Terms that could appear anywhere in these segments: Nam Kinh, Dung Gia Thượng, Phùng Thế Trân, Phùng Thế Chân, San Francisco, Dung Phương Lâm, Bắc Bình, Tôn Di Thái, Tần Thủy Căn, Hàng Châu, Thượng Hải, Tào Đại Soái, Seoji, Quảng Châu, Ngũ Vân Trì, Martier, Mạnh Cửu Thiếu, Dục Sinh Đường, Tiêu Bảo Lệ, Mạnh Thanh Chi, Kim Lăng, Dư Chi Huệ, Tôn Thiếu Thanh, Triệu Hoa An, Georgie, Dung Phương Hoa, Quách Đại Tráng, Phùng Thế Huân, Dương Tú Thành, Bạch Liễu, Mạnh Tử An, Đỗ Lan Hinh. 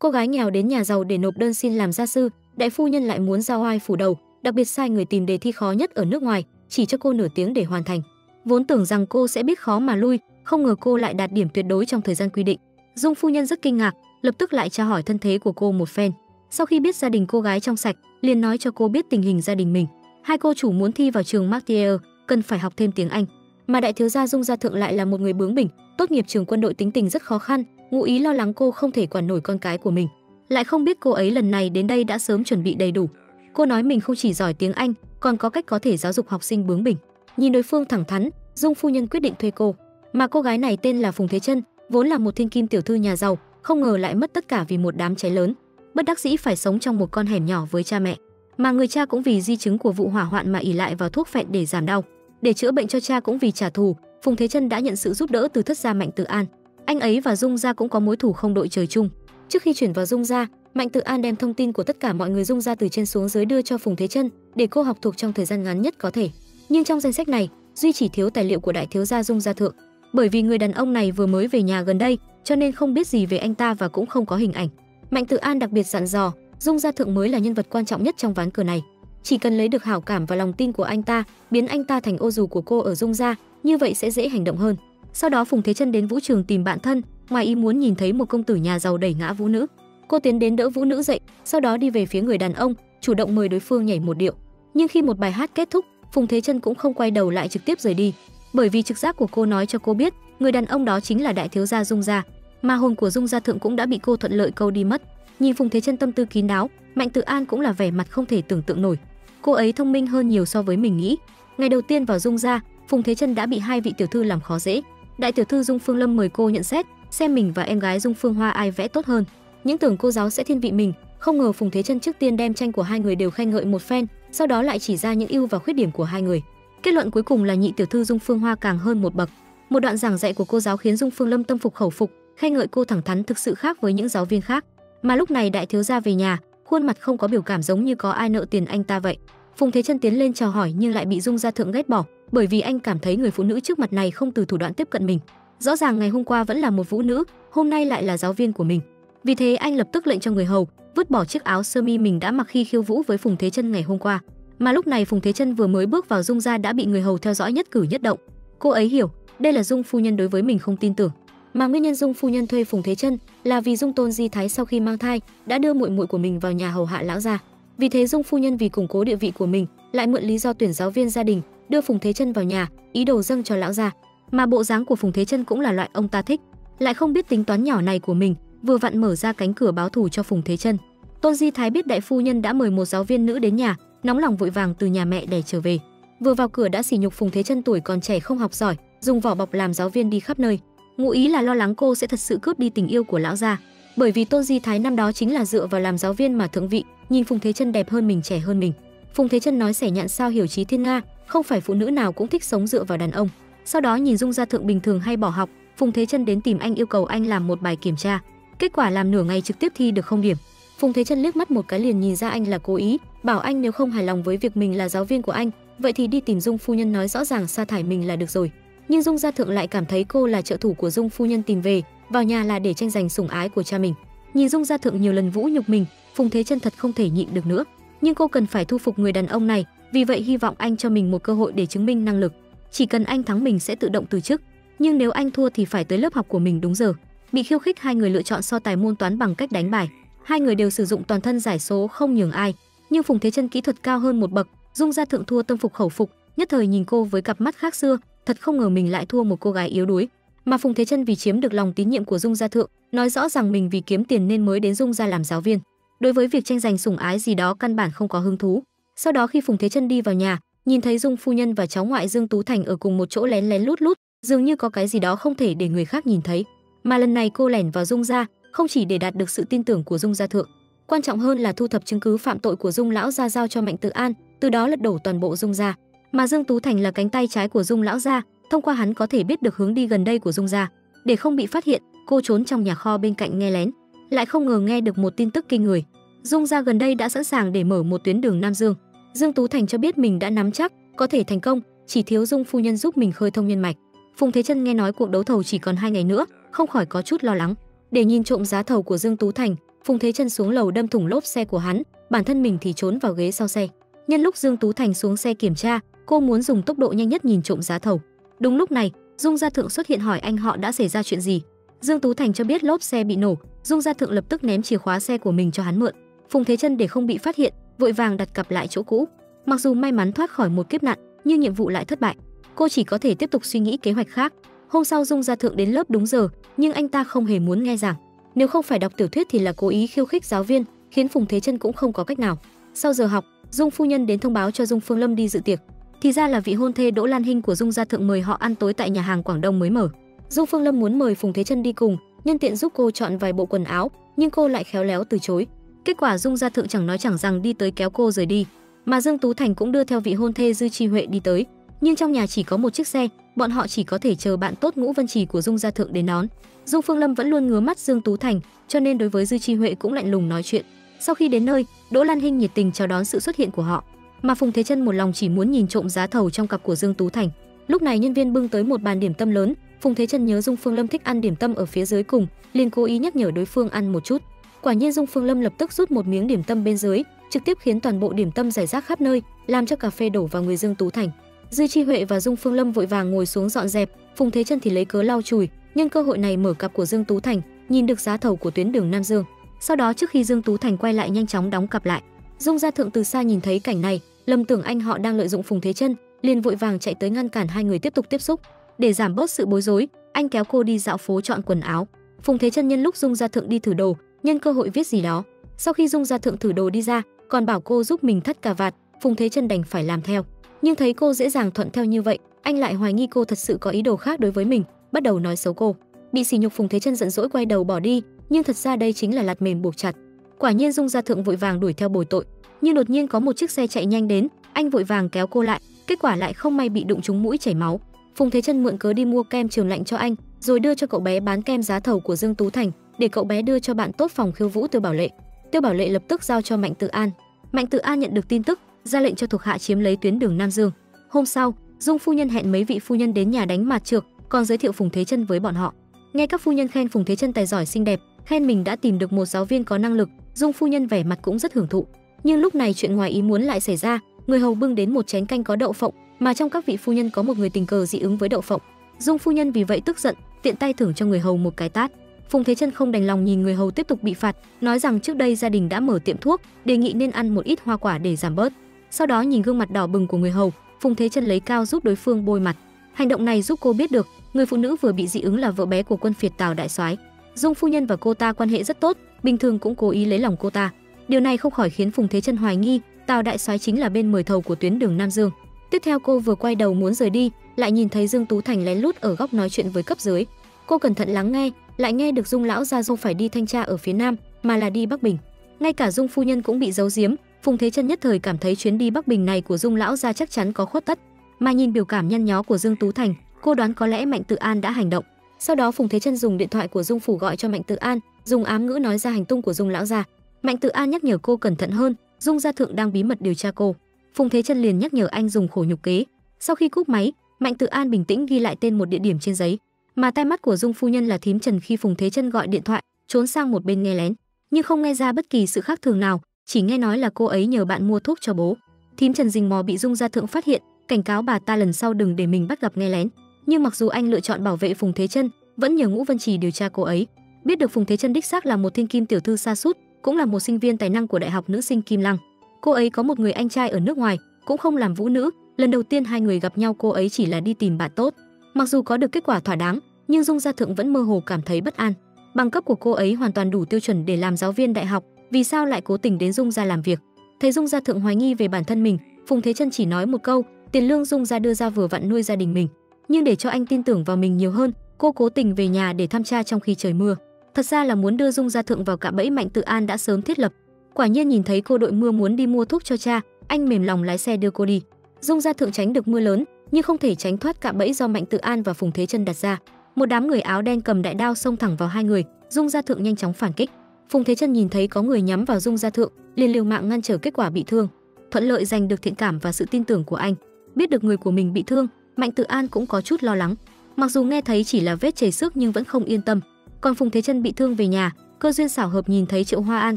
Cô gái nghèo đến nhà giàu để nộp đơn xin làm gia sư, đại phu nhân lại muốn giao oai phủ đầu, đặc biệt sai người tìm đề thi khó nhất ở nước ngoài, chỉ cho cô nửa tiếng để hoàn thành. Vốn tưởng rằng cô sẽ biết khó mà lui, không ngờ cô lại đạt điểm tuyệt đối trong thời gian quy định. Dung phu nhân rất kinh ngạc, lập tức lại tra hỏi thân thế của cô một phen. Sau khi biết gia đình cô gái trong sạch, liền nói cho cô biết tình hình gia đình mình. Hai cô chủ muốn thi vào trường Martier, cần phải học thêm tiếng Anh, mà đại thiếu gia Dung gia thượng lại là một người bướng bỉnh, tốt nghiệp trường quân đội tính tình rất khó khăn, ngụ ý lo lắng cô không thể quản nổi con cái của mình. Lại không biết cô ấy lần này đến đây đã sớm chuẩn bị đầy đủ. Cô nói mình không chỉ giỏi tiếng Anh, còn có cách có thể giáo dục học sinh bướng bỉnh. Nhìn đối phương thẳng thắn, Dung phu nhân quyết định thuê cô. Mà cô gái này tên là Phùng Thế Chân, vốn là một thiên kim tiểu thư nhà giàu, không ngờ lại mất tất cả vì một đám cháy lớn, bất đắc dĩ phải sống trong một con hẻm nhỏ với cha mẹ. Mà người cha cũng vì di chứng của vụ hỏa hoạn mà ỷ lại vào thuốc phẹn để giảm đau. Để chữa bệnh cho cha cũng vì trả thù, Phùng Thế Chân đã nhận sự giúp đỡ từ thất gia Mạnh Tử An. Anh ấy và Dung gia cũng có mối thù không đội trời chung. Trước khi chuyển vào Dung gia, Mạnh Tử An đem thông tin của tất cả mọi người Dung gia từ trên xuống dưới đưa cho Phùng Thế Chân để cô học thuộc trong thời gian ngắn nhất có thể. Nhưng trong danh sách này, duy chỉ thiếu tài liệu của đại thiếu gia Dung gia thượng, bởi vì người đàn ông này vừa mới về nhà gần đây, cho nên không biết gì về anh ta và cũng không có hình ảnh. Mạnh Tử An đặc biệt dặn dò, Dung gia thượng mới là nhân vật quan trọng nhất trong ván cờ này, chỉ cần lấy được hảo cảm và lòng tin của anh ta, biến anh ta thành ô dù của cô ở Dung gia, như vậy sẽ dễ hành động hơn. Sau đó Phùng Thế Chân đến vũ trường tìm bạn thân, ngoài ý muốn nhìn thấy một công tử nhà giàu đẩy ngã vũ nữ. Cô tiến đến đỡ vũ nữ dậy, sau đó đi về phía người đàn ông, chủ động mời đối phương nhảy một điệu. Nhưng khi một bài hát kết thúc, Phùng Thế Chân cũng không quay đầu lại trực tiếp rời đi, bởi vì trực giác của cô nói cho cô biết, người đàn ông đó chính là đại thiếu gia Dung gia, mà hồn của Dung gia thượng cũng đã bị cô thuận lợi câu đi mất. Nhìn Phùng Thế Chân tâm tư kín đáo, Mạnh Tử An cũng là vẻ mặt không thể tưởng tượng nổi. Cô ấy thông minh hơn nhiều so với mình nghĩ. Ngày đầu tiên vào Dung gia, Phùng Thế Chân đã bị hai vị tiểu thư làm khó dễ. Đại tiểu thư Dung Phương Lâm mời cô nhận xét, xem mình và em gái Dung Phương Hoa ai vẽ tốt hơn. Những tưởng cô giáo sẽ thiên vị mình, không ngờ Phùng Thế Chân trước tiên đem tranh của hai người đều khen ngợi một phen, sau đó lại chỉ ra những ưu và khuyết điểm của hai người. Kết luận cuối cùng là nhị tiểu thư Dung Phương Hoa càng hơn một bậc. Một đoạn giảng dạy của cô giáo khiến Dung Phương Lâm tâm phục khẩu phục, khen ngợi cô thẳng thắn thực sự khác với những giáo viên khác. Mà lúc này đại thiếu gia về nhà, khuôn mặt không có biểu cảm, giống như có ai nợ tiền anh ta vậy. Phùng Thế Chân tiến lên chào hỏi nhưng lại bị Dung gia thượng ghét bỏ, bởi vì anh cảm thấy người phụ nữ trước mặt này không từ thủ đoạn tiếp cận mình. Rõ ràng ngày hôm qua vẫn là một vũ nữ, hôm nay lại là giáo viên của mình. Vì thế anh lập tức lệnh cho người hầu vứt bỏ chiếc áo sơ mi mình đã mặc khi khiêu vũ với Phùng Thế Chân ngày hôm qua. Mà lúc này Phùng Thế Chân vừa mới bước vào Dung gia đã bị người hầu theo dõi nhất cử nhất động. Cô ấy hiểu, đây là Dung phu nhân đối với mình không tin tưởng. Mà nguyên nhân Dung phu nhân thuê Phùng Thế Chân là vì Dung Tôn Di Thái sau khi mang thai đã đưa muội muội của mình vào nhà hầu hạ lão gia. Vì thế Dung phu nhân vì củng cố địa vị của mình lại mượn lý do tuyển giáo viên gia đình đưa Phùng Thế Chân vào nhà, ý đồ dâng cho lão gia. Mà bộ dáng của Phùng Thế Chân cũng là loại ông ta thích, lại không biết tính toán nhỏ này của mình vừa vặn mở ra cánh cửa báo thù cho Phùng Thế Chân. Tôn Di Thái biết đại phu nhân đã mời một giáo viên nữ đến nhà, nóng lòng vội vàng từ nhà mẹ đẻ trở về. Vừa vào cửa đã sỉ nhục Phùng Thế Chân tuổi còn trẻ không học giỏi, dùng vỏ bọc làm giáo viên đi khắp nơi, ngụ ý là lo lắng cô sẽ thật sự cướp đi tình yêu của lão gia. Bởi vì Tôn Di Thái năm đó chính là dựa vào làm giáo viên mà thượng vị, nhìn Phùng Thế Chân đẹp hơn mình, trẻ hơn mình. Phùng Thế Chân nói xẻ nhạn sao hiểu Chí Thiên Nga, không phải phụ nữ nào cũng thích sống dựa vào đàn ông. Sau đó nhìn Dung gia thượng bình thường hay bỏ học, Phùng Thế Chân đến tìm anh yêu cầu anh làm một bài kiểm tra. Kết quả làm nửa ngày trực tiếp thi được không điểm. Phùng Thế Chân liếc mắt một cái liền nhìn ra anh là cố ý, bảo anh nếu không hài lòng với việc mình là giáo viên của anh, vậy thì đi tìm Dung phu nhân nói rõ ràng sa thải mình là được rồi. Nhưng Dung gia thượng lại cảm thấy cô là trợ thủ của Dung phu nhân tìm về, vào nhà là để tranh giành sủng ái của cha mình. Nhìn Dung gia thượng nhiều lần vũ nhục mình, Phùng Thế Chân thật không thể nhịn được nữa, nhưng cô cần phải thu phục người đàn ông này, vì vậy hy vọng anh cho mình một cơ hội để chứng minh năng lực. Chỉ cần anh thắng mình sẽ tự động từ chức, nhưng nếu anh thua thì phải tới lớp học của mình đúng giờ. Bị khiêu khích, hai người lựa chọn so tài môn toán bằng cách đánh bài. Hai người đều sử dụng toàn thân giải số không nhường ai, nhưng Phùng Thế Chân kỹ thuật cao hơn một bậc. Dung gia thượng thua tâm phục khẩu phục, nhất thời nhìn cô với cặp mắt khác xưa, thật không ngờ mình lại thua một cô gái yếu đuối. Mà Phùng Thế Chân vì chiếm được lòng tín nhiệm của Dung gia thượng, nói rõ rằng mình vì kiếm tiền nên mới đến Dung gia làm giáo viên, đối với việc tranh giành sủng ái gì đó căn bản không có hứng thú. Sau đó khi Phùng Thế Chân đi vào nhà, nhìn thấy Dung phu nhân và cháu ngoại Dương Tú Thành ở cùng một chỗ lén lén lút lút, dường như có cái gì đó không thể để người khác nhìn thấy. Mà lần này cô lẻn vào Dung gia, không chỉ để đạt được sự tin tưởng của Dung gia thượng, quan trọng hơn là thu thập chứng cứ phạm tội của Dung lão gia giao cho Mạnh Tử An, từ đó lật đổ toàn bộ Dung gia. Mà Dương Tú Thành là cánh tay trái của Dung lão gia, thông qua hắn có thể biết được hướng đi gần đây của Dung gia. Để không bị phát hiện, cô trốn trong nhà kho bên cạnh nghe lén, lại không ngờ nghe được một tin tức kinh người. Dung gia gần đây đã sẵn sàng để mở một tuyến đường Nam Dương. Dương Tú Thành cho biết mình đã nắm chắc có thể thành công, chỉ thiếu Dung phu nhân giúp mình khơi thông nhân mạch. Phùng Thế Chân nghe nói cuộc đấu thầu chỉ còn 2 ngày nữa, không khỏi có chút lo lắng. Để nhìn trộm giá thầu của Dương Tú Thành, Phùng Thế Trân xuống lầu đâm thủng lốp xe của hắn, bản thân mình thì trốn vào ghế sau xe. Nhân lúc Dương Tú Thành xuống xe kiểm tra, cô muốn dùng tốc độ nhanh nhất nhìn trộm giá thầu. Đúng lúc này, Dung Gia Thượng xuất hiện hỏi anh họ đã xảy ra chuyện gì. Dương Tú Thành cho biết lốp xe bị nổ, Dung Gia Thượng lập tức ném chìa khóa xe của mình cho hắn mượn. Phùng Thế Trân để không bị phát hiện, vội vàng đặt cặp lại chỗ cũ. Mặc dù may mắn thoát khỏi một kiếp nạn, nhưng nhiệm vụ lại thất bại. Cô chỉ có thể tiếp tục suy nghĩ kế hoạch khác. Hôm sau Dung Gia Thượng đến lớp đúng giờ, nhưng anh ta không hề muốn nghe giảng. Nếu không phải đọc tiểu thuyết thì là cố ý khiêu khích giáo viên, khiến Phùng Thế Trân cũng không có cách nào. Sau giờ học, Dung phu nhân đến thông báo cho Dung Phương Lâm đi dự tiệc. Thì ra là vị hôn thê Đỗ Lan Hinh của Dung Gia Thượng mời họ ăn tối tại nhà hàng Quảng Đông mới mở. Dung Phương Lâm muốn mời Phùng Thế Trân đi cùng, nhân tiện giúp cô chọn vài bộ quần áo, nhưng cô lại khéo léo từ chối. Kết quả Dung Gia Thượng chẳng nói chẳng rằng đi tới kéo cô rời đi, mà Dương Tú Thành cũng đưa theo vị hôn thê Dư Chi Huệ đi tới. Nhưng trong nhà chỉ có một chiếc xe, bọn họ chỉ có thể chờ bạn tốt Ngũ Vân Trì của Dung Gia Thượng đến đón. Dung Phương Lâm vẫn luôn ngứa mắt Dương Tú Thành, cho nên đối với Dư Chi Huệ cũng lạnh lùng nói chuyện. Sau khi đến nơi, Đỗ Lan Hinh nhiệt tình chào đón sự xuất hiện của họ, mà Phùng Thế Trân một lòng chỉ muốn nhìn trộm giá thầu trong cặp của Dương Tú Thành. Lúc này nhân viên bưng tới một bàn điểm tâm lớn, Phùng Thế Trân nhớ Dung Phương Lâm thích ăn điểm tâm ở phía dưới cùng, liền cố ý nhắc nhở đối phương ăn một chút. Quả nhiên Dung Phương Lâm lập tức rút một miếng điểm tâm bên dưới, trực tiếp khiến toàn bộ điểm tâm rải rác khắp nơi, làm cho cà phê đổ vào người Dương Tú Thành. Dư Chi Huệ và Dung Phương Lâm vội vàng ngồi xuống dọn dẹp, Phùng Thế Trân thì lấy cớ lau chùi, nhân cơ hội này mở cặp của Dương Tú Thành, nhìn được giá thầu của tuyến đường Nam Dương. Sau đó trước khi Dương Tú Thành quay lại nhanh chóng đóng cặp lại. Dung Gia Thượng từ xa nhìn thấy cảnh này, lầm tưởng anh họ đang lợi dụng Phùng Thế Trân, liền vội vàng chạy tới ngăn cản hai người tiếp tục tiếp xúc. Để giảm bớt sự bối rối, anh kéo cô đi dạo phố chọn quần áo. Phùng Thế Trân nhân lúc Dung Gia Thượng đi thử đồ, nhân cơ hội viết gì đó. Sau khi Dung Gia Thượng thử đồ đi ra, còn bảo cô giúp mình thắt cà vạt, Phùng Thế Trân đành phải làm theo. Nhưng thấy cô dễ dàng thuận theo như vậy, anh lại hoài nghi cô thật sự có ý đồ khác đối với mình, bắt đầu nói xấu cô. Bị sỉ nhục Phùng Thế Trân giận dỗi quay đầu bỏ đi, nhưng thật ra đây chính là lạt mềm buộc chặt. Quả nhiên Dung Gia Thượng vội vàng đuổi theo bồi tội, nhưng đột nhiên có một chiếc xe chạy nhanh đến, anh vội vàng kéo cô lại, kết quả lại không may bị đụng trúng mũi chảy máu. Phùng Thế Trân mượn cớ đi mua kem trường lạnh cho anh, rồi đưa cho cậu bé bán kem giá thầu của Dương Tú Thành, để cậu bé đưa cho bạn tốt phòng khiêu vũ Tiêu Bảo Lệ. Tiêu Bảo Lệ lập tức giao cho Mạnh Tự An. Mạnh Tự An nhận được tin tức, ra lệnh cho thuộc hạ chiếm lấy tuyến đường Nam Dương. Hôm sau, Dung phu nhân hẹn mấy vị phu nhân đến nhà đánh mạt chược, còn giới thiệu Phùng Thế Trân với bọn họ. Nghe các phu nhân khen Phùng Thế Trân tài giỏi xinh đẹp, khen mình đã tìm được một giáo viên có năng lực, Dung phu nhân vẻ mặt cũng rất hưởng thụ. Nhưng lúc này chuyện ngoài ý muốn lại xảy ra, người hầu bưng đến một chén canh có đậu phộng, mà trong các vị phu nhân có một người tình cờ dị ứng với đậu phộng. Dung phu nhân vì vậy tức giận, tiện tay thưởng cho người hầu một cái tát. Phùng Thế Trân không đành lòng nhìn người hầu tiếp tục bị phạt, nói rằng trước đây gia đình đã mở tiệm thuốc, đề nghị nên ăn một ít hoa quả để giảm bớt. Sau đó nhìn gương mặt đỏ bừng của người hầu, Phùng Thế Trân lấy cao giúp đối phương bôi mặt. Hành động này giúp cô biết được người phụ nữ vừa bị dị ứng là vợ bé của quân phiệt Tào Đại Soái. Dung phu nhân và cô ta quan hệ rất tốt, bình thường cũng cố ý lấy lòng cô ta. Điều này không khỏi khiến Phùng Thế Trân hoài nghi Tào Đại Soái chính là bên mời thầu của tuyến đường Nam Dương. Tiếp theo cô vừa quay đầu muốn rời đi, lại nhìn thấy Dương Tú Thành lén lút ở góc nói chuyện với cấp dưới. Cô cẩn thận lắng nghe, lại nghe được Dung lão gia không phải đi thanh tra ở phía Nam mà là đi Bắc Bình. Ngay cả Dung phu nhân cũng bị giấu giếm, Phùng Thế Trân nhất thời cảm thấy chuyến đi Bắc Bình này của Dung lão gia chắc chắn có khuất tất. Mà nhìn biểu cảm nhăn nhó của Dương Tú Thành, cô đoán có lẽ Mạnh Tự An đã hành động. Sau đó Phùng Thế Trân dùng điện thoại của Dung phủ gọi cho Mạnh Tự An, dùng ám ngữ nói ra hành tung của Dung lão gia. Mạnh Tự An nhắc nhở cô cẩn thận hơn, Dung Gia Thượng đang bí mật điều tra cô. Phùng Thế Trân liền nhắc nhở anh dùng khổ nhục kế. Sau khi cúp máy, Mạnh Tự An bình tĩnh ghi lại tên một địa điểm trên giấy. Mà tai mắt của Dung phu nhân là thím trần khi Phùng Thế Trân gọi điện thoại, trốn sang một bên nghe lén, nhưng không nghe ra bất kỳ sự khác thường nào, chỉ nghe nói là cô ấy nhờ bạn mua thuốc cho bố. Thím Trần rình mò bị Dung Gia Thượng phát hiện, cảnh cáo bà ta lần sau đừng để mình bắt gặp nghe lén. Nhưng mặc dù anh lựa chọn bảo vệ Phùng Thế Trân, vẫn nhờ Ngũ Vân Trì điều tra cô ấy. Biết được Phùng Thế Trân đích xác là một thiên kim tiểu thư sa sút, cũng là một sinh viên tài năng của Đại học Nữ sinh Kim Lăng. Cô ấy có một người anh trai ở nước ngoài, cũng không làm vũ nữ. Lần đầu tiên hai người gặp nhau, cô ấy chỉ là đi tìm bạn tốt. Mặc dù có được kết quả thỏa đáng, nhưng Dung Gia Thượng vẫn mơ hồ cảm thấy bất an. Bằng cấp của cô ấy hoàn toàn đủ tiêu chuẩn để làm giáo viên đại học, vì sao lại cố tình đến Dung gia làm việc? Thấy Dung Gia Thượng hoài nghi về bản thân mình, Phùng Thế Trân chỉ nói một câu, tiền lương Dung gia đưa ra vừa vặn nuôi gia đình mình. Nhưng để cho anh tin tưởng vào mình nhiều hơn, cô cố tình về nhà để thăm cha trong khi trời mưa. Thật ra là muốn đưa Dung Gia Thượng vào cạm bẫy Mạnh Tự An đã sớm thiết lập. Quả nhiên nhìn thấy cô đội mưa muốn đi mua thuốc cho cha, anh mềm lòng lái xe đưa cô đi. Dung Gia Thượng tránh được mưa lớn, nhưng không thể tránh thoát cạm bẫy do Mạnh Tự An và Phùng Thế Trân đặt ra. Một đám người áo đen cầm đại đao xông thẳng vào hai người, Dung Gia Thượng nhanh chóng phản kích. Phùng Thế Trân nhìn thấy có người nhắm vào Dung Gia Thượng, liền liều mạng ngăn trở kết quả bị thương, thuận lợi giành được thiện cảm và sự tin tưởng của anh. Biết được người của mình bị thương, Mạnh Tự An cũng có chút lo lắng. Mặc dù nghe thấy chỉ là vết chảy xước nhưng vẫn không yên tâm. Còn Phùng Thế Trân bị thương về nhà, Cơ duyên xảo hợp nhìn thấy Triệu Hoa An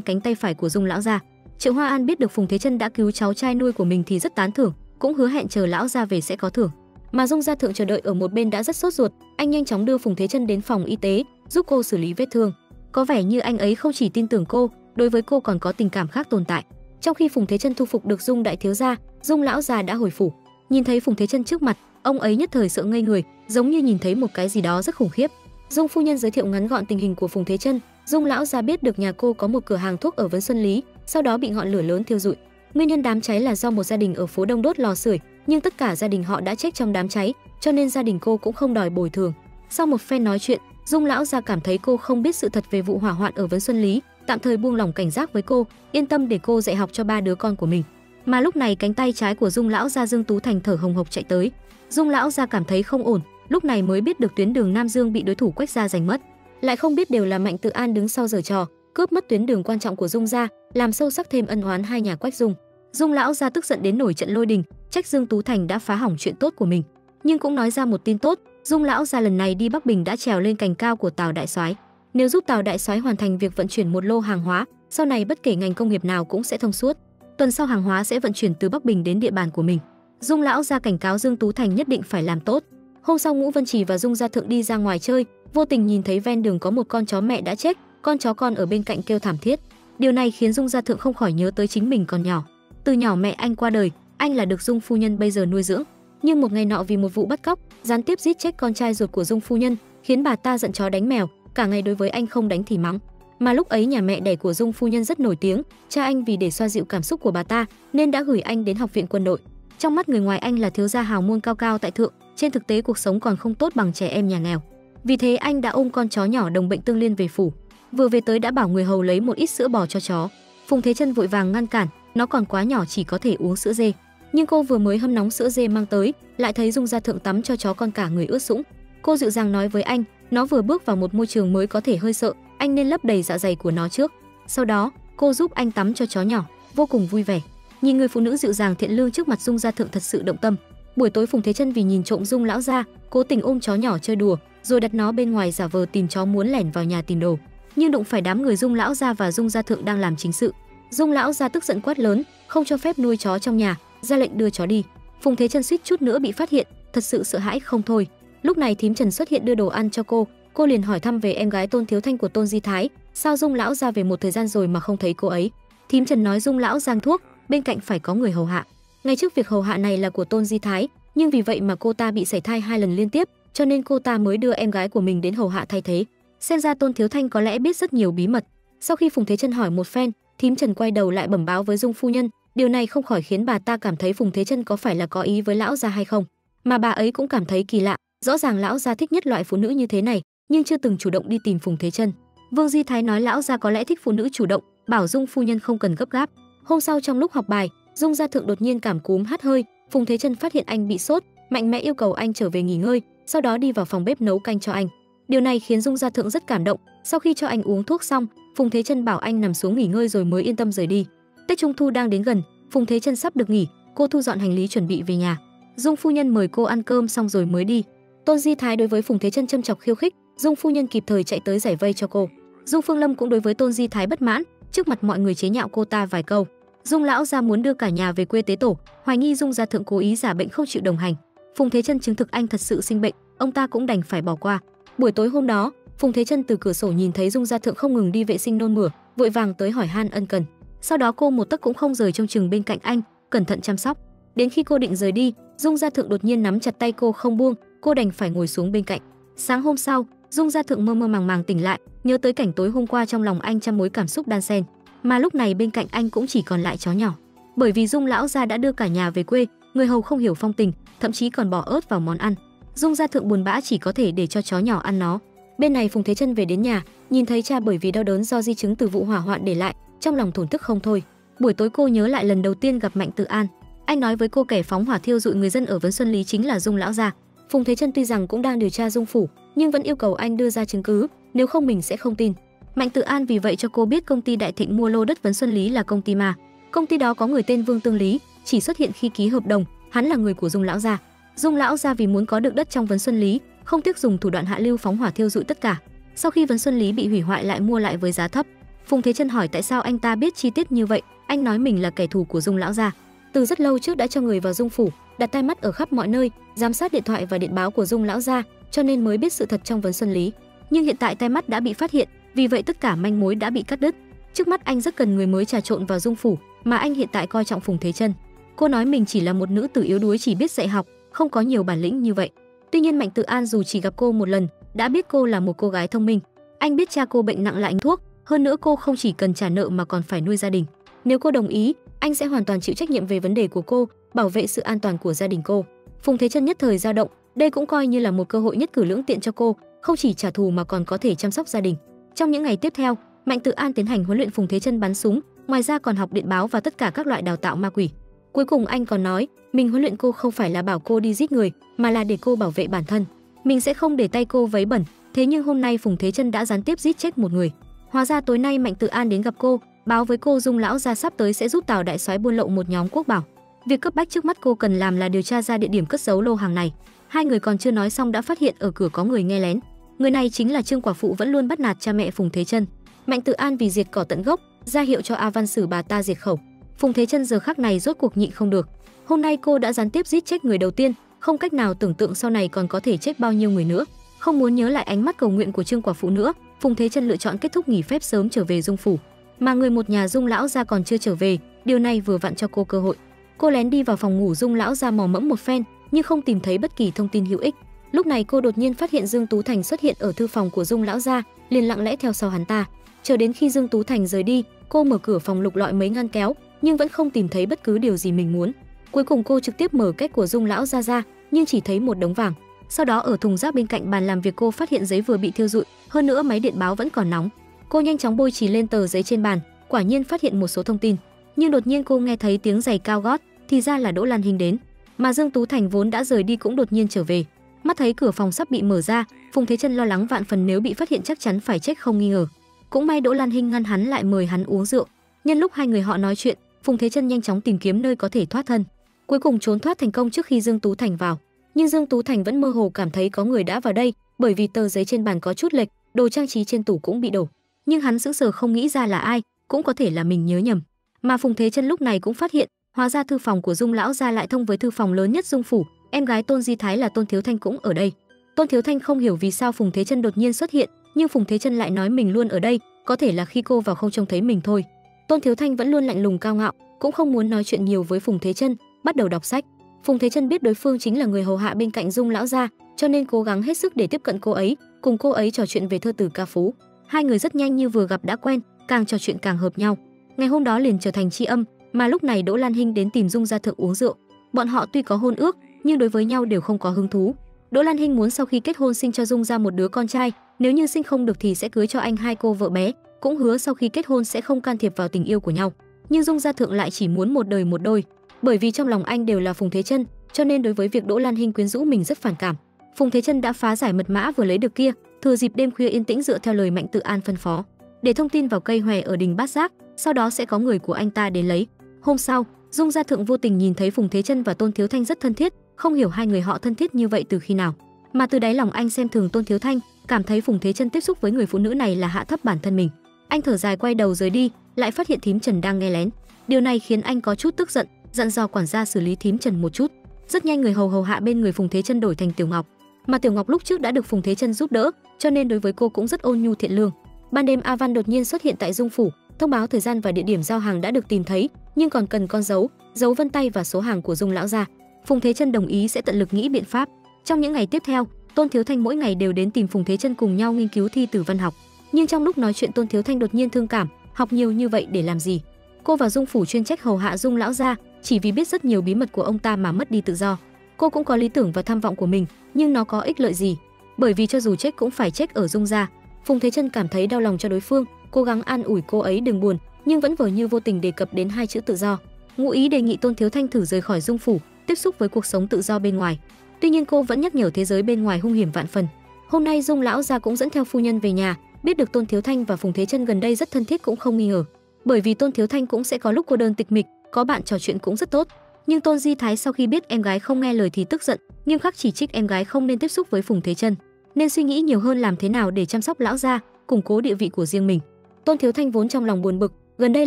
cánh tay phải của Dung lão gia, Triệu Hoa An biết được Phùng Thế Chân đã cứu cháu trai nuôi của mình thì rất tán thưởng, cũng hứa hẹn chờ lão gia về sẽ có thưởng. Mà Dung gia thượng chờ đợi ở một bên đã rất sốt ruột, anh nhanh chóng đưa Phùng Thế Chân đến phòng y tế, giúp cô xử lý vết thương. Có vẻ như anh ấy không chỉ tin tưởng cô, đối với cô còn có tình cảm khác tồn tại. Trong khi Phùng Thế Chân thu phục được Dung đại thiếu gia, Dung lão già đã hồi phủ. Nhìn thấy Phùng Thế Chân trước mặt, ông ấy nhất thời sợ ngây người, giống như nhìn thấy một cái gì đó rất khủng khiếp. Dung phu nhân giới thiệu ngắn gọn tình hình của Phùng Thế Chân, Dung lão già biết được nhà cô có một cửa hàng thuốc ở Vấn Xuân Lý, sau đó bị ngọn lửa lớn thiêu rụi. Nguyên nhân đám cháy là do một gia đình ở phố Đông đốt lò sưởi, nhưng tất cả gia đình họ đã chết trong đám cháy, cho nên gia đình cô cũng không đòi bồi thường. Sau một phen nói chuyện, Dung lão gia cảm thấy cô không biết sự thật về vụ hỏa hoạn ở Vấn Xuân Lý, tạm thời buông lỏng cảnh giác với cô, yên tâm để cô dạy học cho ba đứa con của mình. Mà lúc này cánh tay trái của Dung lão gia Dương Tú Thành thở hồng hộc chạy tới. Dung lão gia cảm thấy không ổn, lúc này mới biết được tuyến đường Nam Dương bị đối thủ Quách gia giành mất, lại không biết đều là Mạnh Tự An đứng sau giở trò, cướp mất tuyến đường quan trọng của Dung gia, làm sâu sắc thêm ân oán hai nhà Quách Dung. Dung lão gia tức giận đến nổi trận lôi đình, trách Dương Tú Thành đã phá hỏng chuyện tốt của mình, nhưng cũng nói ra một tin tốt, Dung lão gia lần này đi Bắc Bình đã trèo lên cành cao của Tào Đại Soái. Nếu giúp Tào Đại Soái hoàn thành việc vận chuyển một lô hàng hóa, sau này bất kể ngành công nghiệp nào cũng sẽ thông suốt. Tuần sau hàng hóa sẽ vận chuyển từ Bắc Bình đến địa bàn của mình. Dung lão gia cảnh cáo Dương Tú Thành nhất định phải làm tốt. Hôm sau Ngũ Vân Trì và Dung gia thượng đi ra ngoài chơi, vô tình nhìn thấy ven đường có một con chó mẹ đã chết, con chó con ở bên cạnh kêu thảm thiết. Điều này khiến Dung gia thượng không khỏi nhớ tới chính mình còn nhỏ. Từ nhỏ mẹ anh qua đời, anh là được Dung phu nhân bây giờ nuôi dưỡng. Nhưng một ngày nọ vì một vụ bắt cóc, gián tiếp giết chết con trai ruột của Dung phu nhân, khiến bà ta giận chó đánh mèo, cả ngày đối với anh không đánh thì mắng. Mà lúc ấy nhà mẹ đẻ của Dung phu nhân rất nổi tiếng, cha anh vì để xoa dịu cảm xúc của bà ta nên đã gửi anh đến học viện quân đội. Trong mắt người ngoài anh là thiếu gia hào môn cao cao tại thượng, trên thực tế cuộc sống còn không tốt bằng trẻ em nhà nghèo. Vì thế anh đã ôm con chó nhỏ đồng bệnh tương liên về phủ. Vừa về tới đã bảo người hầu lấy một ít sữa bò cho chó. Phùng Thế Chân vội vàng ngăn cản, nó còn quá nhỏ chỉ có thể uống sữa dê. Nhưng cô vừa mới hâm nóng sữa dê mang tới, lại thấy Dung gia thượng tắm cho chó con cả người ướt sũng. Cô dịu dàng nói với anh, nó vừa bước vào một môi trường mới có thể hơi sợ, anh nên lấp đầy dạ dày của nó trước. Sau đó, cô giúp anh tắm cho chó nhỏ, vô cùng vui vẻ. Nhìn người phụ nữ dịu dàng thiện lương trước mặt Dung gia thượng thật sự động tâm. Buổi tối Phùng Thế Chân vì nhìn trộm Dung lão gia, cố tình ôm chó nhỏ chơi đùa, rồi đặt nó bên ngoài giả vờ tìm chó muốn lẻn vào nhà tìm đồ. Nhưng đụng phải đám người Dung lão gia và Dung gia thượng đang làm chính sự. Dung lão gia tức giận quát lớn, không cho phép nuôi chó trong nhà, ra lệnh đưa chó đi. Phùng Thế Chân suýt chút nữa bị phát hiện, thật sự sợ hãi không thôi. Lúc này thím Trần xuất hiện đưa đồ ăn cho cô liền hỏi thăm về em gái Tôn Thiếu Thanh của Tôn Di Thái, sao Dung lão gia về một thời gian rồi mà không thấy cô ấy. Thím Trần nói Dung lão giang thuốc, bên cạnh phải có người hầu hạ. Ngay trước việc hầu hạ này là của Tôn Di Thái, nhưng vì vậy mà cô ta bị sảy thai 2 lần liên tiếp, cho nên cô ta mới đưa em gái của mình đến hầu hạ thay thế. Xem ra Tôn Thiếu Thanh có lẽ biết rất nhiều bí mật. Sau khi Phùng Thế Chân hỏi một phen, thím Trần quay đầu lại bẩm báo với Dung phu nhân, điều này không khỏi khiến bà ta cảm thấy Phùng Thế Chân có phải là có ý với lão gia hay không, mà bà ấy cũng cảm thấy kỳ lạ, rõ ràng lão gia thích nhất loại phụ nữ như thế này, nhưng chưa từng chủ động đi tìm Phùng Thế Chân. Vương Di Thái nói lão gia có lẽ thích phụ nữ chủ động, bảo Dung phu nhân không cần gấp gáp. Hôm sau trong lúc học bài, Dung gia thượng đột nhiên cảm cúm hắt hơi, Phùng Thế Chân phát hiện anh bị sốt, mạnh mẽ yêu cầu anh trở về nghỉ ngơi, sau đó đi vào phòng bếp nấu canh cho anh. Điều này khiến Dung gia thượng rất cảm động. Sau khi cho anh uống thuốc xong, Phùng Thế Chân bảo anh nằm xuống nghỉ ngơi rồi mới yên tâm rời đi. Tết Trung thu đang đến gần, Phùng Thế Chân sắp được nghỉ, cô thu dọn hành lý chuẩn bị về nhà. Dung phu nhân mời cô ăn cơm xong rồi mới đi. Tôn Di Thái đối với Phùng Thế Chân châm chọc khiêu khích, Dung phu nhân kịp thời chạy tới giải vây cho cô. Dung Phương Lâm cũng đối với Tôn Di Thái bất mãn, trước mặt mọi người chế nhạo cô ta vài câu. Dung lão gia muốn đưa cả nhà về quê tế tổ, hoài nghi Dung gia thượng cố ý giả bệnh không chịu đồng hành. Phùng Thế Chân chứng thực anh thật sự sinh bệnh, ông ta cũng đành phải bỏ qua. Buổi tối hôm đó, Phùng Thế Chân từ cửa sổ nhìn thấy Dung gia thượng không ngừng đi vệ sinh nôn mửa, vội vàng tới hỏi han ân cần. Sau đó cô một tấc cũng không rời trông chừng bên cạnh anh, cẩn thận chăm sóc. Đến khi cô định rời đi, Dung gia thượng đột nhiên nắm chặt tay cô không buông, cô đành phải ngồi xuống bên cạnh. Sáng hôm sau, Dung gia thượng mơ mơ màng màng tỉnh lại, nhớ tới cảnh tối hôm qua, trong lòng anh trăm mối cảm xúc đan xen. Mà lúc này bên cạnh anh cũng chỉ còn lại chó nhỏ, bởi vì Dung lão gia đã đưa cả nhà về quê, người hầu không hiểu phong tình, thậm chí còn bỏ ớt vào món ăn. Dung gia thượng buồn bã chỉ có thể để cho chó nhỏ ăn nó. Bên này Phùng Thế Chân về đến nhà, nhìn thấy cha bởi vì đau đớn do di chứng từ vụ hỏa hoạn để lại, trong lòng thổn thức không thôi. Buổi tối cô nhớ lại lần đầu tiên gặp Mạnh Tự An, anh nói với cô kẻ phóng hỏa thiêu dụi người dân ở Vấn Xuân Lý chính là Dung lão gia. Phùng Thế Chân tuy rằng cũng đang điều tra Dung phủ, nhưng vẫn yêu cầu anh đưa ra chứng cứ, nếu không mình sẽ không tin. Mạnh Tự An vì vậy cho cô biết công ty Đại Thịnh mua lô đất Vấn Xuân Lý là công ty ma. Công ty đó có người tên Vương Tương Lý, chỉ xuất hiện khi ký hợp đồng, hắn là người của Dung lão gia. Dung lão gia vì muốn có được đất trong Vấn Xuân Lý, không tiếc dùng thủ đoạn hạ lưu phóng hỏa thiêu rụi tất cả. Sau khi Vấn Xuân Lý bị hủy hoại lại mua lại với giá thấp. Phùng Thế Chân hỏi tại sao anh ta biết chi tiết như vậy, anh nói mình là kẻ thù của Dung lão gia, từ rất lâu trước đã cho người vào Dung phủ, đặt tai mắt ở khắp mọi nơi, giám sát điện thoại và điện báo của Dung lão gia, cho nên mới biết sự thật trong Vấn Xuân Lý. Nhưng hiện tại tai mắt đã bị phát hiện, vì vậy tất cả manh mối đã bị cắt đứt. Trước mắt anh rất cần người mới trà trộn vào Dung phủ, mà anh hiện tại coi trọng Phùng Thế Chân. Cô nói mình chỉ là một nữ tử yếu đuối chỉ biết dạy học, không có nhiều bản lĩnh như vậy. Tuy nhiên Mạnh Tự An dù chỉ gặp cô một lần, đã biết cô là một cô gái thông minh. Anh biết cha cô bệnh nặng lại thuốc, hơn nữa cô không chỉ cần trả nợ mà còn phải nuôi gia đình. Nếu cô đồng ý, anh sẽ hoàn toàn chịu trách nhiệm về vấn đề của cô, bảo vệ sự an toàn của gia đình cô. Phùng Thế Chân nhất thời dao động, đây cũng coi như là một cơ hội nhất cử lưỡng tiện cho cô, không chỉ trả thù mà còn có thể chăm sóc gia đình. Trong những ngày tiếp theo, Mạnh Tự An tiến hành huấn luyện Phùng Thế Chân bắn súng, ngoài ra còn học điện báo và tất cả các loại đào tạo ma quỷ. Cuối cùng anh còn nói, mình huấn luyện cô không phải là bảo cô đi giết người, mà là để cô bảo vệ bản thân. Mình sẽ không để tay cô váy bẩn, thế nhưng hôm nay Phùng Thế Chân đã gián tiếp giết chết một người. Hóa ra tối nay Mạnh Tự An đến gặp cô, báo với cô Dung lão gia sắp tới sẽ giúp Tào Đại Soái buôn lậu một nhóm quốc bảo. Việc cấp bách trước mắt cô cần làm là điều tra ra địa điểm cất giấu lô hàng này. Hai người còn chưa nói xong đã phát hiện ở cửa có người nghe lén. Người này chính là Trương quả phụ vẫn luôn bắt nạt cha mẹ Phùng Thế Chân. Mạnh Tự An vì diệt cỏ tận gốc, ra hiệu cho A Văn xử bà ta diệt khẩu. Phùng Thế Chân giờ khắc này rốt cuộc nhịn không được. Hôm nay cô đã gián tiếp giết chết người đầu tiên, không cách nào tưởng tượng sau này còn có thể chết bao nhiêu người nữa. Không muốn nhớ lại ánh mắt cầu nguyện của Trương quả phụ nữa, Phùng Thế Chân lựa chọn kết thúc nghỉ phép sớm trở về Dung phủ. Mà người một nhà Dung lão gia còn chưa trở về, điều này vừa vặn cho cô cơ hội. Cô lén đi vào phòng ngủ Dung lão gia mò mẫm một phen, nhưng không tìm thấy bất kỳ thông tin hữu ích. Lúc này cô đột nhiên phát hiện Dương Tú Thành xuất hiện ở thư phòng của Dung lão gia, liền lặng lẽ theo sau hắn ta. Chờ đến khi Dương Tú Thành rời đi, cô mở cửa phòng lục lọi mấy ngăn kéo, nhưng vẫn không tìm thấy bất cứ điều gì mình muốn. Cuối cùng cô trực tiếp mở két của Dung lão gia ra, nhưng chỉ thấy một đống vàng. Sau đó ở thùng rác bên cạnh bàn làm việc cô phát hiện giấy vừa bị thiêu rụi, hơn nữa máy điện báo vẫn còn nóng. Cô nhanh chóng bôi chì lên tờ giấy trên bàn, quả nhiên phát hiện một số thông tin. Nhưng đột nhiên cô nghe thấy tiếng giày cao gót, thì ra là Đỗ Lan Hinh đến. Mà Dương Tú Thành vốn đã rời đi cũng đột nhiên trở về. Mắt thấy cửa phòng sắp bị mở ra, Phùng Thế Chân lo lắng vạn phần, nếu bị phát hiện chắc chắn phải chết không nghi ngờ. Cũng may Đỗ Lan Hinh ngăn hắn lại, mời hắn uống rượu. Nhân lúc hai người họ nói chuyện, Phùng Thế Chân nhanh chóng tìm kiếm nơi có thể thoát thân. Cuối cùng trốn thoát thành công trước khi Dương Tú Thành vào. Nhưng Dương Tú Thành vẫn mơ hồ cảm thấy có người đã vào đây, bởi vì tờ giấy trên bàn có chút lệch, đồ trang trí trên tủ cũng bị đổ. Nhưng hắn sững sờ không nghĩ ra là ai, cũng có thể là mình nhớ nhầm. Mà Phùng Thế Chân lúc này cũng phát hiện, hóa ra thư phòng của Dung lão gia lại thông với thư phòng lớn nhất Dung phủ, em gái Tôn Di Thái là Tôn Thiếu Thanh cũng ở đây. Tôn Thiếu Thanh không hiểu vì sao Phùng Thế Chân đột nhiên xuất hiện, nhưng Phùng Thế Chân lại nói mình luôn ở đây, có thể là khi cô vào không trông thấy mình thôi. Tôn Thiếu Thanh vẫn luôn lạnh lùng cao ngạo, cũng không muốn nói chuyện nhiều với Phùng Thế Chân, bắt đầu đọc sách. Phùng Thế Chân biết đối phương chính là người hầu hạ bên cạnh Dung lão gia, cho nên cố gắng hết sức để tiếp cận cô ấy, cùng cô ấy trò chuyện về thơ từ ca phú. Hai người rất nhanh như vừa gặp đã quen, càng trò chuyện càng hợp nhau. Ngày hôm đó liền trở thành tri âm, mà lúc này Đỗ Lan Hinh đến tìm Dung gia thượng uống rượu. Bọn họ tuy có hôn ước, nhưng đối với nhau đều không có hứng thú. Đỗ Lan Hinh muốn sau khi kết hôn sinh cho Dung gia một đứa con trai, nếu như sinh không được thì sẽ cưới cho anh hai cô vợ bé, cũng hứa sau khi kết hôn sẽ không can thiệp vào tình yêu của nhau. Nhưng Dung gia thượng lại chỉ muốn một đời một đôi, bởi vì trong lòng anh đều là Phùng Thế Chân, cho nên đối với việc Đỗ Lan Hinh quyến rũ mình rất phản cảm. Phùng Thế Chân đã phá giải mật mã vừa lấy được kia, thừa dịp đêm khuya yên tĩnh dựa theo lời Mạnh Tự An phân phó, để thông tin vào cây hòe ở đình Bát Giác, sau đó sẽ có người của anh ta đến lấy. Hôm sau, Dung gia thượng vô tình nhìn thấy Phùng Thế Chân và Tôn Thiếu Thanh rất thân thiết, không hiểu hai người họ thân thiết như vậy từ khi nào, mà từ đáy lòng anh xem thường Tôn Thiếu Thanh, cảm thấy Phùng Thế Chân tiếp xúc với người phụ nữ này là hạ thấp bản thân mình. Anh thở dài quay đầu rời đi, lại phát hiện thím Trần đang nghe lén. Điều này khiến anh có chút tức giận, dặn dò quản gia xử lý thím Trần một chút. Rất nhanh người hầu hạ bên người Phùng Thế Chân đổi thành Tiểu Ngọc, mà Tiểu Ngọc lúc trước đã được Phùng Thế Chân giúp đỡ, cho nên đối với cô cũng rất ôn nhu thiện lương. Ban đêm A Văn đột nhiên xuất hiện tại Dung phủ, thông báo thời gian và địa điểm giao hàng đã được tìm thấy, nhưng còn cần con dấu vân tay và số hàng của Dung lão gia. Phùng Thế Chân đồng ý sẽ tận lực nghĩ biện pháp. Trong những ngày tiếp theo, Tôn Thiếu Thanh mỗi ngày đều đến tìm Phùng Thế Chân cùng nhau nghiên cứu thi từ văn học. Nhưng trong lúc nói chuyện Tôn Thiếu Thanh đột nhiên thương cảm, học nhiều như vậy để làm gì? Cô vào Dung phủ chuyên trách hầu hạ Dung lão gia, chỉ vì biết rất nhiều bí mật của ông ta mà mất đi tự do. Cô cũng có lý tưởng và tham vọng của mình, nhưng nó có ích lợi gì? Bởi vì cho dù chết cũng phải chết ở Dung gia. Phùng Thế Chân cảm thấy đau lòng cho đối phương, cố gắng an ủi cô ấy đừng buồn, nhưng vẫn vờ như vô tình đề cập đến hai chữ tự do. Ngụ ý đề nghị Tôn Thiếu Thanh thử rời khỏi Dung phủ, tiếp xúc với cuộc sống tự do bên ngoài. Tuy nhiên cô vẫn nhắc nhở thế giới bên ngoài hung hiểm vạn phần. Hôm nay Dung lão gia cũng dẫn theo phu nhân về nhà, biết được Tôn Thiếu Thanh và Phùng Thế Chân gần đây rất thân thiết cũng không nghi ngờ, bởi vì Tôn Thiếu Thanh cũng sẽ có lúc cô đơn tịch mịch, có bạn trò chuyện cũng rất tốt. Nhưng Tôn Di Thái sau khi biết em gái không nghe lời thì tức giận, nghiêm khắc chỉ trích em gái không nên tiếp xúc với Phùng Thế Chân. nên suy nghĩ nhiều hơn làm thế nào để chăm sóc lão gia, củng cố địa vị của riêng mình. Tôn Thiếu Thanh vốn trong lòng buồn bực, gần đây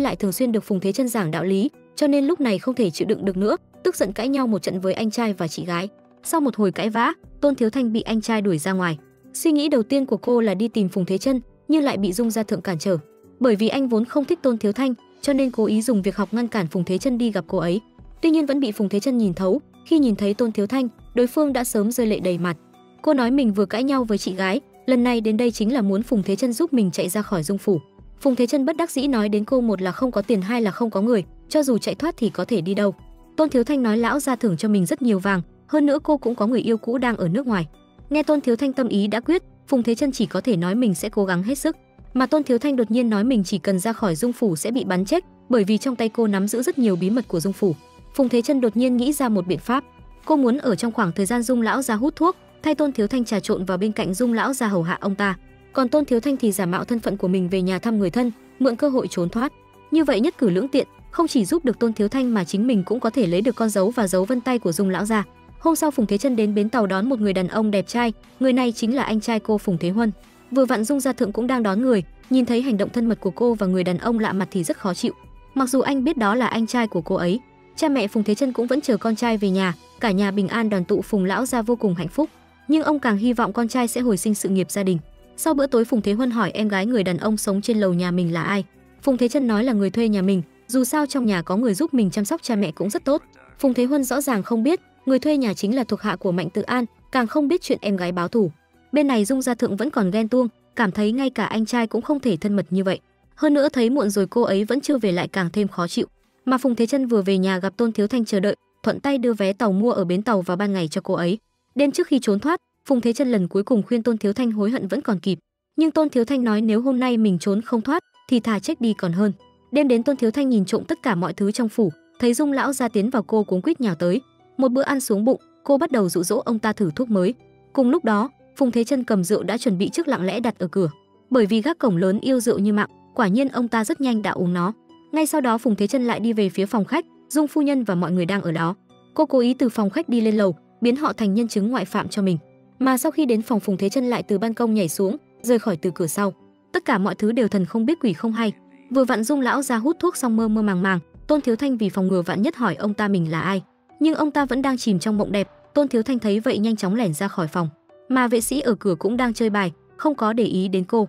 lại thường xuyên được Phùng Thế Chân giảng đạo lý, cho nên lúc này không thể chịu đựng được nữa, tức giận cãi nhau một trận với anh trai và chị gái. Sau một hồi cãi vã, Tôn Thiếu Thanh bị anh trai đuổi ra ngoài. Suy nghĩ đầu tiên của cô là đi tìm Phùng Thế Chân, nhưng lại bị Dung Gia Thượng cản trở. Bởi vì anh vốn không thích Tôn Thiếu Thanh, cho nên cố ý dùng việc học ngăn cản Phùng Thế Chân đi gặp cô ấy. Tuy nhiên vẫn bị Phùng Thế Chân nhìn thấu, khi nhìn thấy Tôn Thiếu Thanh, đối phương đã sớm rơi lệ đầy mặt. Cô nói mình vừa cãi nhau với chị gái, lần này đến đây chính là muốn Phùng Thế Chân giúp mình chạy ra khỏi Dung phủ. Phùng Thế Chân bất đắc dĩ nói đến cô một là không có tiền, hai là không có người, cho dù chạy thoát thì có thể đi đâu. Tôn Thiếu Thanh nói lão gia thưởng cho mình rất nhiều vàng, hơn nữa cô cũng có người yêu cũ đang ở nước ngoài. Nghe Tôn Thiếu Thanh tâm ý đã quyết, Phùng Thế Chân chỉ có thể nói mình sẽ cố gắng hết sức. Mà Tôn Thiếu Thanh đột nhiên nói mình chỉ cần ra khỏi Dung phủ sẽ bị bắn chết, bởi vì trong tay cô nắm giữ rất nhiều bí mật của Dung phủ. Phùng Thế Chân đột nhiên nghĩ ra một biện pháp, cô muốn ở trong khoảng thời gian Dung lão gia hút thuốc, thay Tôn Thiếu Thanh trà trộn vào bên cạnh Dung lão gia hầu hạ ông ta, còn Tôn Thiếu Thanh thì giả mạo thân phận của mình về nhà thăm người thân, mượn cơ hội trốn thoát. Như vậy nhất cử lưỡng tiện, không chỉ giúp được Tôn Thiếu Thanh mà chính mình cũng có thể lấy được con dấu và dấu vân tay của Dung lão gia. Hôm sau Phùng Thế Chân đến bến tàu đón một người đàn ông đẹp trai, người này chính là anh trai cô Phùng Thế Huân. Vừa vặn Dung Gia Thượng cũng đang đón người, nhìn thấy hành động thân mật của cô và người đàn ông lạ mặt thì rất khó chịu. Mặc dù anh biết đó là anh trai của cô ấy, cha mẹ Phùng Thế Chân cũng vẫn chờ con trai về nhà, cả nhà bình an đoàn tụ, Phùng lão gia vô cùng hạnh phúc, nhưng ông càng hy vọng con trai sẽ hồi sinh sự nghiệp gia đình. Sau bữa tối, Phùng Thế Huân hỏi em gái người đàn ông sống trên lầu nhà mình là ai. Phùng Thế Chân nói là người thuê nhà mình, dù sao trong nhà có người giúp mình chăm sóc cha mẹ cũng rất tốt. Phùng Thế Huân rõ ràng không biết người thuê nhà chính là thuộc hạ của Mạnh Tự An, càng không biết chuyện em gái báo thù. Bên này Dung Gia Thượng vẫn còn ghen tuông, cảm thấy ngay cả anh trai cũng không thể thân mật như vậy, hơn nữa thấy muộn rồi cô ấy vẫn chưa về lại càng thêm khó chịu. Mà Phùng Thế Chân vừa về nhà gặp Tôn Thiếu Thanh chờ đợi, thuận tay đưa vé tàu mua ở bến tàu vào ban ngày cho cô ấy. Đêm trước khi trốn thoát, Phùng Thế Chân lần cuối cùng khuyên Tôn Thiếu Thanh hối hận vẫn còn kịp, nhưng Tôn Thiếu Thanh nói nếu hôm nay mình trốn không thoát thì thà chết đi còn hơn. Đêm đến Tôn Thiếu Thanh nhìn trộm tất cả mọi thứ trong phủ, thấy Dung lão gia tiến vào cô cuống quýt nhào tới. Một bữa ăn xuống bụng, cô bắt đầu dụ dỗ ông ta thử thuốc mới. Cùng lúc đó, Phùng Thế Chân cầm rượu đã chuẩn bị trước lặng lẽ đặt ở cửa, bởi vì gác cổng lớn yêu rượu như mạng, quả nhiên ông ta rất nhanh đã uống nó. Ngay sau đó Phùng Thế Chân lại đi về phía phòng khách, Dung phu nhân và mọi người đang ở đó. Cô cố ý từ phòng khách đi lên lầu, biến họ thành nhân chứng ngoại phạm cho mình. Mà sau khi đến phòng Phùng Thế Chân lại từ ban công nhảy xuống, rời khỏi từ cửa sau. Tất cả mọi thứ đều thần không biết quỷ không hay. Vừa vặn Dung lão gia hút thuốc xong mơ mơ màng màng, Tôn Thiếu Thanh vì phòng ngừa vạn nhất hỏi ông ta mình là ai, nhưng ông ta vẫn đang chìm trong mộng đẹp. Tôn Thiếu Thanh thấy vậy nhanh chóng lẻn ra khỏi phòng, mà vệ sĩ ở cửa cũng đang chơi bài, không có để ý đến cô.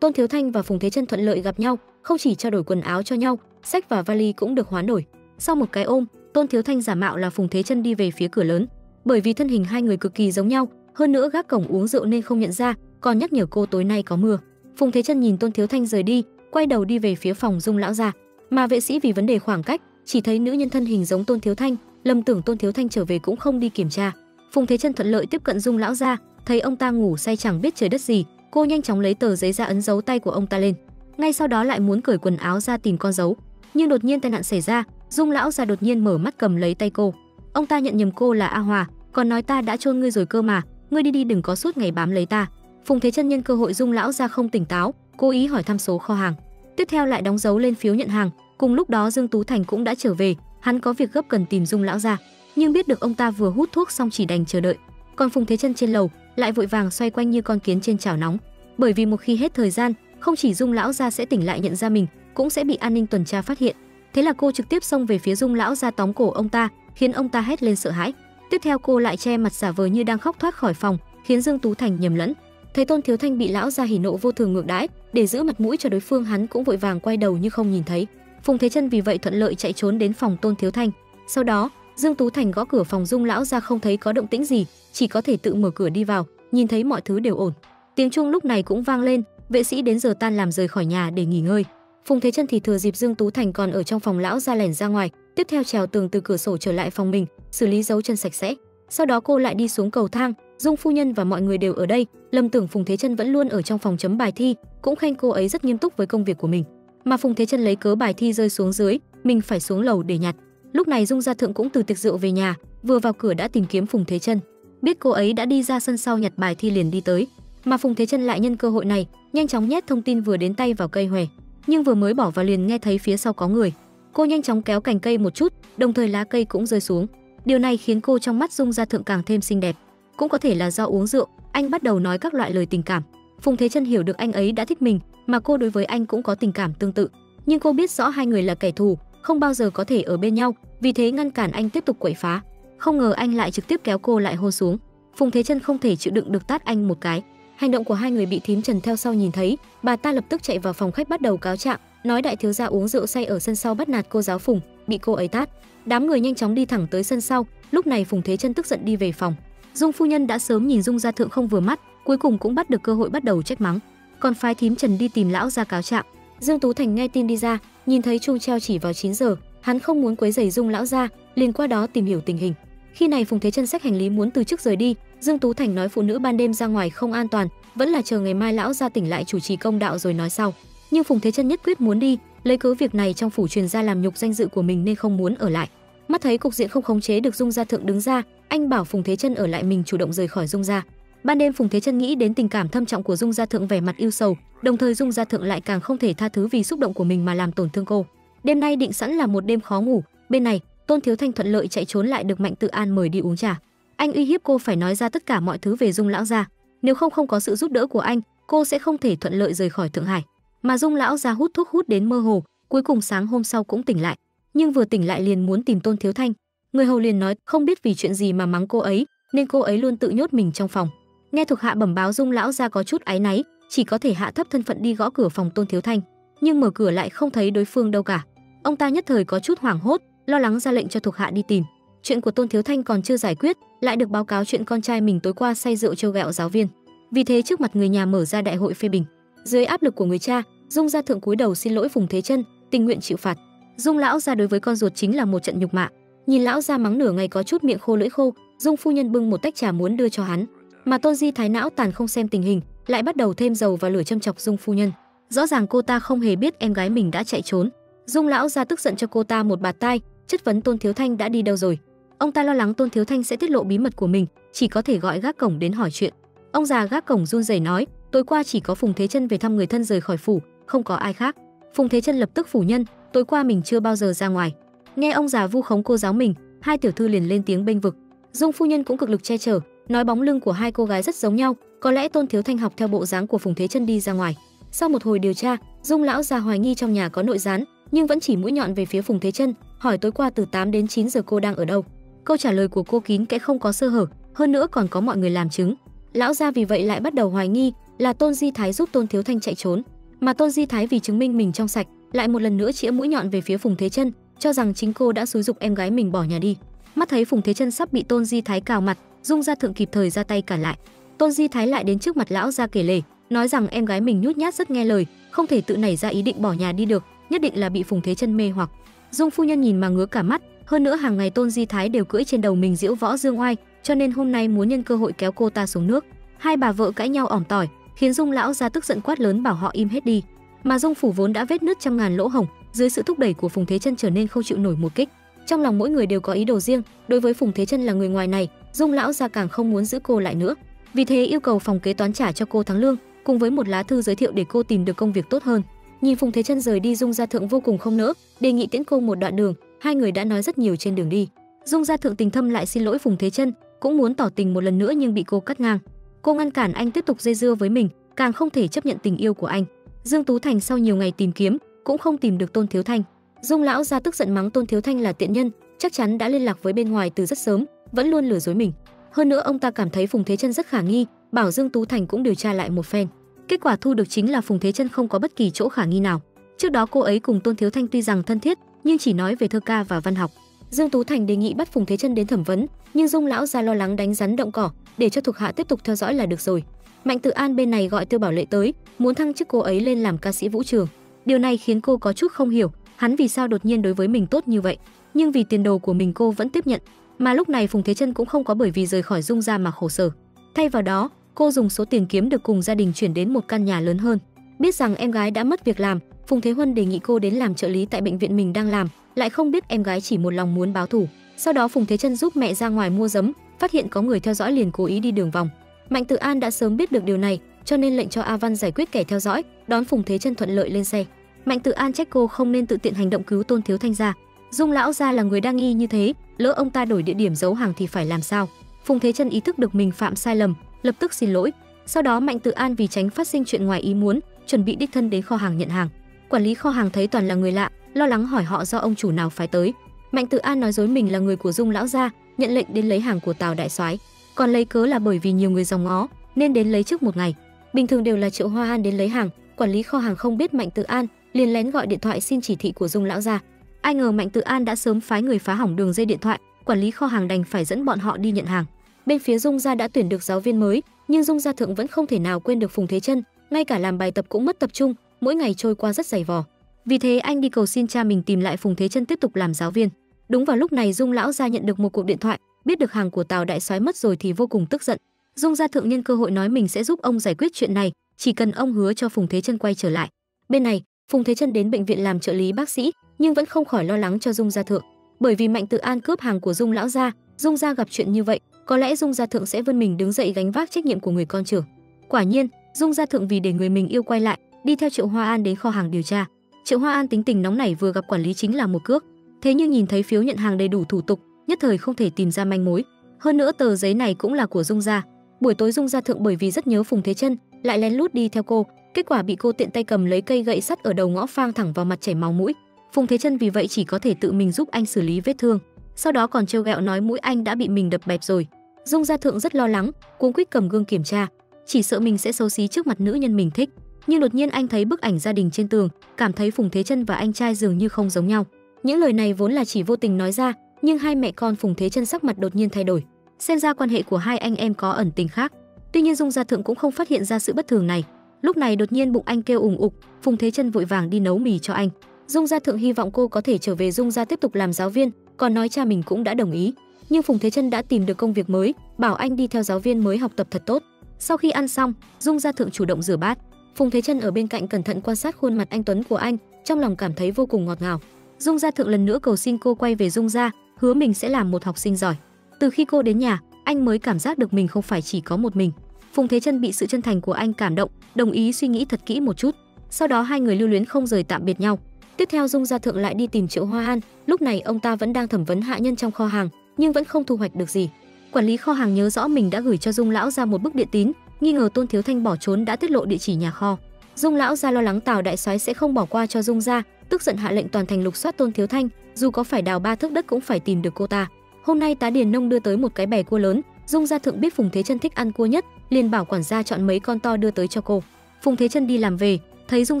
Tôn Thiếu Thanh và Phùng Thế Chân thuận lợi gặp nhau, không chỉ trao đổi quần áo cho nhau, sách và vali cũng được hoán đổi. Sau một cái ôm, Tôn Thiếu Thanh giả mạo là Phùng Thế Chân đi về phía cửa lớn, bởi vì thân hình hai người cực kỳ giống nhau, hơn nữa gác cổng uống rượu nên không nhận ra, còn nhắc nhở cô tối nay có mưa. Phùng Thế Chân nhìn Tôn Thiếu Thanh rời đi, quay đầu đi về phía phòng Dung lão gia, mà vệ sĩ vì vấn đề khoảng cách chỉ thấy nữ nhân thân hình giống Tôn Thiếu Thanh, lầm tưởng Tôn Thiếu Thanh trở về cũng không đi kiểm tra. Phùng Thế Chân thuận lợi tiếp cận Dung lão gia, thấy ông ta ngủ say chẳng biết trời đất gì, cô nhanh chóng lấy tờ giấy ra ấn dấu tay của ông ta lên. Ngay sau đó lại muốn cởi quần áo ra tìm con dấu, nhưng đột nhiên tai nạn xảy ra, Dung lão gia đột nhiên mở mắt cầm lấy tay cô. Ông ta nhận nhầm cô là A Hòa, còn nói ta đã chôn ngươi rồi cơ mà, ngươi đi đừng có suốt ngày bám lấy ta. Phùng Thế Chân nhân cơ hội Dung lão gia không tỉnh táo, cố ý hỏi thăm số kho hàng. Tiếp theo lại đóng dấu lên phiếu nhận hàng. Cùng lúc đó Dương Tú Thành cũng đã trở về, hắn có việc gấp cần tìm Dung lão gia, nhưng biết được ông ta vừa hút thuốc xong chỉ đành chờ đợi. Còn Phùng Thế Chân trên lầu lại vội vàng xoay quanh như con kiến trên chảo nóng, bởi vì một khi hết thời gian, không chỉ Dung lão gia sẽ tỉnh lại nhận ra mình, cũng sẽ bị an ninh tuần tra phát hiện. Thế là cô trực tiếp xông về phía Dung lão gia tóm cổ ông ta, khiến ông ta hét lên sợ hãi. Tiếp theo cô lại che mặt giả vờ như đang khóc thoát khỏi phòng, khiến Dương Tú Thành nhầm lẫn. Thấy Tôn Thiếu Thanh bị lão gia hỉ nộ vô thường ngược đãi, để giữ mặt mũi cho đối phương, hắn cũng vội vàng quay đầu như không nhìn thấy. Phùng Thế Chân vì vậy thuận lợi chạy trốn đến phòng Tôn Thiếu Thanh. Sau đó Dương Tú Thành gõ cửa phòng Dung lão gia, không thấy có động tĩnh gì, chỉ có thể tự mở cửa đi vào. Nhìn thấy mọi thứ đều ổn, tiếng chuông lúc này cũng vang lên, vệ sĩ đến giờ tan làm rời khỏi nhà để nghỉ ngơi. Phùng Thế Chân thì thừa dịp Dương Tú Thành còn ở trong phòng lão gia lẻn ra ngoài, tiếp theo trèo tường từ cửa sổ trở lại phòng mình, xử lý dấu chân sạch sẽ. Sau đó cô lại đi xuống cầu thang, Dung phu nhân và mọi người đều ở đây, lầm tưởng Phùng Thế Chân vẫn luôn ở trong phòng chấm bài thi, cũng khen cô ấy rất nghiêm túc với công việc của mình. Mà Phùng Thế Chân lấy cớ bài thi rơi xuống dưới, mình phải xuống lầu để nhặt. Lúc này Dung Gia Thượng cũng từ tiệc rượu về nhà, vừa vào cửa đã tìm kiếm Phùng Thế Chân, biết cô ấy đã đi ra sân sau nhặt bài thi liền đi tới. Mà Phùng Thế Chân lại nhân cơ hội này nhanh chóng nhét thông tin vừa đến tay vào cây hòe, nhưng vừa mới bỏ vào liền nghe thấy phía sau có người. Cô nhanh chóng kéo cành cây một chút, đồng thời lá cây cũng rơi xuống. Điều này khiến cô trong mắt Dung Gia Thượng càng thêm xinh đẹp. Cũng có thể là do uống rượu, Anh bắt đầu nói các loại lời tình cảm. Phùng Thế Chân hiểu được anh ấy đã thích mình, mà cô đối với anh cũng có tình cảm tương tự. Nhưng cô biết rõ hai người là kẻ thù, không bao giờ có thể ở bên nhau, vì thế ngăn cản anh tiếp tục quậy phá. Không ngờ anh lại trực tiếp kéo cô lại hôn xuống. Phùng Thế Chân không thể chịu đựng được tát anh một cái. Hành động của hai người bị Thím Trần theo sau nhìn thấy, bà ta lập tức chạy vào phòng khách bắt đầu cáo trạng, nói đại thiếu gia uống rượu say ở sân sau bắt nạt cô giáo Phùng, bị cô ấy tát. Đám người nhanh chóng đi thẳng tới sân sau. Lúc này Phùng Thế Chân tức giận đi về phòng. Dung phu nhân đã sớm nhìn Dung gia thượng không vừa mắt, cuối cùng cũng bắt được cơ hội bắt đầu trách mắng. Còn phái Thím Trần đi tìm lão gia cáo trạng. Dương Tú Thành nghe tin đi ra, nhìn thấy chuông treo chỉ vào 9 giờ, hắn không muốn quấy rầy Dung lão gia, liền qua đó tìm hiểu tình hình. Khi này Phùng Thế Chân xách hành lý muốn từ chức rời đi, Dương Tú Thành nói phụ nữ ban đêm ra ngoài không an toàn, vẫn là chờ ngày mai lão gia tỉnh lại chủ trì công đạo rồi nói sau. Nhưng Phùng Thế Chân nhất quyết muốn đi, lấy cớ việc này trong phủ truyền ra làm nhục danh dự của mình nên không muốn ở lại. Mắt thấy cục diện không khống chế được, Dung gia thượng đứng ra, anh bảo Phùng Thế Chân ở lại mình chủ động rời khỏi Dung gia. Ban đêm Phùng Thế Chân nghĩ đến tình cảm thâm trọng của Dung gia thượng, vẻ mặt ưu sầu, đồng thời Dung gia thượng lại càng không thể tha thứ vì xúc động của mình mà làm tổn thương cô. Đêm nay định sẵn là một đêm khó ngủ. Bên này, Tôn Thiếu Thanh thuận lợi chạy trốn lại được Mạnh Tự An mời đi uống trà. Anh uy hiếp cô phải nói ra tất cả mọi thứ về Dung lão gia, nếu không có sự giúp đỡ của anh, cô sẽ không thể thuận lợi rời khỏi Thượng Hải. Mà Dung lão gia hút thuốc hút đến mơ hồ, cuối cùng sáng hôm sau cũng tỉnh lại, nhưng vừa tỉnh lại liền muốn tìm Tôn Thiếu Thanh. Người hầu liền nói không biết vì chuyện gì mà mắng cô ấy, nên cô ấy luôn tự nhốt mình trong phòng. Nghe thuộc hạ bẩm báo, Dung lão gia có chút áy náy, chỉ có thể hạ thấp thân phận đi gõ cửa phòng Tôn Thiếu Thanh, nhưng mở cửa lại không thấy đối phương đâu cả. Ông ta nhất thời có chút hoảng hốt, lo lắng ra lệnh cho thuộc hạ đi tìm. Chuyện của Tôn Thiếu Thanh còn chưa giải quyết, lại được báo cáo chuyện con trai mình tối qua say rượu trêu ghẹo giáo viên, vì thế trước mặt người nhà mở ra đại hội phê bình. Dưới áp lực của người cha, Dung gia thượng cúi đầu xin lỗi Phùng Thế Chân, tình nguyện chịu phạt. Dung lão gia đối với con ruột chính là một trận nhục mạ. Nhìn lão gia mắng nửa ngày có chút miệng khô lưỡi khô, Dung phu nhân bưng một tách trà muốn đưa cho hắn, mà Tôn Di Thái não tàn không xem tình hình, lại bắt đầu thêm dầu vào lửa châm chọc Dung phu nhân. Rõ ràng cô ta không hề biết em gái mình đã chạy trốn. Dung lão gia tức giận cho cô ta một bạt tai, chất vấn Tôn Thiếu Thanh đã đi đâu rồi. Ông ta lo lắng Tôn Thiếu Thanh sẽ tiết lộ bí mật của mình, chỉ có thể gọi gác cổng đến hỏi chuyện. Ông già gác cổng run rẩy nói, tối qua chỉ có Phùng Thế Chân về thăm người thân rời khỏi phủ, không có ai khác. Phùng Thế Chân lập tức phủ nhận, tối qua mình chưa bao giờ ra ngoài. Nghe ông già vu khống cô giáo mình, hai tiểu thư liền lên tiếng bênh vực. Dung phu nhân cũng cực lực che chở, nói bóng lưng của hai cô gái rất giống nhau, có lẽ Tôn Thiếu Thanh học theo bộ dáng của Phùng Thế Chân đi ra ngoài. Sau một hồi điều tra, Dung lão già hoài nghi trong nhà có nội gián, nhưng vẫn chỉ mũi nhọn về phía Phùng Thế Chân, hỏi tối qua từ 8 đến 9 giờ cô đang ở đâu. Câu trả lời của cô kín kẽ không có sơ hở, hơn nữa còn có mọi người làm chứng. Lão gia vì vậy lại bắt đầu hoài nghi là Tôn Di Thái giúp Tôn Thiếu Thanh chạy trốn, mà Tôn Di Thái vì chứng minh mình trong sạch, lại một lần nữa chĩa mũi nhọn về phía Phùng Thế Chân, cho rằng chính cô đã xúi giục em gái mình bỏ nhà đi. Mắt thấy Phùng Thế Chân sắp bị Tôn Di Thái cào mặt, Dung gia thượng kịp thời ra tay cản lại. Tôn Di Thái lại đến trước mặt lão gia kể lể, nói rằng em gái mình nhút nhát rất nghe lời, không thể tự nảy ra ý định bỏ nhà đi được, nhất định là bị Phùng Thế Chân mê hoặc. Dung phu nhân nhìn mà ngứa cả mắt, hơn nữa hàng ngày Tôn Di Thái đều cưỡi trên đầu mình diễu võ dương oai, cho nên hôm nay muốn nhân cơ hội kéo cô ta xuống nước. Hai bà vợ cãi nhau ỏm tỏi, khiến Dung lão gia tức giận quát lớn bảo họ im hết đi. Mà Dung phủ vốn đã vết nứt trăm ngàn lỗ hổng, dưới sự thúc đẩy của Phùng Thế Chân trở nên không chịu nổi một kích. Trong lòng mỗi người đều có ý đồ riêng, đối với Phùng Thế Chân là người ngoài này, Dung lão gia càng không muốn giữ cô lại nữa. Vì thế yêu cầu phòng kế toán trả cho cô tháng lương, cùng với một lá thư giới thiệu để cô tìm được công việc tốt hơn. Nhìn Phùng Thế Chân rời đi, Dung gia thượng vô cùng không nỡ, đề nghị tiễn cô một đoạn đường. Hai người đã nói rất nhiều trên đường đi. Dung gia thượng tình thâm lại xin lỗi Phùng Thế Chân, cũng muốn tỏ tình một lần nữa nhưng bị cô cắt ngang. Cô ngăn cản anh tiếp tục dây dưa với mình, càng không thể chấp nhận tình yêu của anh. Dương Tú Thành sau nhiều ngày tìm kiếm cũng không tìm được Tôn Thiếu Thanh. Dung lão gia tức giận mắng Tôn Thiếu Thanh là tiện nhân, chắc chắn đã liên lạc với bên ngoài từ rất sớm, vẫn luôn lừa dối mình. Hơn nữa ông ta cảm thấy Phùng Thế Chân rất khả nghi, bảo Dương Tú Thành cũng điều tra lại một phen. Kết quả thu được chính là Phùng Thế Chân không có bất kỳ chỗ khả nghi nào. Trước đó cô ấy cùng Tôn Thiếu Thanh tuy rằng thân thiết, nhưng chỉ nói về thơ ca và văn học. Dương Tú Thành đề nghị bắt Phùng Thế Chân đến thẩm vấn, nhưng Dung lão gia lo lắng đánh rắn động cỏ, để cho thuộc hạ tiếp tục theo dõi là được rồi. Mạnh Tự An bên này gọi Tiêu Bảo Lệ tới, muốn thăng chức cô ấy lên làm ca sĩ vũ trường. Điều này khiến cô có chút không hiểu, hắn vì sao đột nhiên đối với mình tốt như vậy, nhưng vì tiền đồ của mình cô vẫn tiếp nhận. Mà lúc này Phùng Thế Chân cũng không có bởi vì rời khỏi Dung gia mà khổ sở. Thay vào đó, cô dùng số tiền kiếm được cùng gia đình chuyển đến một căn nhà lớn hơn. Biết rằng em gái đã mất việc làm, Phùng Thế Huân đề nghị cô đến làm trợ lý tại bệnh viện mình đang làm, lại không biết em gái chỉ một lòng muốn báo thù. Sau đó Phùng Thế Chân giúp mẹ ra ngoài mua giấm, phát hiện có người theo dõi liền cố ý đi đường vòng. Mạnh Tự An đã sớm biết được điều này, cho nên lệnh cho A Văn giải quyết kẻ theo dõi, đón Phùng Thế Chân thuận lợi lên xe. Mạnh Tự An trách cô không nên tự tiện hành động cứu Tôn Thiếu Thanh ra. Dung lão gia là người đang nghi như thế, lỡ ông ta đổi địa điểm giấu hàng thì phải làm sao? Phùng Thế Chân ý thức được mình phạm sai lầm, lập tức xin lỗi. Sau đó Mạnh Tử An vì tránh phát sinh chuyện ngoài ý muốn, chuẩn bị đích thân đến kho hàng nhận hàng. Quản lý kho hàng thấy toàn là người lạ, lo lắng hỏi họ do ông chủ nào phái tới. Mạnh Tử An nói dối mình là người của Dung lão gia, nhận lệnh đến lấy hàng của Tào Đại Soái, còn lấy cớ là bởi vì nhiều người dòng ngó nên đến lấy trước một ngày. Bình thường đều là Triệu Hoa An đến lấy hàng, quản lý kho hàng không biết Mạnh Tử An, liền lén gọi điện thoại xin chỉ thị của Dung lão gia. Ai ngờ Mạnh Tử An đã sớm phái người phá hỏng đường dây điện thoại, quản lý kho hàng đành phải dẫn bọn họ đi nhận hàng. Bên phía Dung gia đã tuyển được giáo viên mới, nhưng Dung gia thượng vẫn không thể nào quên được Phùng Thế Chân, ngay cả làm bài tập cũng mất tập trung, mỗi ngày trôi qua rất dày vò. Vì thế anh đi cầu xin cha mình tìm lại Phùng Thế Chân tiếp tục làm giáo viên. Đúng vào lúc này Dung lão gia nhận được một cuộc điện thoại, biết được hàng của Tào Đại Soái mất rồi thì vô cùng tức giận. Dung gia thượng nhân cơ hội nói mình sẽ giúp ông giải quyết chuyện này, chỉ cần ông hứa cho Phùng Thế Chân quay trở lại. Bên này, Phùng Thế Chân đến bệnh viện làm trợ lý bác sĩ, nhưng vẫn không khỏi lo lắng cho Dung gia thượng, bởi vì Mạnh Tử An cướp hàng của Dung lão gia, Dung gia gặp chuyện như vậy, có lẽ Dung gia thượng sẽ vươn mình đứng dậy gánh vác trách nhiệm của người con trưởng. Quả nhiên, Dung gia thượng vì để người mình yêu quay lại, đi theo Triệu Hoa An đến kho hàng điều tra. Triệu Hoa An tính tình nóng nảy, vừa gặp quản lý chính là một cước. Thế nhưng nhìn thấy phiếu nhận hàng đầy đủ thủ tục, nhất thời không thể tìm ra manh mối. Hơn nữa tờ giấy này cũng là của Dung gia. Buổi tối Dung gia thượng bởi vì rất nhớ Phùng Thế Chân, lại lén lút đi theo cô, kết quả bị cô tiện tay cầm lấy cây gậy sắt ở đầu ngõ phang thẳng vào mặt chảy máu mũi. Phùng Thế Chân vì vậy chỉ có thể tự mình giúp anh xử lý vết thương, sau đó còn trêu ghẹo nói mũi anh đã bị mình đập bẹp rồi. Dung gia thượng rất lo lắng, cuống quýt cầm gương kiểm tra, chỉ sợ mình sẽ xấu xí trước mặt nữ nhân mình thích. Nhưng đột nhiên anh thấy bức ảnh gia đình trên tường, cảm thấy Phùng Thế Chân và anh trai dường như không giống nhau. Những lời này vốn là chỉ vô tình nói ra, nhưng hai mẹ con Phùng Thế Chân sắc mặt đột nhiên thay đổi, xem ra quan hệ của hai anh em có ẩn tình khác. Tuy nhiên Dung gia thượng cũng không phát hiện ra sự bất thường này. Lúc này đột nhiên bụng anh kêu ùng ục, Phùng Thế Chân vội vàng đi nấu mì cho anh. Dung gia thượng hy vọng cô có thể trở về Dung gia tiếp tục làm giáo viên, còn nói cha mình cũng đã đồng ý. Nhưng Phùng Thế Chân đã tìm được công việc mới, bảo anh đi theo giáo viên mới học tập thật tốt. Sau khi ăn xong, Dung gia thượng chủ động rửa bát. Phùng Thế Chân ở bên cạnh cẩn thận quan sát khuôn mặt anh tuấn của anh, trong lòng cảm thấy vô cùng ngọt ngào. Dung gia thượng lần nữa cầu xin cô quay về Dung gia, hứa mình sẽ làm một học sinh giỏi. Từ khi cô đến nhà, anh mới cảm giác được mình không phải chỉ có một mình. Phùng Thế Chân bị sự chân thành của anh cảm động, đồng ý suy nghĩ thật kỹ một chút. Sau đó hai người lưu luyến không rời tạm biệt nhau. Tiếp theo Dung gia thượng lại đi tìm Triệu Hoa An, lúc này ông ta vẫn đang thẩm vấn hạ nhân trong kho hàng, nhưng vẫn không thu hoạch được gì. Quản lý kho hàng nhớ rõ mình đã gửi cho Dung lão gia một bức điện tín, nghi ngờ Tôn Thiếu Thanh bỏ trốn đã tiết lộ địa chỉ nhà kho. Dung lão gia lo lắng Tào Đại Soái sẽ không bỏ qua cho Dung gia, tức giận hạ lệnh toàn thành lục soát Tôn Thiếu Thanh, dù có phải đào 3 thước đất cũng phải tìm được cô ta. Hôm nay tá điền nông đưa tới một cái bè cua lớn, Dung gia thượng biết Phùng Thế Chân thích ăn cua nhất, liền bảo quản gia chọn mấy con to đưa tới cho cô. Phùng Thế Chân đi làm về, thấy Dung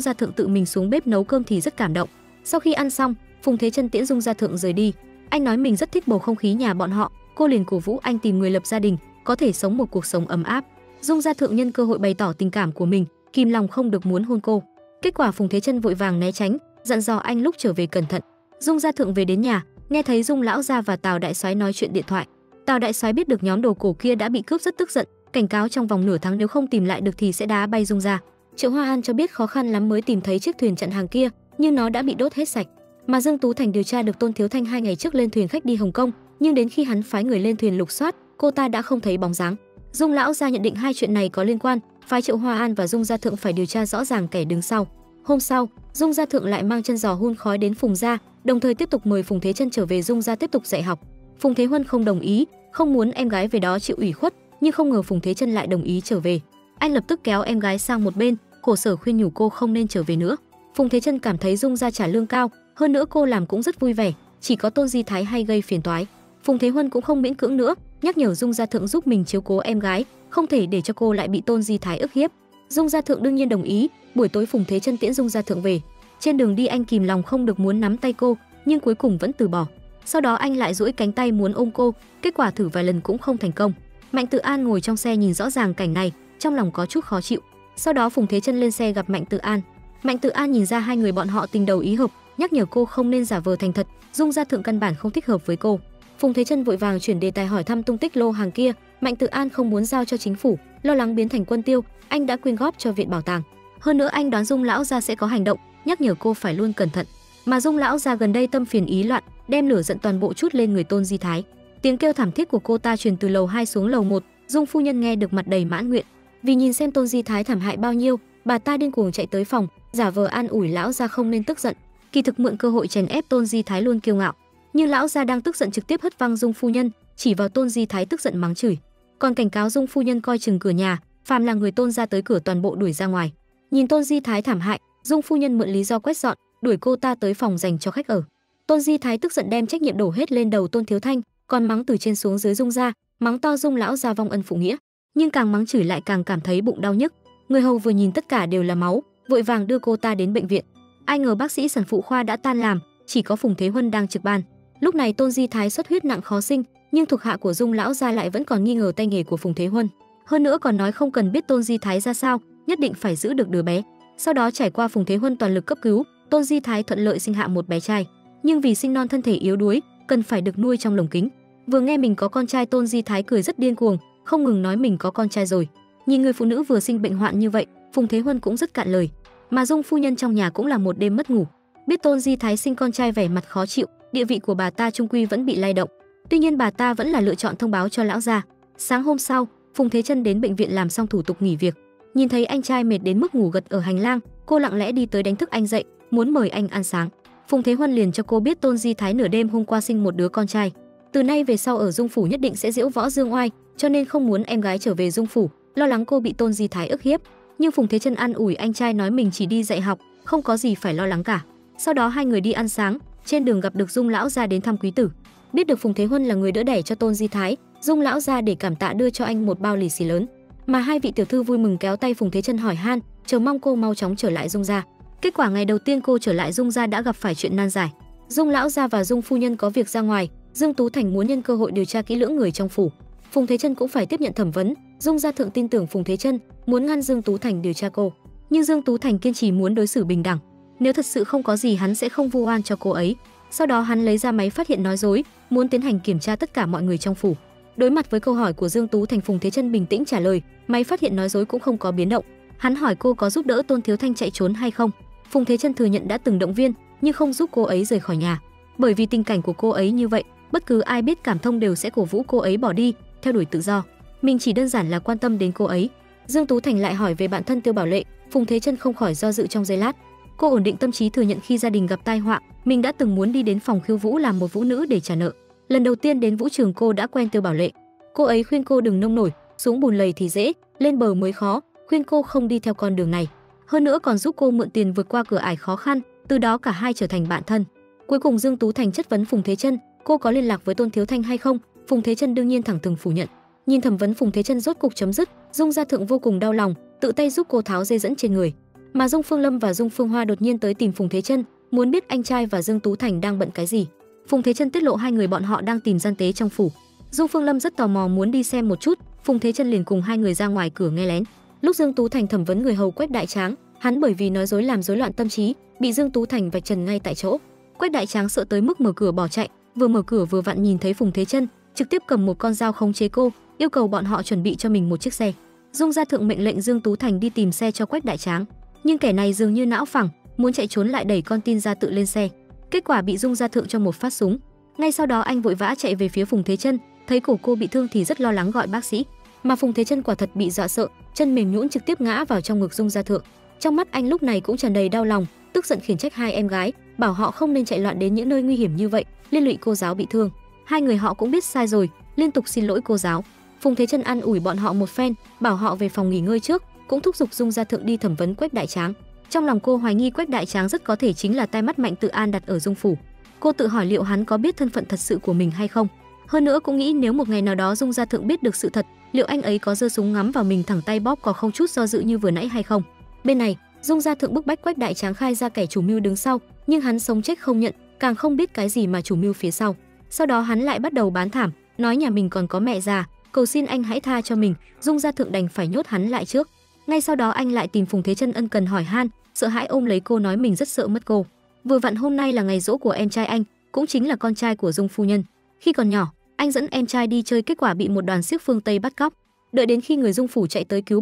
gia thượng tự mình xuống bếp nấu cơm thì rất cảm động. Sau khi ăn xong, Phùng Thế Chân tiễn Dung gia thượng rời đi. Anh nói mình rất thích bầu không khí nhà bọn họ, cô liền cổ vũ anh tìm người lập gia đình, có thể sống một cuộc sống ấm áp. Dung gia thượng nhân cơ hội bày tỏ tình cảm của mình, kìm lòng không được muốn hôn cô. Kết quả Phùng Thế Chân vội vàng né tránh, dặn dò anh lúc trở về cẩn thận. Dung gia thượng về đến nhà, nghe thấy Dung lão gia và Tào Đại Soái nói chuyện điện thoại. Tào Đại Soái biết được nhóm đồ cổ kia đã bị cướp rất tức giận, cảnh cáo trong vòng nửa tháng nếu không tìm lại được thì sẽ đá bay Dung gia. Triệu Hoa An cho biết khó khăn lắm mới tìm thấy chiếc thuyền chặn hàng kia, nhưng nó đã bị đốt hết sạch. Mà Dương Tú Thành điều tra được Tôn Thiếu Thanh 2 ngày trước lên thuyền khách đi Hồng Kông, nhưng đến khi hắn phái người lên thuyền lục soát, cô ta đã không thấy bóng dáng. Dung lão gia nhận định hai chuyện này có liên quan, phái Triệu Hoa An và Dung gia thượng phải điều tra rõ ràng kẻ đứng sau. Hôm sau, Dung gia thượng lại mang chân giò hun khói đến Phùng gia, đồng thời tiếp tục mời Phùng Thế Chân trở về Dung gia tiếp tục dạy học. Phùng Thế Huân không đồng ý, không muốn em gái về đó chịu ủy khuất, nhưng không ngờ Phùng Thế Chân lại đồng ý trở về. Anh lập tức kéo em gái sang một bên, khổ sở khuyên nhủ cô không nên trở về nữa. Phùng Thế Chân cảm thấy Dung gia trả lương cao, hơn nữa cô làm cũng rất vui vẻ, chỉ có Tôn Di Thái hay gây phiền toái. Phùng Thế Huân cũng không miễn cưỡng nữa, nhắc nhở Dung gia thượng giúp mình chiếu cố em gái, không thể để cho cô lại bị Tôn Di Thái ức hiếp. Dung gia thượng đương nhiên đồng ý. Buổi tối Phùng Thế Chân tiễn Dung gia thượng về, trên đường đi anh kìm lòng không được muốn nắm tay cô, nhưng cuối cùng vẫn từ bỏ. Sau đó anh lại duỗi cánh tay muốn ôm cô, kết quả thử vài lần cũng không thành công. Mạnh Tử An ngồi trong xe nhìn rõ ràng cảnh này, trong lòng có chút khó chịu. Sau đó Phùng Thế Chân lên xe gặp Mạnh Tử An. Mạnh Tử An nhìn ra hai người bọn họ tình đầu ý hợp, nhắc nhở cô không nên giả vờ thành thật, Dung gia thượng căn bản không thích hợp với cô. Phùng Thế Chân vội vàng chuyển đề tài hỏi thăm tung tích lô hàng kia. Mạnh Tử An không muốn giao cho chính phủ, lo lắng biến thành quân tiêu, anh đã quyên góp cho viện bảo tàng. Hơn nữa anh đoán Dung lão gia sẽ có hành động, nhắc nhở cô phải luôn cẩn thận. Mà Dung lão gia gần đây tâm phiền ý loạn, đem lửa giận toàn bộ chút lên người Tôn Di Thái. Tiếng kêu thảm thiết của cô ta truyền từ lầu 2 xuống lầu 1, Dung phu nhân nghe được mặt đầy mãn nguyện. Vì nhìn xem Tôn Di Thái thảm hại bao nhiêu, bà ta điên cuồng chạy tới phòng, giả vờ an ủi lão gia không nên tức giận, kỳ thực mượn cơ hội chèn ép Tôn Di Thái luôn kiêu ngạo. Nhưng lão gia đang tức giận trực tiếp hất văng Dung phu nhân, chỉ vào Tôn Di Thái tức giận mắng chửi: còn cảnh cáo Dung phu nhân coi chừng cửa nhà, phàm là người Tôn ra tới cửa toàn bộ đuổi ra ngoài. Nhìn Tôn Di Thái thảm hại, Dung phu nhân mượn lý do quét dọn, đuổi cô ta tới phòng dành cho khách ở. Tôn Di Thái tức giận đem trách nhiệm đổ hết lên đầu Tôn Thiếu Thanh, còn mắng từ trên xuống dưới Dung ra, mắng to Dung lão gia vong ân phụ nghĩa, nhưng càng mắng chửi lại càng cảm thấy bụng đau nhức. Người hầu vừa nhìn tất cả đều là máu, vội vàng đưa cô ta đến bệnh viện. Ai ngờ bác sĩ sản phụ khoa đã tan làm, chỉ có Phùng Thế Huân đang trực ban. Lúc này Tôn Di Thái xuất huyết nặng khó sinh, nhưng thuộc hạ của Dung lão gia lại vẫn còn nghi ngờ tay nghề của Phùng Thế Huân, hơn nữa còn nói không cần biết Tôn Di Thái ra sao, nhất định phải giữ được đứa bé. Sau đó trải qua Phùng Thế Huân toàn lực cấp cứu, Tôn Di Thái thuận lợi sinh hạ một bé trai, nhưng vì sinh non thân thể yếu đuối, cần phải được nuôi trong lồng kính. Vừa nghe mình có con trai, Tôn Di Thái cười rất điên cuồng, không ngừng nói mình có con trai rồi. Nhìn người phụ nữ vừa sinh bệnh hoạn như vậy, Phùng Thế Huân cũng rất cạn lời, mà Dung phu nhân trong nhà cũng là một đêm mất ngủ. Biết Tôn Di Thái sinh con trai vẻ mặt khó chịu, địa vị của bà ta trung quy vẫn bị lay động. Tuy nhiên bà ta vẫn là lựa chọn thông báo cho lão gia. Sáng hôm sau, Phùng Thế Chân đến bệnh viện làm xong thủ tục nghỉ việc, nhìn thấy anh trai mệt đến mức ngủ gật ở hành lang, cô lặng lẽ đi tới đánh thức anh dậy, muốn mời anh ăn sáng. Phùng Thế Huân liền cho cô biết Tôn Di Thái nửa đêm hôm qua sinh một đứa con trai, từ nay về sau ở Dung phủ nhất định sẽ diễu võ dương oai, cho nên không muốn em gái trở về Dung phủ, lo lắng cô bị Tôn Di Thái ức hiếp. Nhưng Phùng Thế Chân an ủi anh trai nói mình chỉ đi dạy học, không có gì phải lo lắng cả. Sau đó hai người đi ăn sáng, trên đường gặp được Dung lão gia đến thăm quý tử. Biết được Phùng Thế Huân là người đỡ đẻ cho Tôn Di Thái, Dung lão gia để cảm tạ đưa cho anh một bao lì xì lớn, mà hai vị tiểu thư vui mừng kéo tay Phùng Thế Chân hỏi han, chờ mong cô mau chóng trở lại Dung gia. Kết quả ngày đầu tiên cô trở lại Dung gia đã gặp phải chuyện nan giải. Dung lão gia và Dung phu nhân có việc ra ngoài, Dương Tú Thành muốn nhân cơ hội điều tra kỹ lưỡng người trong phủ. Phùng Thế Chân cũng phải tiếp nhận thẩm vấn. Dung gia thượng tin tưởng Phùng Thế Chân, muốn ngăn Dương Tú Thành điều tra cô, nhưng Dương Tú Thành kiên trì muốn đối xử bình đẳng, nếu thật sự không có gì hắn sẽ không vu oan cho cô ấy. Sau đó hắn lấy ra máy phát hiện nói dối, muốn tiến hành kiểm tra tất cả mọi người trong phủ. Đối mặt với câu hỏi của Dương Tú Thành, Phùng Thế Chân bình tĩnh trả lời, máy phát hiện nói dối cũng không có biến động. Hắn hỏi cô có giúp đỡ Tôn Thiếu Thanh chạy trốn hay không. Phùng Thế Chân thừa nhận đã từng động viên, nhưng không giúp cô ấy rời khỏi nhà, bởi vì tình cảnh của cô ấy như vậy, bất cứ ai biết cảm thông đều sẽ cổ vũ cô ấy bỏ đi, theo đuổi tự do. Mình chỉ đơn giản là quan tâm đến cô ấy. Dương Tú Thành lại hỏi về bạn thân Tiêu Bảo Lệ, Phùng Thế Chân không khỏi do dự trong giây lát. Cô ổn định tâm trí thừa nhận khi gia đình gặp tai họa, mình đã từng muốn đi đến phòng khiêu vũ làm một vũ nữ để trả nợ. Lần đầu tiên đến vũ trường cô đã quen Tiêu Bảo Lệ. Cô ấy khuyên cô đừng nông nổi, xuống bùn lầy thì dễ, lên bờ mới khó, khuyên cô không đi theo con đường này. Hơn nữa còn giúp cô mượn tiền vượt qua cửa ải khó khăn, từ đó cả hai trở thành bạn thân. Cuối cùng Dương Tú Thành chất vấn Phùng Thế Chân, cô có liên lạc với Tôn Thiếu Thanh hay không? Phùng Thế Chân đương nhiên thẳng thừng phủ nhận. Nhìn thẩm vấn Phùng Thế Chân rốt cục chấm dứt, Dung gia thượng vô cùng đau lòng, tự tay giúp cô tháo dây dẫn trên người. Mà Dung Phương Lâm và Dung Phương Hoa đột nhiên tới tìm Phùng Thế Chân, muốn biết anh trai và Dương Tú Thành đang bận cái gì. Phùng Thế Chân tiết lộ hai người bọn họ đang tìm gian tế trong phủ. Dung Phương Lâm rất tò mò muốn đi xem một chút, Phùng Thế Chân liền cùng hai người ra ngoài cửa nghe lén. Lúc Dương Tú Thành thẩm vấn người hầu Quách Đại Tráng, hắn bởi vì nói dối làm rối loạn tâm trí, bị Dương Tú Thành vạch trần ngay tại chỗ. Quách Đại Tráng sợ tới mức mở cửa bỏ chạy, vừa mở cửa vừa vặn nhìn thấy Phùng Thế Chân, trực tiếp cầm một con dao khống chế cô, yêu cầu bọn họ chuẩn bị cho mình một chiếc xe. Dung gia thượng mệnh lệnh Dương Tú Thành đi tìm xe cho Quách Đại Tráng, nhưng kẻ này dường như não phẳng, muốn chạy trốn lại đẩy con tin ra tự lên xe. Kết quả bị Dung gia thượng cho một phát súng. Ngay sau đó anh vội vã chạy về phía Phùng Thế Chân, thấy cổ cô bị thương thì rất lo lắng gọi bác sĩ, mà Phùng Thế Chân quả thật bị dọa sợ, chân mềm nhũn trực tiếp ngã vào trong ngực Dung gia thượng. Trong mắt anh lúc này cũng tràn đầy đau lòng, tức giận khiển trách hai em gái, bảo họ không nên chạy loạn đến những nơi nguy hiểm như vậy, liên lụy cô giáo bị thương. Hai người họ cũng biết sai rồi, liên tục xin lỗi cô giáo. Phùng Thế Chân an ủi bọn họ một phen, bảo họ về phòng nghỉ ngơi trước, cũng thúc giục Dung gia thượng đi thẩm vấn Quách Đại Tráng. Trong lòng cô hoài nghi Quách Đại Tráng rất có thể chính là tai mắt Mạnh Tự An đặt ở Dung phủ. Cô tự hỏi liệu hắn có biết thân phận thật sự của mình hay không. Hơn nữa cũng nghĩ nếu một ngày nào đó Dung gia thượng biết được sự thật, liệu anh ấy có giơ súng ngắm vào mình thẳng tay bóp có không chút do dự như vừa nãy hay không. Bên này, Dung gia thượng bức bách Quách Đại Tráng khai ra kẻ chủ mưu đứng sau, nhưng hắn sống chết không nhận, càng không biết cái gì mà chủ mưu phía sau. Sau đó hắn lại bắt đầu bán thảm, nói nhà mình còn có mẹ già, cầu xin anh hãy tha cho mình. Dung gia thượng đành phải nhốt hắn lại trước. Ngay sau đó anh lại tìm Phùng Thế Chân ân cần hỏi han, sợ hãi ôm lấy cô nói mình rất sợ mất cô. Vừa vặn hôm nay là ngày giỗ của em trai anh, cũng chính là con trai của Dung phu nhân. Khi còn nhỏ, anh dẫn em trai đi chơi, kết quả bị một đoàn xiếc phương Tây bắt cóc. Đợi đến khi người Dung phủ chạy tới cứu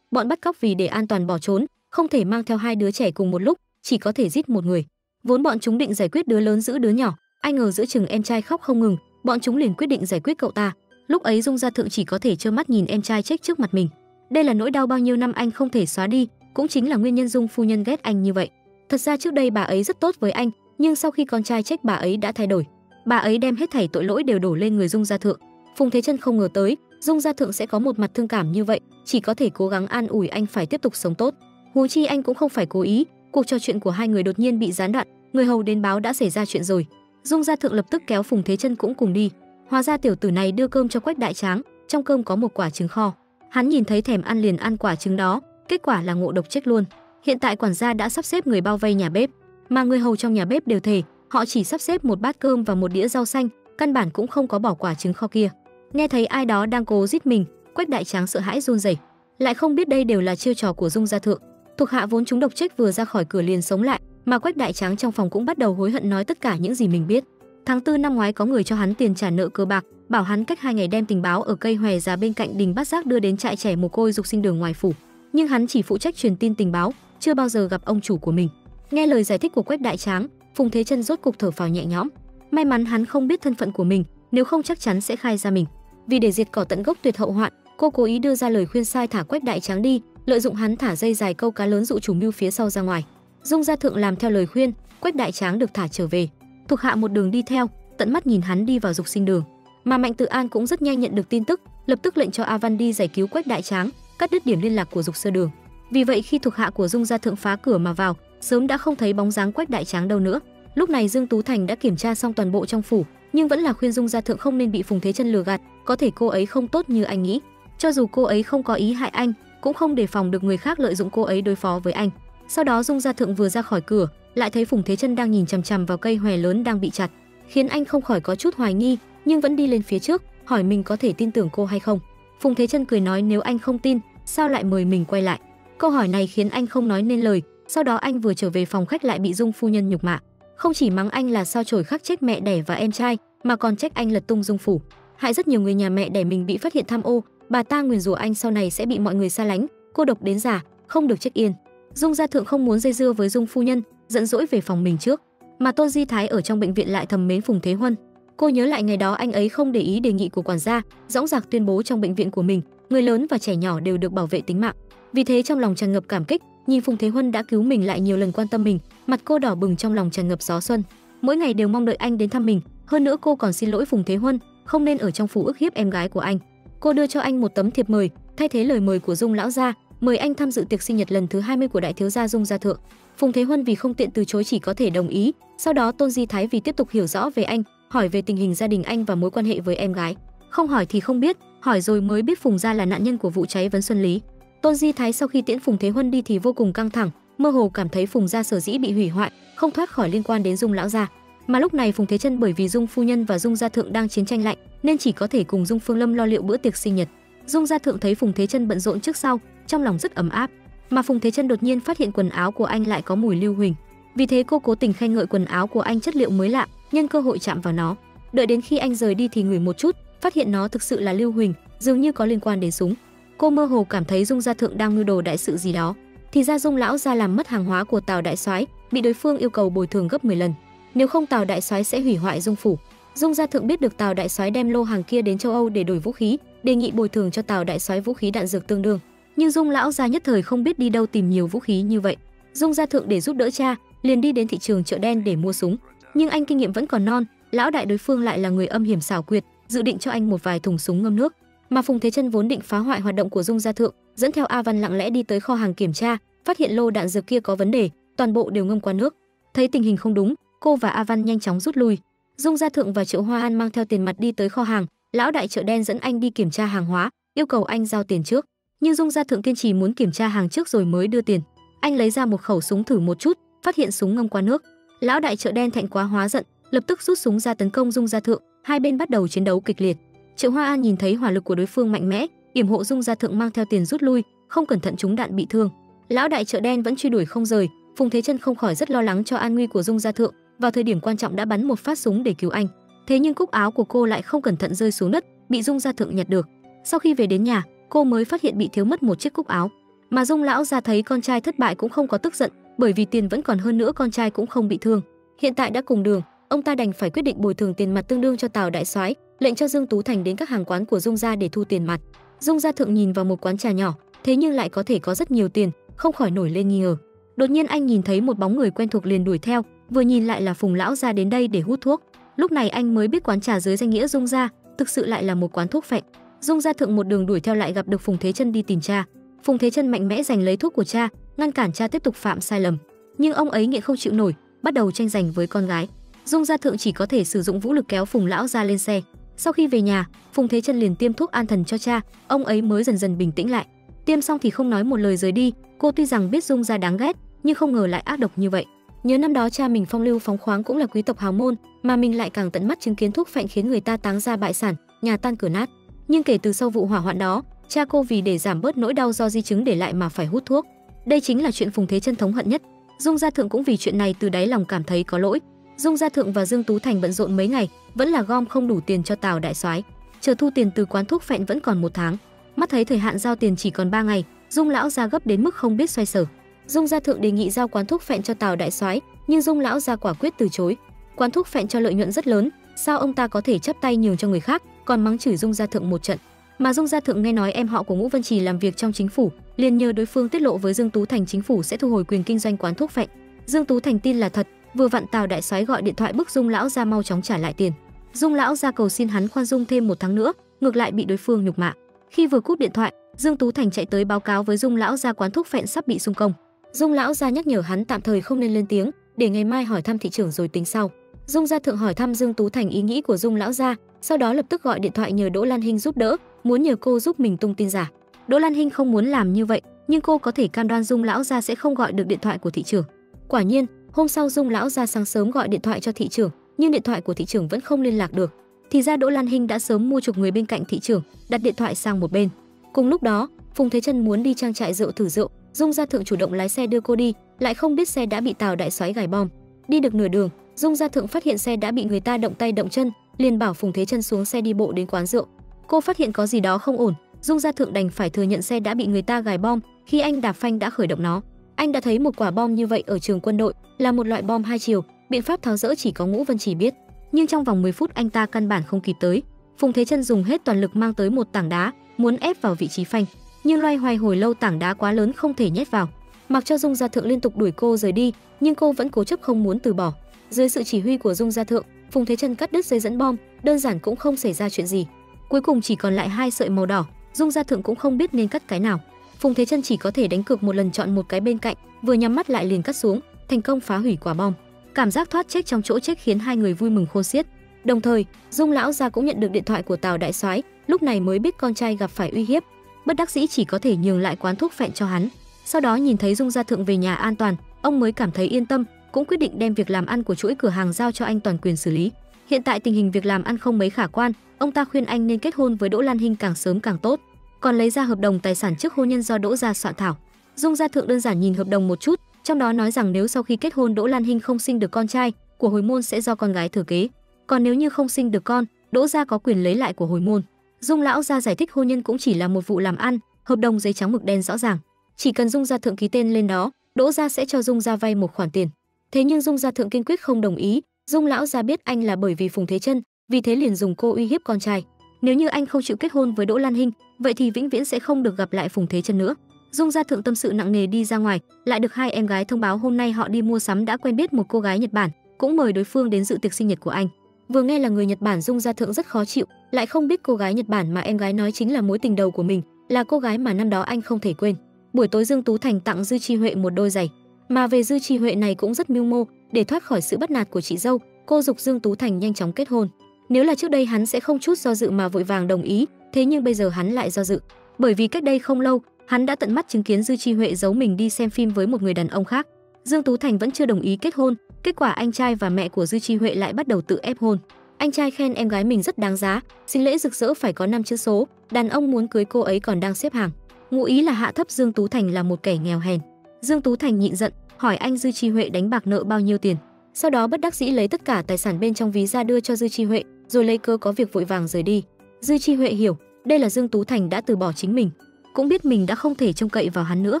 bọn bắt cóc vì để an toàn bỏ trốn, không thể mang theo hai đứa trẻ cùng một lúc, chỉ có thể giết một người. Vốn bọn chúng định giải quyết đứa lớn giữ đứa nhỏ, ai ngờ giữa chừng em trai khóc không ngừng, bọn chúng liền quyết định giải quyết cậu ta. Lúc ấy Dung gia thượng chỉ có thể trơ mắt nhìn em trai chết trước mặt mình. Đây là nỗi đau bao nhiêu năm anh không thể xóa đi, cũng chính là nguyên nhân Dung phu nhân ghét anh như vậy. Thật ra trước đây bà ấy rất tốt với anh, nhưng sau khi con trai trách bà ấy đã thay đổi. Bà ấy đem hết thảy tội lỗi đều đổ lên người Dung gia thượng. Phùng Thế Chân không ngờ tới, Dung Gia Thượng sẽ có một mặt thương cảm như vậy, chỉ có thể cố gắng an ủi anh phải tiếp tục sống tốt. Huống chi anh cũng không phải cố ý. Cuộc trò chuyện của hai người đột nhiên bị gián đoạn, người hầu đến báo đã xảy ra chuyện rồi. Dung Gia Thượng lập tức kéo Phùng Thế Chân cũng cùng đi. Hóa ra tiểu tử này đưa cơm cho Quách Đại Tráng, trong cơm có một quả trứng kho. Hắn nhìn thấy thèm ăn liền ăn quả trứng đó, kết quả là ngộ độc chết luôn. Hiện tại quản gia đã sắp xếp người bao vây nhà bếp, mà người hầu trong nhà bếp đều thề, họ chỉ sắp xếp một bát cơm và một đĩa rau xanh, căn bản cũng không có bỏ quả trứng kho kia. Nghe thấy ai đó đang cố giết mình, Quách Đại Tráng sợ hãi run rẩy, lại không biết đây đều là chiêu trò của Dung Gia Thượng. Thuộc hạ vốn chúng độc chết vừa ra khỏi cửa liền sống lại, mà Quách Đại Tráng trong phòng cũng bắt đầu hối hận nói tất cả những gì mình biết. Tháng 4 năm ngoái có người cho hắn tiền trả nợ cờ bạc, bảo hắn cách 2 ngày đem tình báo ở cây hòe già bên cạnh đình Bát Giác đưa đến trại trẻ mồ côi Dục Sinh Đường ngoài phủ, nhưng hắn chỉ phụ trách truyền tin tình báo, chưa bao giờ gặp ông chủ của mình. Nghe lời giải thích của Quách Đại Tráng, Phùng Thế Chân rốt cục thở phào nhẹ nhõm. May mắn hắn không biết thân phận của mình, nếu không chắc chắn sẽ khai ra mình. Vì để diệt cỏ tận gốc tuyệt hậu hoạn, cô cố ý đưa ra lời khuyên sai thả Quách Đại Tráng đi, lợi dụng hắn thả dây dài câu cá lớn dụ chủ mưu phía sau ra ngoài. Dung Gia Thượng làm theo lời khuyên, Quách Đại Tráng được thả trở về. Thuộc hạ một đường đi theo, tận mắt nhìn hắn đi vào Dục Sinh Đường. Mà Mạnh Tự An cũng rất nhanh nhận được tin tức, lập tức lệnh cho A Văn đi giải cứu Quách Đại Tráng, cắt đứt điểm liên lạc của Dục Sơ Đường. Vì vậy khi thuộc hạ của Dung Gia Thượng phá cửa mà vào, sớm đã không thấy bóng dáng Quách Đại Tráng đâu nữa. Lúc này Dương Tú Thành đã kiểm tra xong toàn bộ trong phủ, nhưng vẫn là khuyên Dung Gia Thượng không nên bị Phùng Thế Chân lừa gạt, có thể cô ấy không tốt như anh nghĩ. Cho dù cô ấy không có ý hại anh, cũng không đề phòng được người khác lợi dụng cô ấy đối phó với anh. Sau đó Dung Gia Thượng vừa ra khỏi cửa, lại thấy Phùng Thế Chân đang nhìn chằm chằm vào cây hòe lớn đang bị chặt, khiến anh không khỏi có chút hoài nghi, nhưng vẫn đi lên phía trước, hỏi mình có thể tin tưởng cô hay không. Phùng Thế Chân cười nói nếu anh không tin, sao lại mời mình quay lại. Câu hỏi này khiến anh không nói nên lời, sau đó anh vừa trở về phòng khách lại bị Dung phu nhân nhục mạ, không chỉ mắng anh là sao chổi khắc trách mẹ đẻ và em trai, mà còn trách anh lật tung Dung phủ, hại rất nhiều người nhà mẹ đẻ mình bị phát hiện tham ô, bà ta nguyền rủa anh sau này sẽ bị mọi người xa lánh, cô độc đến già, không được chết yên. Dung Gia Thượng không muốn dây dưa với Dung phu nhân, giận dỗi về phòng mình trước. Mà Tôn Di Thái ở trong bệnh viện lại thầm mến Phùng Thế Huân. Cô nhớ lại ngày đó anh ấy không để ý đề nghị của quản gia, dõng dạc tuyên bố trong bệnh viện của mình, người lớn và trẻ nhỏ đều được bảo vệ tính mạng. Vì thế trong lòng tràn ngập cảm kích, nhìn Phùng Thế Huân đã cứu mình lại nhiều lần quan tâm mình, mặt cô đỏ bừng trong lòng tràn ngập gió xuân. Mỗi ngày đều mong đợi anh đến thăm mình, hơn nữa cô còn xin lỗi Phùng Thế Huân, không nên ở trong phủ ức hiếp em gái của anh. Cô đưa cho anh một tấm thiệp mời, thay thế lời mời của Dung lão gia, mời anh tham dự tiệc sinh nhật lần thứ 20 của đại thiếu gia Dung Gia Thượng. Phùng Thế Huân vì không tiện từ chối chỉ có thể đồng ý. Sau đó Tôn Di Thái vì tiếp tục hiểu rõ về anh, hỏi về tình hình gia đình anh và mối quan hệ với em gái. Không hỏi thì không biết, hỏi rồi mới biết Phùng gia là nạn nhân của vụ cháy Vấn Xuân Lý. Tôn Di Thái sau khi tiễn Phùng Thế Huân đi thì vô cùng căng thẳng, mơ hồ cảm thấy Phùng gia sở dĩ bị hủy hoại, không thoát khỏi liên quan đến Dung lão gia. Mà lúc này Phùng Thế Chân bởi vì Dung phu nhân và Dung Gia Thượng đang chiến tranh lạnh, nên chỉ có thể cùng Dung Phương Lâm lo liệu bữa tiệc sinh nhật. Dung Gia Thượng thấy Phùng Thế Chân bận rộn trước sau, trong lòng rất ấm áp. Mà Phùng Thế Chân đột nhiên phát hiện quần áo của anh lại có mùi lưu huỳnh, vì thế cô cố tình khen ngợi quần áo của anh chất liệu mới lạ, nhân cơ hội chạm vào nó. Đợi đến khi anh rời đi thì ngửi một chút, phát hiện nó thực sự là lưu huỳnh, dường như có liên quan đến súng. Cô mơ hồ cảm thấy Dung Gia Thượng đang mưu đồ đại sự gì đó, thì ra Dung lão gia làm mất hàng hóa của Tào Đại Soái, bị đối phương yêu cầu bồi thường gấp 10 lần. Nếu không Tào Đại Soái sẽ hủy hoại Dung phủ. Dung Gia Thượng biết được Tào Đại Soái đem lô hàng kia đến châu Âu để đổi vũ khí, đề nghị bồi thường cho Tào Đại Soái vũ khí đạn dược tương đương, nhưng Dung lão gia nhất thời không biết đi đâu tìm nhiều vũ khí như vậy. Dung Gia Thượng để giúp đỡ cha, liền đi đến thị trường chợ đen để mua súng, nhưng anh kinh nghiệm vẫn còn non, lão đại đối phương lại là người âm hiểm xảo quyệt, dự định cho anh một vài thùng súng ngâm nước. Mà Phùng Thế Chân vốn định phá hoại hoạt động của Dung Gia Thượng, dẫn theo A Văn lặng lẽ đi tới kho hàng kiểm tra, phát hiện lô đạn dược kia có vấn đề, toàn bộ đều ngâm qua nước. Thấy tình hình không đúng, cô và A Văn nhanh chóng rút lui. Dung Gia Thượng và Triệu Hoa An mang theo tiền mặt đi tới kho hàng, lão đại chợ đen dẫn anh đi kiểm tra hàng hóa, yêu cầu anh giao tiền trước, nhưng Dung Gia Thượng kiên trì muốn kiểm tra hàng trước rồi mới đưa tiền. Anh lấy ra một khẩu súng thử một chút, phát hiện súng ngâm qua nước. Lão đại chợ đen thẹn quá hóa giận, lập tức rút súng ra tấn công Dung Gia Thượng, hai bên bắt đầu chiến đấu kịch liệt. Triệu Hoa An nhìn thấy hỏa lực của đối phương mạnh mẽ, yểm hộ Dung Gia Thượng mang theo tiền rút lui, không cẩn thận trúng đạn bị thương. Lão đại chợ đen vẫn truy đuổi không rời, Phùng Thế Chân không khỏi rất lo lắng cho an nguy của Dung Gia Thượng. Vào thời điểm quan trọng đã bắn một phát súng để cứu anh, thế nhưng cúc áo của cô lại không cẩn thận rơi xuống đất, bị Dung Gia Thượng nhặt được. Sau khi về đến nhà, cô mới phát hiện bị thiếu mất một chiếc cúc áo. Mà Dung lão gia thấy con trai thất bại cũng không có tức giận, bởi vì tiền vẫn còn, hơn nữa con trai cũng không bị thương. Hiện tại đã cùng đường, ông ta đành phải quyết định bồi thường tiền mặt tương đương cho Tào Đại Soái, lệnh cho Dương Tú Thành đến các hàng quán của Dung gia để thu tiền mặt. Dung Gia Thượng nhìn vào một quán trà nhỏ, thế nhưng lại có thể có rất nhiều tiền, không khỏi nổi lên nghi ngờ. Đột nhiên anh nhìn thấy một bóng người quen thuộc liền đuổi theo, vừa nhìn lại là Phùng lão gia đến đây để hút thuốc. Lúc này anh mới biết quán trà dưới danh nghĩa Dung gia thực sự lại là một quán thuốc phệ. Dung Gia Thượng một đường đuổi theo lại gặp được Phùng Thế Chân đi tìm cha. Phùng Thế Chân mạnh mẽ giành lấy thuốc của cha, ngăn cản cha tiếp tục phạm sai lầm, nhưng ông ấy nghiện không chịu nổi, bắt đầu tranh giành với con gái. Dung Gia Thượng chỉ có thể sử dụng vũ lực kéo Phùng lão ra lên xe. Sau khi về nhà, Phùng Thế Chân liền tiêm thuốc an thần cho cha, ông ấy mới dần dần bình tĩnh lại. Tiêm xong thì không nói một lời rời đi. Cô tuy rằng biết Dung gia đáng ghét, nhưng không ngờ lại ác độc như vậy. Nhớ năm đó cha mình phong lưu phóng khoáng cũng là quý tộc hào môn, mà mình lại càng tận mắt chứng kiến thuốc phèn khiến người ta táng gia bại sản, nhà tan cửa nát. Nhưng kể từ sau vụ hỏa hoạn đó, cha cô vì để giảm bớt nỗi đau do di chứng để lại mà phải hút thuốc. Đây chính là chuyện Phùng Thế Chân thống hận nhất. Dung Gia Thượng cũng vì chuyện này từ đáy lòng cảm thấy có lỗi. Dung Gia Thượng và Dương Tú Thành bận rộn mấy ngày, vẫn là gom không đủ tiền cho Tào Đại Soái. Chờ thu tiền từ quán thuốc phèn vẫn còn một tháng. Mắt thấy thời hạn giao tiền chỉ còn 3 ngày, Dung lão gia gấp đến mức không biết xoay sở. Dung Gia Thượng đề nghị giao quán thuốc phèn cho Tào Đại Soái, nhưng Dung lão gia quả quyết từ chối. Quán thuốc phèn cho lợi nhuận rất lớn, sao ông ta có thể chấp tay nhường cho người khác, còn mắng chửi Dung Gia Thượng một trận. Mà Dung Gia Thượng nghe nói em họ của Ngũ Vân Trì làm việc trong chính phủ, liền nhờ đối phương tiết lộ với Dương Tú Thành chính phủ sẽ thu hồi quyền kinh doanh quán thuốc phèn. Dương Tú Thành tin là thật, vừa vặn Tào Đại Soái gọi điện thoại bức Dung lão gia mau chóng trả lại tiền. Dung lão gia cầu xin hắn khoan dung thêm một tháng nữa, ngược lại bị đối phương nhục mạ. Khi vừa cúp điện thoại, Dương Tú Thành chạy tới báo cáo với Dung lão gia quán thuốc phèn sắp bị xung công. Dung lão gia nhắc nhở hắn tạm thời không nên lên tiếng, để ngày mai hỏi thăm thị trưởng rồi tính sau. Dung Gia Thượng hỏi thăm Dương Tú Thành ý nghĩ của Dung lão gia, sau đó lập tức gọi điện thoại nhờ Đỗ Lan Hinh giúp đỡ, muốn nhờ cô giúp mình tung tin giả. Đỗ Lan Hinh không muốn làm như vậy, nhưng cô có thể cam đoan Dung lão gia sẽ không gọi được điện thoại của thị trưởng. Quả nhiên, hôm sau Dung lão gia sáng sớm gọi điện thoại cho thị trưởng, nhưng điện thoại của thị trưởng vẫn không liên lạc được. Thì ra Đỗ Lan Hinh đã sớm mua chuộc người bên cạnh thị trưởng, đặt điện thoại sang một bên. Cùng lúc đó, Phùng Thế Chân muốn đi trang trại rượu thử rượu, Dung Gia Thượng chủ động lái xe đưa cô đi, lại không biết xe đã bị Tào Đại Soái gài bom. Đi được nửa đường, Dung Gia Thượng phát hiện xe đã bị người ta động tay động chân, liền bảo Phùng Thế Chân xuống xe đi bộ đến quán rượu. Cô phát hiện có gì đó không ổn, Dung Gia Thượng đành phải thừa nhận xe đã bị người ta gài bom. Khi anh đạp phanh đã khởi động nó, anh đã thấy một quả bom như vậy ở trường quân đội, là một loại bom hai chiều, biện pháp tháo dỡ chỉ có Ngũ Vân Chỉ biết. Nhưng trong vòng 10 phút anh ta căn bản không kịp tới. Phùng Thế Chân dùng hết toàn lực mang tới một tảng đá, muốn ép vào vị trí phanh, nhưng loay hoay hồi lâu tảng đá quá lớn không thể nhét vào. Mặc cho Dung Gia Thượng liên tục đuổi cô rời đi, nhưng cô vẫn cố chấp không muốn từ bỏ. Dưới sự chỉ huy của Dung Gia Thượng, Phùng Thế Chân cắt đứt dây dẫn bom, đơn giản cũng không xảy ra chuyện gì. Cuối cùng chỉ còn lại 2 sợi màu đỏ, Dung Gia Thượng cũng không biết nên cắt cái nào. Phùng Thế Chân chỉ có thể đánh cược một lần chọn một cái bên cạnh, vừa nhắm mắt lại liền cắt xuống, thành công phá hủy quả bom. Cảm giác thoát chết trong chỗ chết khiến hai người vui mừng khôn xiết. Đồng thời, Dung lão gia cũng nhận được điện thoại của Tào Đại Soái, lúc này mới biết con trai gặp phải uy hiếp, bất đắc dĩ chỉ có thể nhường lại quán thuốc phèn cho hắn. Sau đó nhìn thấy Dung Gia Thượng về nhà an toàn, ông mới cảm thấy yên tâm, cũng quyết định đem việc làm ăn của chuỗi cửa hàng giao cho anh toàn quyền xử lý. Hiện tại tình hình việc làm ăn không mấy khả quan, ông ta khuyên anh nên kết hôn với Đỗ Lan Hinh càng sớm càng tốt, còn lấy ra hợp đồng tài sản trước hôn nhân do Đỗ gia soạn thảo. Dung Gia Thượng đơn giản nhìn hợp đồng một chút, trong đó nói rằng nếu sau khi kết hôn Đỗ Lan Hinh không sinh được con trai, của hồi môn sẽ do con gái thừa kế, còn nếu như không sinh được con, Đỗ gia có quyền lấy lại của hồi môn. Dung lão gia giải thích hôn nhân cũng chỉ là một vụ làm ăn, hợp đồng giấy trắng mực đen rõ ràng, chỉ cần Dung Gia Thượng ký tên lên đó, Đỗ gia sẽ cho Dung gia vay một khoản tiền. Thế nhưng Dung Gia Thượng kiên quyết không đồng ý. Dung lão gia biết anh là bởi vì Phùng Thế Chân, vì thế liền dùng cô uy hiếp con trai, nếu như anh không chịu kết hôn với Đỗ Lan Hinh, vậy thì vĩnh viễn sẽ không được gặp lại Phùng Thế Chân nữa. Dung Gia Thượng tâm sự nặng nề đi ra ngoài, lại được hai em gái thông báo hôm nay họ đi mua sắm đã quen biết một cô gái Nhật Bản, cũng mời đối phương đến dự tiệc sinh nhật của anh. Vừa nghe là người Nhật Bản, Dung Gia Thượng rất khó chịu, lại không biết cô gái Nhật Bản mà em gái nói chính là mối tình đầu của mình, là cô gái mà năm đó anh không thể quên. Buổi tối Dương Tú Thành tặng Dư Chi Huệ một đôi giày, mà về Dư Chi Huệ này cũng rất mưu mô, để thoát khỏi sự bắt nạt của chị dâu, cô dục Dương Tú Thành nhanh chóng kết hôn. Nếu là trước đây hắn sẽ không chút do dự mà vội vàng đồng ý, thế nhưng bây giờ hắn lại do dự, bởi vì cách đây không lâu hắn đã tận mắt chứng kiến Dư Chi Huệ giấu mình đi xem phim với một người đàn ông khác. Dương Tú Thành vẫn chưa đồng ý kết hôn, kết quả anh trai và mẹ của Dư Chi Huệ lại bắt đầu tự ép hôn. Anh trai khen em gái mình rất đáng giá, xin lễ rực rỡ phải có 5 chữ số, đàn ông muốn cưới cô ấy còn đang xếp hàng, ngụ ý là hạ thấp Dương Tú Thành là một kẻ nghèo hèn. Dương Tú Thành nhịn giận, hỏi anh Dư Chi Huệ đánh bạc nợ bao nhiêu tiền, sau đó bất đắc dĩ lấy tất cả tài sản bên trong ví ra đưa cho Dư Chi Huệ, rồi lấy cớ có việc vội vàng rời đi. Dư Chi Huệ hiểu, đây là Dương Tú Thành đã từ bỏ chính mình, cũng biết mình đã không thể trông cậy vào hắn nữa,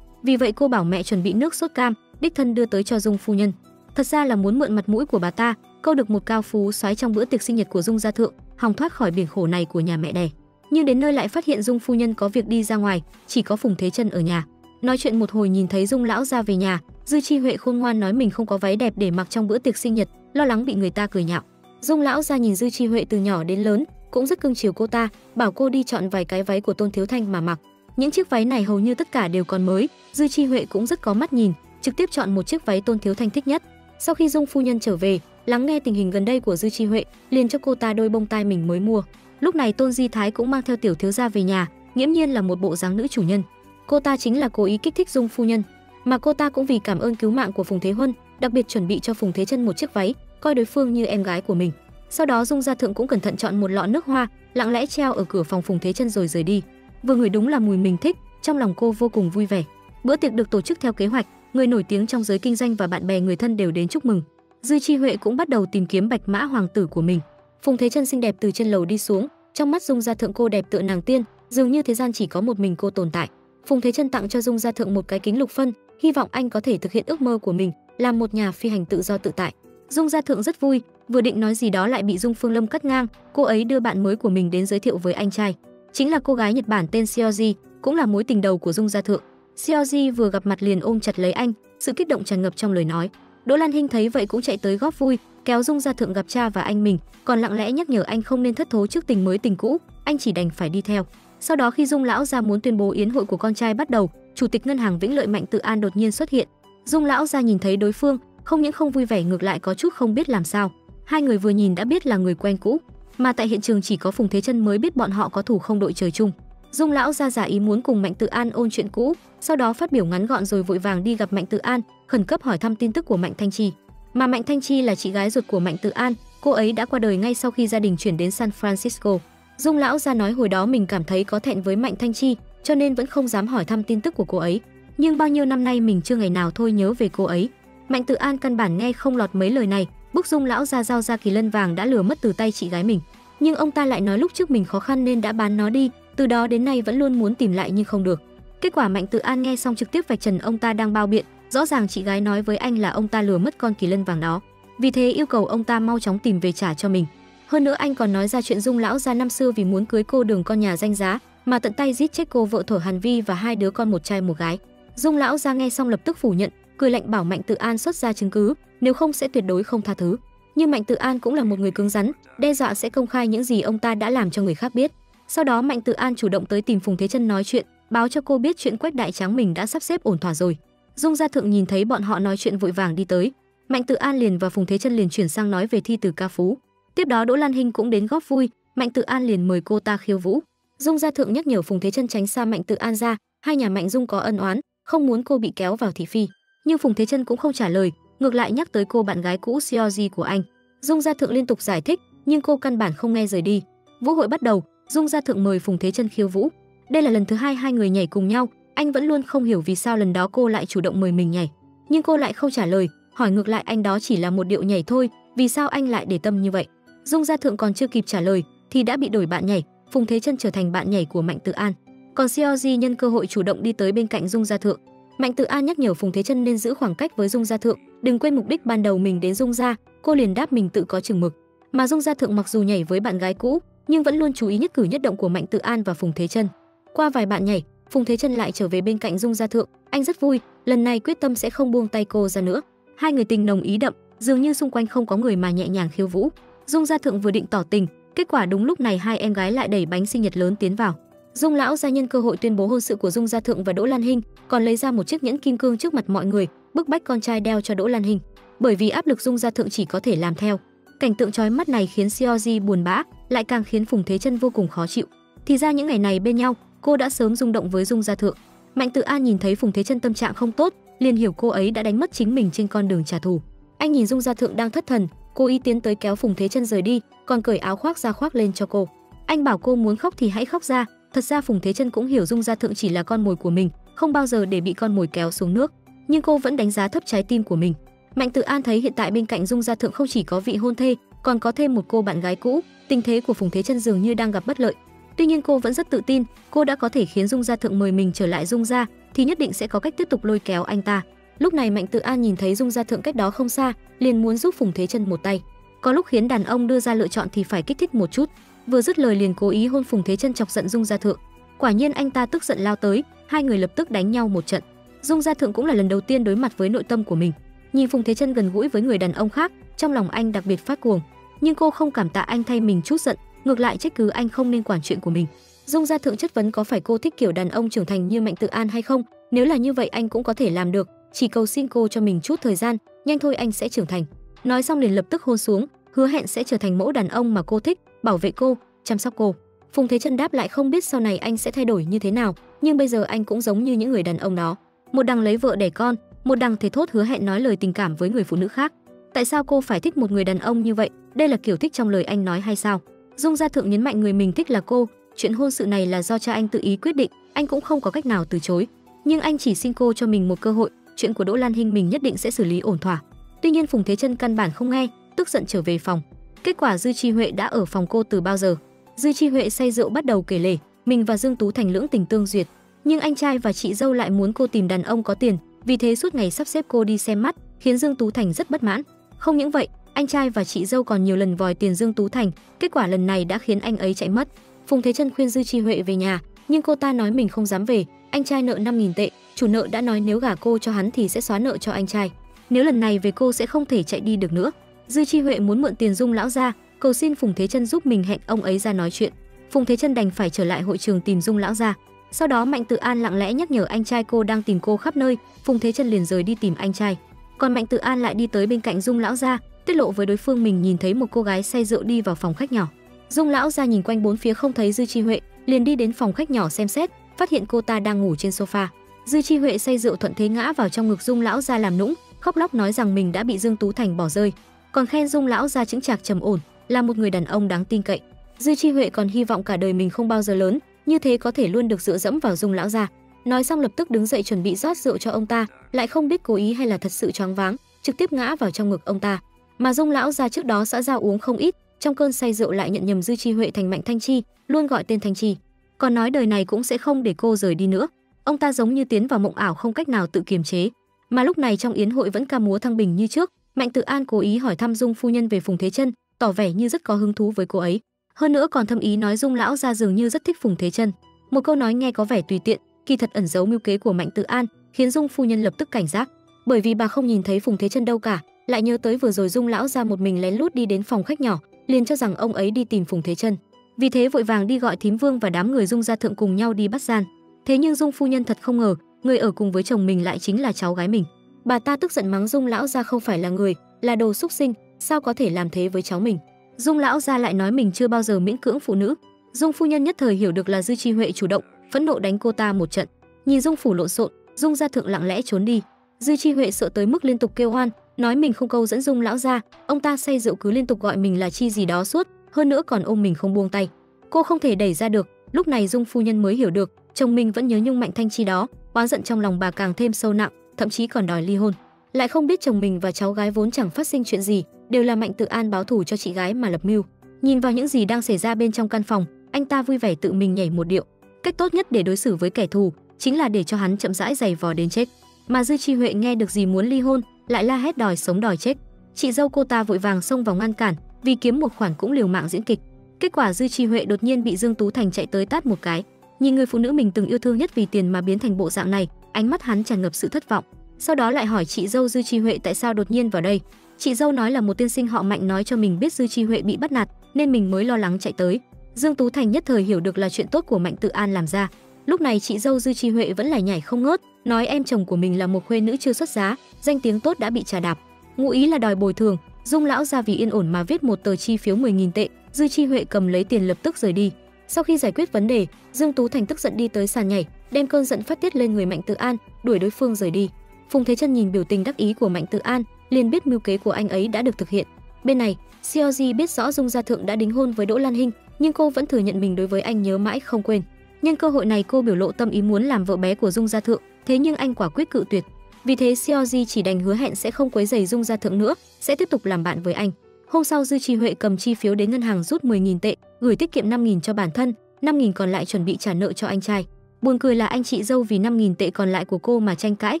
vì vậy cô bảo mẹ chuẩn bị nước sốt cam, đích thân đưa tới cho Dung phu nhân. Thật ra là muốn mượn mặt mũi của bà ta, câu được một cao phú soái trong bữa tiệc sinh nhật của Dung Gia Thượng, hòng thoát khỏi biển khổ này của nhà mẹ đẻ. Nhưng đến nơi lại phát hiện Dung phu nhân có việc đi ra ngoài, chỉ có Phùng Thế Chân ở nhà. Nói chuyện một hồi nhìn thấy Dung lão gia về nhà, Dư Chi Huệ khôn ngoan nói mình không có váy đẹp để mặc trong bữa tiệc sinh nhật, lo lắng bị người ta cười nhạo. Dung lão gia nhìn Dư Chi Huệ từ nhỏ đến lớn, cũng rất cưng chiều cô ta, bảo cô đi chọn vài cái váy của Tôn Thiếu Thanh mà mặc. Những chiếc váy này hầu như tất cả đều còn mới, Dư Chi Huệ cũng rất có mắt nhìn, trực tiếp chọn một chiếc váy Tôn Thiếu Thanh thích nhất. Sau khi Dung phu nhân trở về, lắng nghe tình hình gần đây của Dư Chi Huệ, liền cho cô ta đôi bông tai mình mới mua. Lúc này Tôn Di Thái cũng mang theo tiểu thiếu gia về nhà, nghiễm nhiên là một bộ dáng nữ chủ nhân. Cô ta chính là cố ý kích thích Dung phu nhân, mà cô ta cũng vì cảm ơn cứu mạng của Phùng Thế Huân, đặc biệt chuẩn bị cho Phùng Thế Chân một chiếc váy, coi đối phương như em gái của mình. Sau đó Dung gia thượng cũng cẩn thận chọn một lọ nước hoa, lặng lẽ treo ở cửa phòng Phùng Thế Chân rồi rời đi. Vừa ngửi đúng là mùi mình thích, trong lòng cô vô cùng vui vẻ. Bữa tiệc được tổ chức theo kế hoạch, người nổi tiếng trong giới kinh doanh và bạn bè người thân đều đến chúc mừng. Dư Chi Huệ cũng bắt đầu tìm kiếm bạch mã hoàng tử của mình. Phùng Thế Chân xinh đẹp từ trên lầu đi xuống, trong mắt Dung gia thượng cô đẹp tựa nàng tiên, dường như thế gian chỉ có một mình cô tồn tại. Phùng Thế Chân tặng cho Dung gia thượng một cái kính lục phân, hy vọng anh có thể thực hiện ước mơ của mình, làm một nhà phi hành tự do tự tại. Dung gia thượng rất vui, vừa định nói gì đó lại bị Dung Phương Lâm cắt ngang. Cô ấy đưa bạn mới của mình đến giới thiệu với anh trai, chính là cô gái Nhật Bản tên Seoji, cũng là mối tình đầu của Dung gia thượng. Seoji vừa gặp mặt liền ôm chặt lấy anh, sự kích động tràn ngập trong lời nói. Đỗ Lan Hinh thấy vậy cũng chạy tới góp vui, kéo Dung gia thượng gặp cha và anh mình, còn lặng lẽ nhắc nhở anh không nên thất thố trước tình mới tình cũ. Anh chỉ đành phải đi theo. Sau đó khi Dung lão gia muốn tuyên bố yến hội của con trai bắt đầu, chủ tịch ngân hàng Vĩnh Lợi Mạnh Tự An đột nhiên xuất hiện. Dung lão gia nhìn thấy đối phương, không những không vui vẻ ngược lại có chút không biết làm sao. Hai người vừa nhìn đã biết là người quen cũ, mà tại hiện trường chỉ có Phùng Thế Chân mới biết bọn họ có thủ không đội trời chung. Dung lão gia giả ý muốn cùng Mạnh Tự An ôn chuyện cũ, sau đó phát biểu ngắn gọn rồi vội vàng đi gặp Mạnh Tự An, khẩn cấp hỏi thăm tin tức của Mạnh Thanh Chi. Mà Mạnh Thanh Chi là chị gái ruột của Mạnh Tự An, cô ấy đã qua đời ngay sau khi gia đình chuyển đến San Francisco. Dung lão gia nói hồi đó mình cảm thấy có thẹn với Mạnh Thanh Chi, cho nên vẫn không dám hỏi thăm tin tức của cô ấy, nhưng bao nhiêu năm nay mình chưa ngày nào thôi nhớ về cô ấy. Mạnh Tự An căn bản nghe không lọt mấy lời này, bức Dung lão gia giao ra kỳ lân vàng đã lừa mất từ tay chị gái mình, nhưng ông ta lại nói lúc trước mình khó khăn nên đã bán nó đi, từ đó đến nay vẫn luôn muốn tìm lại nhưng không được. Kết quả Mạnh Tự An nghe xong trực tiếp vạch trần ông ta đang bao biện, rõ ràng chị gái nói với anh là ông ta lừa mất con kỳ lân vàng đó, vì thế yêu cầu ông ta mau chóng tìm về trả cho mình. Hơn nữa anh còn nói ra chuyện Dung lão gia năm xưa vì muốn cưới cô Đường con nhà danh giá mà tận tay giết chết cô vợ Thổ Hàn Vi và hai đứa con một trai một gái. Dung lão gia nghe xong lập tức phủ nhận, cười lạnh bảo Mạnh Tự An xuất ra chứng cứ, nếu không sẽ tuyệt đối không tha thứ. Nhưng Mạnh Tự An cũng là một người cứng rắn, đe dọa sẽ công khai những gì ông ta đã làm cho người khác biết. Sau đó Mạnh Tự An chủ động tới tìm Phùng Thế Chân nói chuyện, báo cho cô biết chuyện Quách Đại Tráng mình đã sắp xếp ổn thỏa rồi. Dung gia thượng nhìn thấy bọn họ nói chuyện vội vàng đi tới, Mạnh Tự An liền và Phùng Thế Chân liền chuyển sang nói về thi từ ca phú. Tiếp đó Đỗ Lan Hinh cũng đến góp vui, Mạnh Tự An liền mời cô ta khiêu vũ. Dung gia thượng nhắc nhở Phùng Thế Chân tránh xa Mạnh Tự An ra, hai nhà Mạnh Dung có ân oán, không muốn cô bị kéo vào thị phi. Nhưng Phùng Thế Chân cũng không trả lời, ngược lại nhắc tới cô bạn gái cũ Seoji của anh. Dung gia thượng liên tục giải thích, nhưng cô căn bản không nghe rời đi. Vũ hội bắt đầu, Dung gia thượng mời Phùng Thế Chân khiêu vũ. Đây là lần thứ hai hai người nhảy cùng nhau, anh vẫn luôn không hiểu vì sao lần đó cô lại chủ động mời mình nhảy, nhưng cô lại không trả lời, hỏi ngược lại anh đó chỉ là một điệu nhảy thôi, vì sao anh lại để tâm như vậy. Dung gia thượng còn chưa kịp trả lời thì đã bị đổi bạn nhảy, Phùng Thế Chân trở thành bạn nhảy của Mạnh Tự An. Còn Seoji nhân cơ hội chủ động đi tới bên cạnh Dung gia thượng. Mạnh Tự An nhắc nhở Phùng Thế Chân nên giữ khoảng cách với Dung gia thượng, đừng quên mục đích ban đầu mình đến Dung gia, cô liền đáp mình tự có chừng mực. Mà Dung gia thượng mặc dù nhảy với bạn gái cũ, nhưng vẫn luôn chú ý nhất cử nhất động của Mạnh Tự An và Phùng Thế Chân. Qua vài bạn nhảy, Phùng Thế Chân lại trở về bên cạnh Dung gia thượng, anh rất vui, lần này quyết tâm sẽ không buông tay cô ra nữa. Hai người tình nồng ý đậm, dường như xung quanh không có người mà nhẹ nhàng khiêu vũ. Dung gia thượng vừa định tỏ tình, kết quả đúng lúc này hai em gái lại đẩy bánh sinh nhật lớn tiến vào. Dung lão gia nhân cơ hội tuyên bố hôn sự của Dung gia thượng và Đỗ Lan Hinh, còn lấy ra một chiếc nhẫn kim cương trước mặt mọi người, bức bách con trai đeo cho Đỗ Lan Hinh. Bởi vì áp lực Dung gia thượng chỉ có thể làm theo. Cảnh tượng chói mắt này khiến Seoji buồn bã, lại càng khiến Phùng Thế Chân vô cùng khó chịu. Thì ra những ngày này bên nhau, cô đã sớm rung động với Dung gia thượng. Mạnh Tự An nhìn thấy Phùng Thế Chân tâm trạng không tốt, liền hiểu cô ấy đã đánh mất chính mình trên con đường trả thù. Anh nhìn Dung gia thượng đang thất thần, cô ý tiến tới kéo Phùng Thế Chân rời đi, còn cởi áo khoác ra khoác lên cho cô. Anh bảo cô muốn khóc thì hãy khóc ra. Thật ra Phùng Thế Chân cũng hiểu Dung gia thượng chỉ là con mồi của mình, không bao giờ để bị con mồi kéo xuống nước, nhưng cô vẫn đánh giá thấp trái tim của mình. Mạnh Tự An thấy hiện tại bên cạnh Dung gia thượng không chỉ có vị hôn thê, còn có thêm một cô bạn gái cũ, tình thế của Phùng Thế Chân dường như đang gặp bất lợi. Tuy nhiên cô vẫn rất tự tin, cô đã có thể khiến Dung gia thượng mời mình trở lại Dung gia, thì nhất định sẽ có cách tiếp tục lôi kéo anh ta. Lúc này Mạnh Tự An nhìn thấy Dung gia thượng cách đó không xa, liền muốn giúp Phùng Thế Chân một tay. Có lúc khiến đàn ông đưa ra lựa chọn thì phải kích thích một chút. Vừa dứt lời liền cố ý hôn Phùng Thế Chân chọc giận Dung gia thượng. Quả nhiên anh ta tức giận lao tới, hai người lập tức đánh nhau một trận. Dung gia thượng cũng là lần đầu tiên đối mặt với nội tâm của mình. Nhìn Phùng Thế Chân gần gũi với người đàn ông khác, trong lòng anh đặc biệt phát cuồng, nhưng cô không cảm tạ anh thay mình chút giận, ngược lại trách cứ anh không nên quản chuyện của mình. Dung Gia Thượng chất vấn có phải cô thích kiểu đàn ông trưởng thành như Mạnh Tự An hay không, nếu là như vậy anh cũng có thể làm được, chỉ cầu xin cô cho mình chút thời gian, nhanh thôi anh sẽ trưởng thành. Nói xong liền lập tức hôn xuống, hứa hẹn sẽ trở thành mẫu đàn ông mà cô thích, bảo vệ cô, chăm sóc cô. Phùng Thế Trân đáp lại không biết sau này anh sẽ thay đổi như thế nào, nhưng bây giờ anh cũng giống như những người đàn ông đó, một đằng lấy vợ đẻ con, một đằng thề thốt hứa hẹn nói lời tình cảm với người phụ nữ khác. Tại sao cô phải thích một người đàn ông như vậy? Đây là kiểu thích trong lời anh nói hay sao? Dung Gia Thượng nhấn mạnh người mình thích là cô, chuyện hôn sự này là do cha anh tự ý quyết định, anh cũng không có cách nào từ chối, nhưng anh chỉ xin cô cho mình một cơ hội, chuyện của Đỗ Lan Hinh mình nhất định sẽ xử lý ổn thỏa. Tuy nhiên Phùng Thế Trân căn bản không nghe, tức giận trở về phòng. Kết quả Dư Chi Huệ đã ở phòng cô từ bao giờ. Dư Chi Huệ say rượu bắt đầu kể lể mình và Dương Tú Thành lưỡng tình tương duyệt, nhưng anh trai và chị dâu lại muốn cô tìm đàn ông có tiền, vì thế suốt ngày sắp xếp cô đi xem mắt, khiến Dương Tú Thành rất bất mãn. Không những vậy, anh trai và chị dâu còn nhiều lần vòi tiền Dương Tú Thành, kết quả lần này đã khiến anh ấy chạy mất. Phùng Thế Trân khuyên Dư Chi Huệ về nhà, nhưng cô ta nói mình không dám về, anh trai nợ 5.000 tệ, chủ nợ đã nói nếu gả cô cho hắn thì sẽ xóa nợ cho anh trai. Nếu lần này về cô sẽ không thể chạy đi được nữa. Dư Chi Huệ muốn mượn tiền Dung lão gia, cầu xin Phùng Thế Trân giúp mình hẹn ông ấy ra nói chuyện. Phùng Thế Trân đành phải trở lại hội trường tìm Dung lão gia. Sau đó Mạnh Tự An lặng lẽ nhắc nhở anh trai cô đang tìm cô khắp nơi, Phùng Thế Trân liền rời đi tìm anh trai. Còn Mạnh Tự An lại đi tới bên cạnh Dung lão gia, tiết lộ với đối phương mình nhìn thấy một cô gái say rượu đi vào phòng khách nhỏ. Dung lão gia nhìn quanh bốn phía không thấy Dư Chi Huệ, liền đi đến phòng khách nhỏ xem xét, phát hiện cô ta đang ngủ trên sofa. Dư Chi Huệ say rượu thuận thế ngã vào trong ngực Dung lão gia làm nũng, khóc lóc nói rằng mình đã bị Dương Tú Thành bỏ rơi, còn khen Dung lão gia chững chạc trầm ổn, là một người đàn ông đáng tin cậy. Dư Chi Huệ còn hy vọng cả đời mình không bao giờ lớn, như thế có thể luôn được dựa dẫm vào Dung lão gia. Nói xong lập tức đứng dậy chuẩn bị rót rượu cho ông ta, lại không biết cố ý hay là thật sự choáng váng, trực tiếp ngã vào trong ngực ông ta. Mà Dung lão gia trước đó xã giao uống không ít, trong cơn say rượu lại nhận nhầm Dư Chi Huệ thành Mạnh Thanh Chi, luôn gọi tên Thanh Chi, còn nói đời này cũng sẽ không để cô rời đi nữa. Ông ta giống như tiến vào mộng ảo không cách nào tự kiềm chế. Mà lúc này trong yến hội vẫn ca múa thăng bình như trước, Mạnh Tự An cố ý hỏi thăm Dung phu nhân về Phùng Thế Trân, tỏ vẻ như rất có hứng thú với cô ấy, hơn nữa còn thâm ý nói Dung lão gia dường như rất thích Phùng Thế Trân. Một câu nói nghe có vẻ tùy tiện, kỳ thật ẩn giấu mưu kế của Mạnh Tự An, khiến Dung phu nhân lập tức cảnh giác, bởi vì bà không nhìn thấy Phùng Thế Trân đâu cả, lại nhớ tới vừa rồi Dung lão gia một mình lén lút đi đến phòng khách nhỏ, liền cho rằng ông ấy đi tìm Phùng Thế Trân, vì thế vội vàng đi gọi Thím Vương và đám người Dung Gia Thượng cùng nhau đi bắt gian. Thế nhưng Dung phu nhân thật không ngờ, người ở cùng với chồng mình lại chính là cháu gái mình. Bà ta tức giận mắng Dung lão gia không phải là người, là đồ xúc sinh, sao có thể làm thế với cháu mình. Dung lão gia lại nói mình chưa bao giờ miễn cưỡng phụ nữ. Dung phu nhân nhất thời hiểu được là Dư Chi Huệ chủ động, phẫn nộ đánh cô ta một trận. Nhìn Dung phủ lộn xộn, Dung Gia Thượng lặng lẽ trốn đi. Dư Chi Huệ sợ tới mức liên tục kêu oan, nói mình không câu dẫn Dung lão gia, ông ta say rượu cứ liên tục gọi mình là chi gì đó suốt, hơn nữa còn ôm mình không buông tay. Cô không thể đẩy ra được. Lúc này Dung phu nhân mới hiểu được, chồng mình vẫn nhớ nhung Mạnh Thanh Chi đó, oán giận trong lòng bà càng thêm sâu nặng, thậm chí còn đòi ly hôn. Lại không biết chồng mình và cháu gái vốn chẳng phát sinh chuyện gì, đều là Mạnh Tự An báo thù cho chị gái mà lập mưu. Nhìn vào những gì đang xảy ra bên trong căn phòng, anh ta vui vẻ tự mình nhảy một điệu. Cách tốt nhất để đối xử với kẻ thù chính là để cho hắn chậm rãi giày vò đến chết. Mà Dư Chi Huệ nghe được gì muốn ly hôn, lại la hét đòi sống đòi chết. Chị dâu cô ta vội vàng xông vào ngăn cản, vì kiếm một khoản cũng liều mạng diễn kịch. Kết quả Dư Chi Huệ đột nhiên bị Dương Tú Thành chạy tới tát một cái. Nhìn người phụ nữ mình từng yêu thương nhất vì tiền mà biến thành bộ dạng này, ánh mắt hắn tràn ngập sự thất vọng. Sau đó lại hỏi chị dâu Dư Chi Huệ tại sao đột nhiên vào đây. Chị dâu nói là một tiên sinh họ Mạnh nói cho mình biết Dư Chi Huệ bị bắt nạt, nên mình mới lo lắng chạy tới. Dương Tú Thành nhất thời hiểu được là chuyện tốt của Mạnh Tự An làm ra. Lúc này chị dâu Dư Chi Huệ vẫn lại nhảy không ngớt, nói em chồng của mình là một khuê nữ chưa xuất giá, danh tiếng tốt đã bị trà đạp, ngụ ý là đòi bồi thường. Dung lão gia vì yên ổn mà viết một tờ chi phiếu 10.000 tệ. Dư Chi Huệ cầm lấy tiền lập tức rời đi. Sau khi giải quyết vấn đề, Dương Tú Thành tức giận đi tới sàn nhảy, đem cơn giận phát tiết lên người Mạnh Tự An, đuổi đối phương rời đi. Phùng Thế Trân nhìn biểu tình đắc ý của Mạnh Tự An, liền biết mưu kế của anh ấy đã được thực hiện. Bên này, Seoji biết rõ Dung Gia Thượng đã đính hôn với Đỗ Lan Hinh, nhưng cô vẫn thừa nhận mình đối với anh nhớ mãi không quên. Nhân cơ hội này cô biểu lộ tâm ý muốn làm vợ bé của Dung Gia Thượng, thế nhưng anh quả quyết cự tuyệt. Vì thế Seoji chỉ đành hứa hẹn sẽ không quấy rầy Dung Gia Thượng nữa, sẽ tiếp tục làm bạn với anh. Hôm sau Dư Chi Huệ cầm chi phiếu đến ngân hàng rút 10.000 tệ, gửi tiết kiệm 5.000 cho bản thân, 5.000 còn lại chuẩn bị trả nợ cho anh trai. Buồn cười là anh chị dâu vì 5.000 tệ còn lại của cô mà tranh cãi,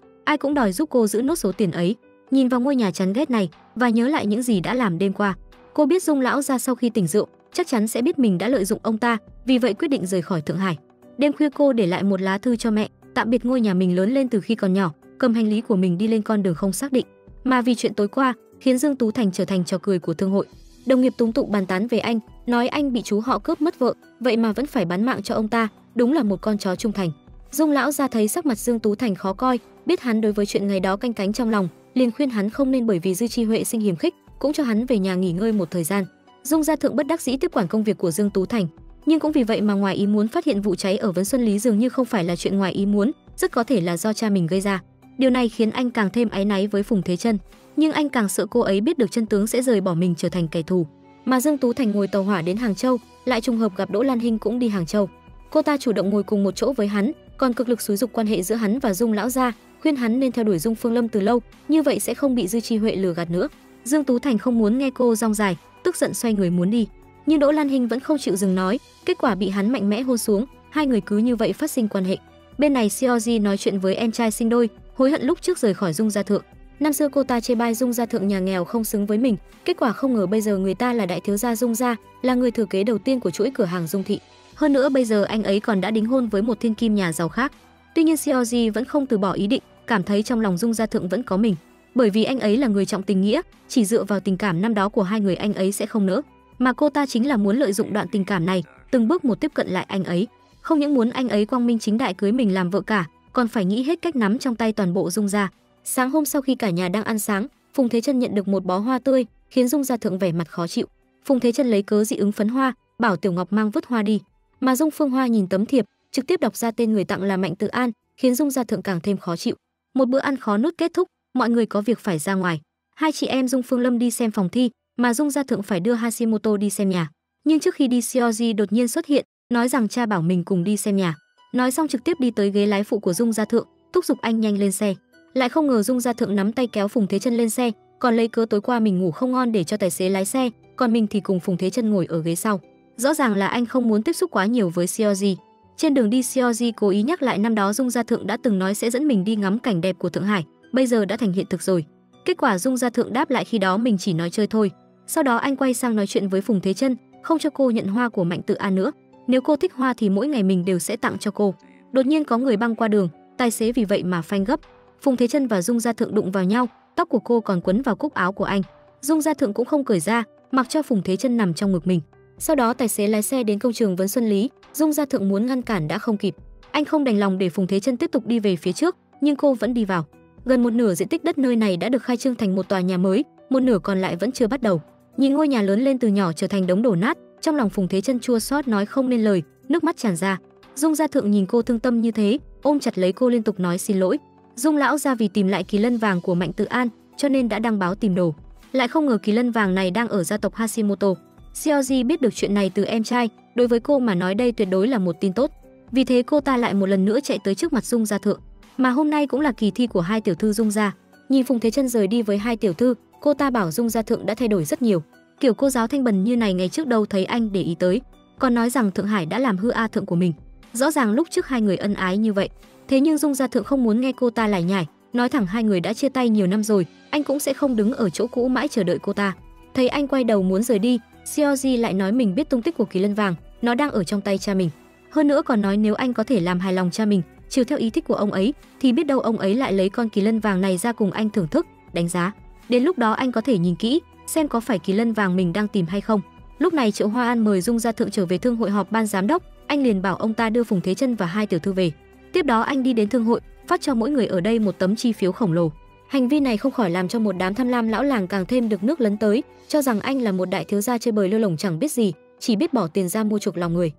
ai cũng đòi giúp cô giữ nốt số tiền ấy. Nhìn vào ngôi nhà chán ghét này và nhớ lại những gì đã làm đêm qua, cô biết Dung lão gia sau khi tỉnh rượu chắc chắn sẽ biết mình đã lợi dụng ông ta, vì vậy quyết định rời khỏi Thượng Hải. Đêm khuya cô để lại một lá thư cho mẹ, tạm biệt ngôi nhà mình lớn lên từ khi còn nhỏ, cầm hành lý của mình đi lên con đường không xác định. Mà vì chuyện tối qua khiến Dương Tú Thành trở thành trò cười của thương hội, đồng nghiệp túng tụng bàn tán về anh, nói anh bị chú họ cướp mất vợ, vậy mà vẫn phải bán mạng cho ông ta, đúng là một con chó trung thành. Dung lão gia thấy sắc mặt Dương Tú Thành khó coi, biết hắn đối với chuyện ngày đó canh cánh trong lòng, liền khuyên hắn không nên bởi vì Dư Chi Huệ sinh hiềm khích, cũng cho hắn về nhà nghỉ ngơi một thời gian. Dung gia thượng bất đắc dĩ tiếp quản công việc của Dương Tú Thành, nhưng cũng vì vậy mà ngoài ý muốn phát hiện vụ cháy ở Vấn Xuân Lý dường như không phải là chuyện ngoài ý muốn, rất có thể là do cha mình gây ra. Điều này khiến anh càng thêm áy náy với Phùng Thế Chân, nhưng anh càng sợ cô ấy biết được chân tướng sẽ rời bỏ mình trở thành kẻ thù. Mà Dương Tú Thành ngồi tàu hỏa đến Hàng Châu, lại trùng hợp gặp Đỗ Lan Hinh cũng đi Hàng Châu. Cô ta chủ động ngồi cùng một chỗ với hắn, còn cực lực xúi dục quan hệ giữa hắn và Dung lão gia, khuyên hắn nên theo đuổi Dung Phương Lâm từ lâu, như vậy sẽ không bị Dư Chi Huệ lừa gạt nữa. Dương Tú Thành không muốn nghe cô rong dài, tức giận xoay người muốn đi, nhưng Đỗ Lan Hinh vẫn không chịu dừng nói, kết quả bị hắn mạnh mẽ hôn xuống, hai người cứ như vậy phát sinh quan hệ. Bên này Seoji nói chuyện với em trai sinh đôi, hối hận lúc trước rời khỏi Dung gia thượng. Năm xưa cô ta chê bai Dung gia thượng nhà nghèo không xứng với mình, kết quả không ngờ bây giờ người ta là đại thiếu gia Dung gia, là người thừa kế đầu tiên của chuỗi cửa hàng Dung thị. Hơn nữa bây giờ anh ấy còn đã đính hôn với một thiên kim nhà giàu khác. Tuy nhiên Seoji vẫn không từ bỏ ý định, cảm thấy trong lòng Dung gia thượng vẫn có mình, bởi vì anh ấy là người trọng tình nghĩa, chỉ dựa vào tình cảm năm đó của hai người anh ấy sẽ không nỡ, mà cô ta chính là muốn lợi dụng đoạn tình cảm này, từng bước một tiếp cận lại anh ấy, không những muốn anh ấy quang minh chính đại cưới mình làm vợ cả, còn phải nghĩ hết cách nắm trong tay toàn bộ Dung gia. Sáng hôm sau khi cả nhà đang ăn sáng, Phùng Thế Chân nhận được một bó hoa tươi, khiến Dung gia thượng vẻ mặt khó chịu. Phùng Thế Chân lấy cớ dị ứng phấn hoa, bảo Tiểu Ngọc mang vứt hoa đi, mà Dung Phương Hoa nhìn tấm thiệp, trực tiếp đọc ra tên người tặng là Mạnh Tự An, khiến Dung gia thượng càng thêm khó chịu. Một bữa ăn khó nuốt kết thúc, mọi người có việc phải ra ngoài. Hai chị em Dung Phương Lâm đi xem phòng thi, mà Dung gia thượng phải đưa Hashimoto đi xem nhà. Nhưng trước khi đi, Seoji đột nhiên xuất hiện, nói rằng cha bảo mình cùng đi xem nhà. Nói xong trực tiếp đi tới ghế lái phụ của Dung gia thượng, thúc giục anh nhanh lên xe. Lại không ngờ Dung gia thượng nắm tay kéo Phùng Thế Chân lên xe, còn lấy cớ tối qua mình ngủ không ngon để cho tài xế lái xe, còn mình thì cùng Phùng Thế Chân ngồi ở ghế sau. Rõ ràng là anh không muốn tiếp xúc quá nhiều với Seoji. Trên đường đi, Seoji cố ý nhắc lại năm đó Dung gia thượng đã từng nói sẽ dẫn mình đi ngắm cảnh đẹp của Thượng Hải, bây giờ đã thành hiện thực rồi. Kết quả Dung gia thượng đáp lại khi đó mình chỉ nói chơi thôi. Sau đó anh quay sang nói chuyện với Phùng Thế Chân, không cho cô nhận hoa của Mạnh Tự An nữa. Nếu cô thích hoa thì mỗi ngày mình đều sẽ tặng cho cô. Đột nhiên có người băng qua đường, tài xế vì vậy mà phanh gấp. Phùng Thế Chân và Dung gia thượng đụng vào nhau, tóc của cô còn quấn vào cúc áo của anh. Dung gia thượng cũng không cởi ra, mặc cho Phùng Thế Chân nằm trong ngực mình. Sau đó tài xế lái xe đến công trường Vấn Xuân Lý, Dung gia thượng muốn ngăn cản đã không kịp. Anh không đành lòng để Phùng Thế Chân tiếp tục đi về phía trước, nhưng cô vẫn đi vào. Gần một nửa diện tích đất nơi này đã được khai trương thành một tòa nhà mới, một nửa còn lại vẫn chưa bắt đầu. Nhìn ngôi nhà lớn lên từ nhỏ trở thành đống đổ nát, trong lòng Phùng Thế Chân chua xót nói không nên lời, nước mắt tràn ra. Dung gia thượng nhìn cô thương tâm như thế, ôm chặt lấy cô liên tục nói xin lỗi. Dung lão gia vì tìm lại kỳ lân vàng của Mạnh Tự An, cho nên đã đăng báo tìm đồ. Lại không ngờ kỳ lân vàng này đang ở gia tộc Hashimoto. Seoji biết được chuyện này từ em trai, đối với cô mà nói đây tuyệt đối là một tin tốt. Vì thế cô ta lại một lần nữa chạy tới trước mặt Dung gia thượng, mà hôm nay cũng là kỳ thi của hai tiểu thư Dung gia. Nhìn Phùng Thế Chân rời đi với hai tiểu thư, cô ta bảo Dung gia thượng đã thay đổi rất nhiều. Kiểu cô giáo thanh bần như này ngày trước đâu thấy anh để ý tới, còn nói rằng Thượng Hải đã làm hư a thượng của mình. Rõ ràng lúc trước hai người ân ái như vậy, thế nhưng Dung gia thượng không muốn nghe cô ta lải nhải, nói thẳng hai người đã chia tay nhiều năm rồi, anh cũng sẽ không đứng ở chỗ cũ mãi chờ đợi cô ta. Thấy anh quay đầu muốn rời đi, Seoji lại nói mình biết tung tích của kỳ lân vàng, nó đang ở trong tay cha mình. Hơn nữa còn nói nếu anh có thể làm hài lòng cha mình, chiều theo ý thích của ông ấy, thì biết đâu ông ấy lại lấy con kỳ lân vàng này ra cùng anh thưởng thức, đánh giá. Đến lúc đó anh có thể nhìn kỹ, xem có phải kỳ lân vàng mình đang tìm hay không. Lúc này Triệu Hoa An mời Dung gia thượng trở về thương hội họp ban giám đốc, anh liền bảo ông ta đưa Phùng Thế Chân và hai tiểu thư về. Tiếp đó anh đi đến thương hội, phát cho mỗi người ở đây một tấm chi phiếu khổng lồ. Hành vi này không khỏi làm cho một đám tham lam lão làng càng thêm được nước lấn tới, cho rằng anh là một đại thiếu gia chơi bời lêu lổng chẳng biết gì, chỉ biết bỏ tiền ra mua chuộc lòng người.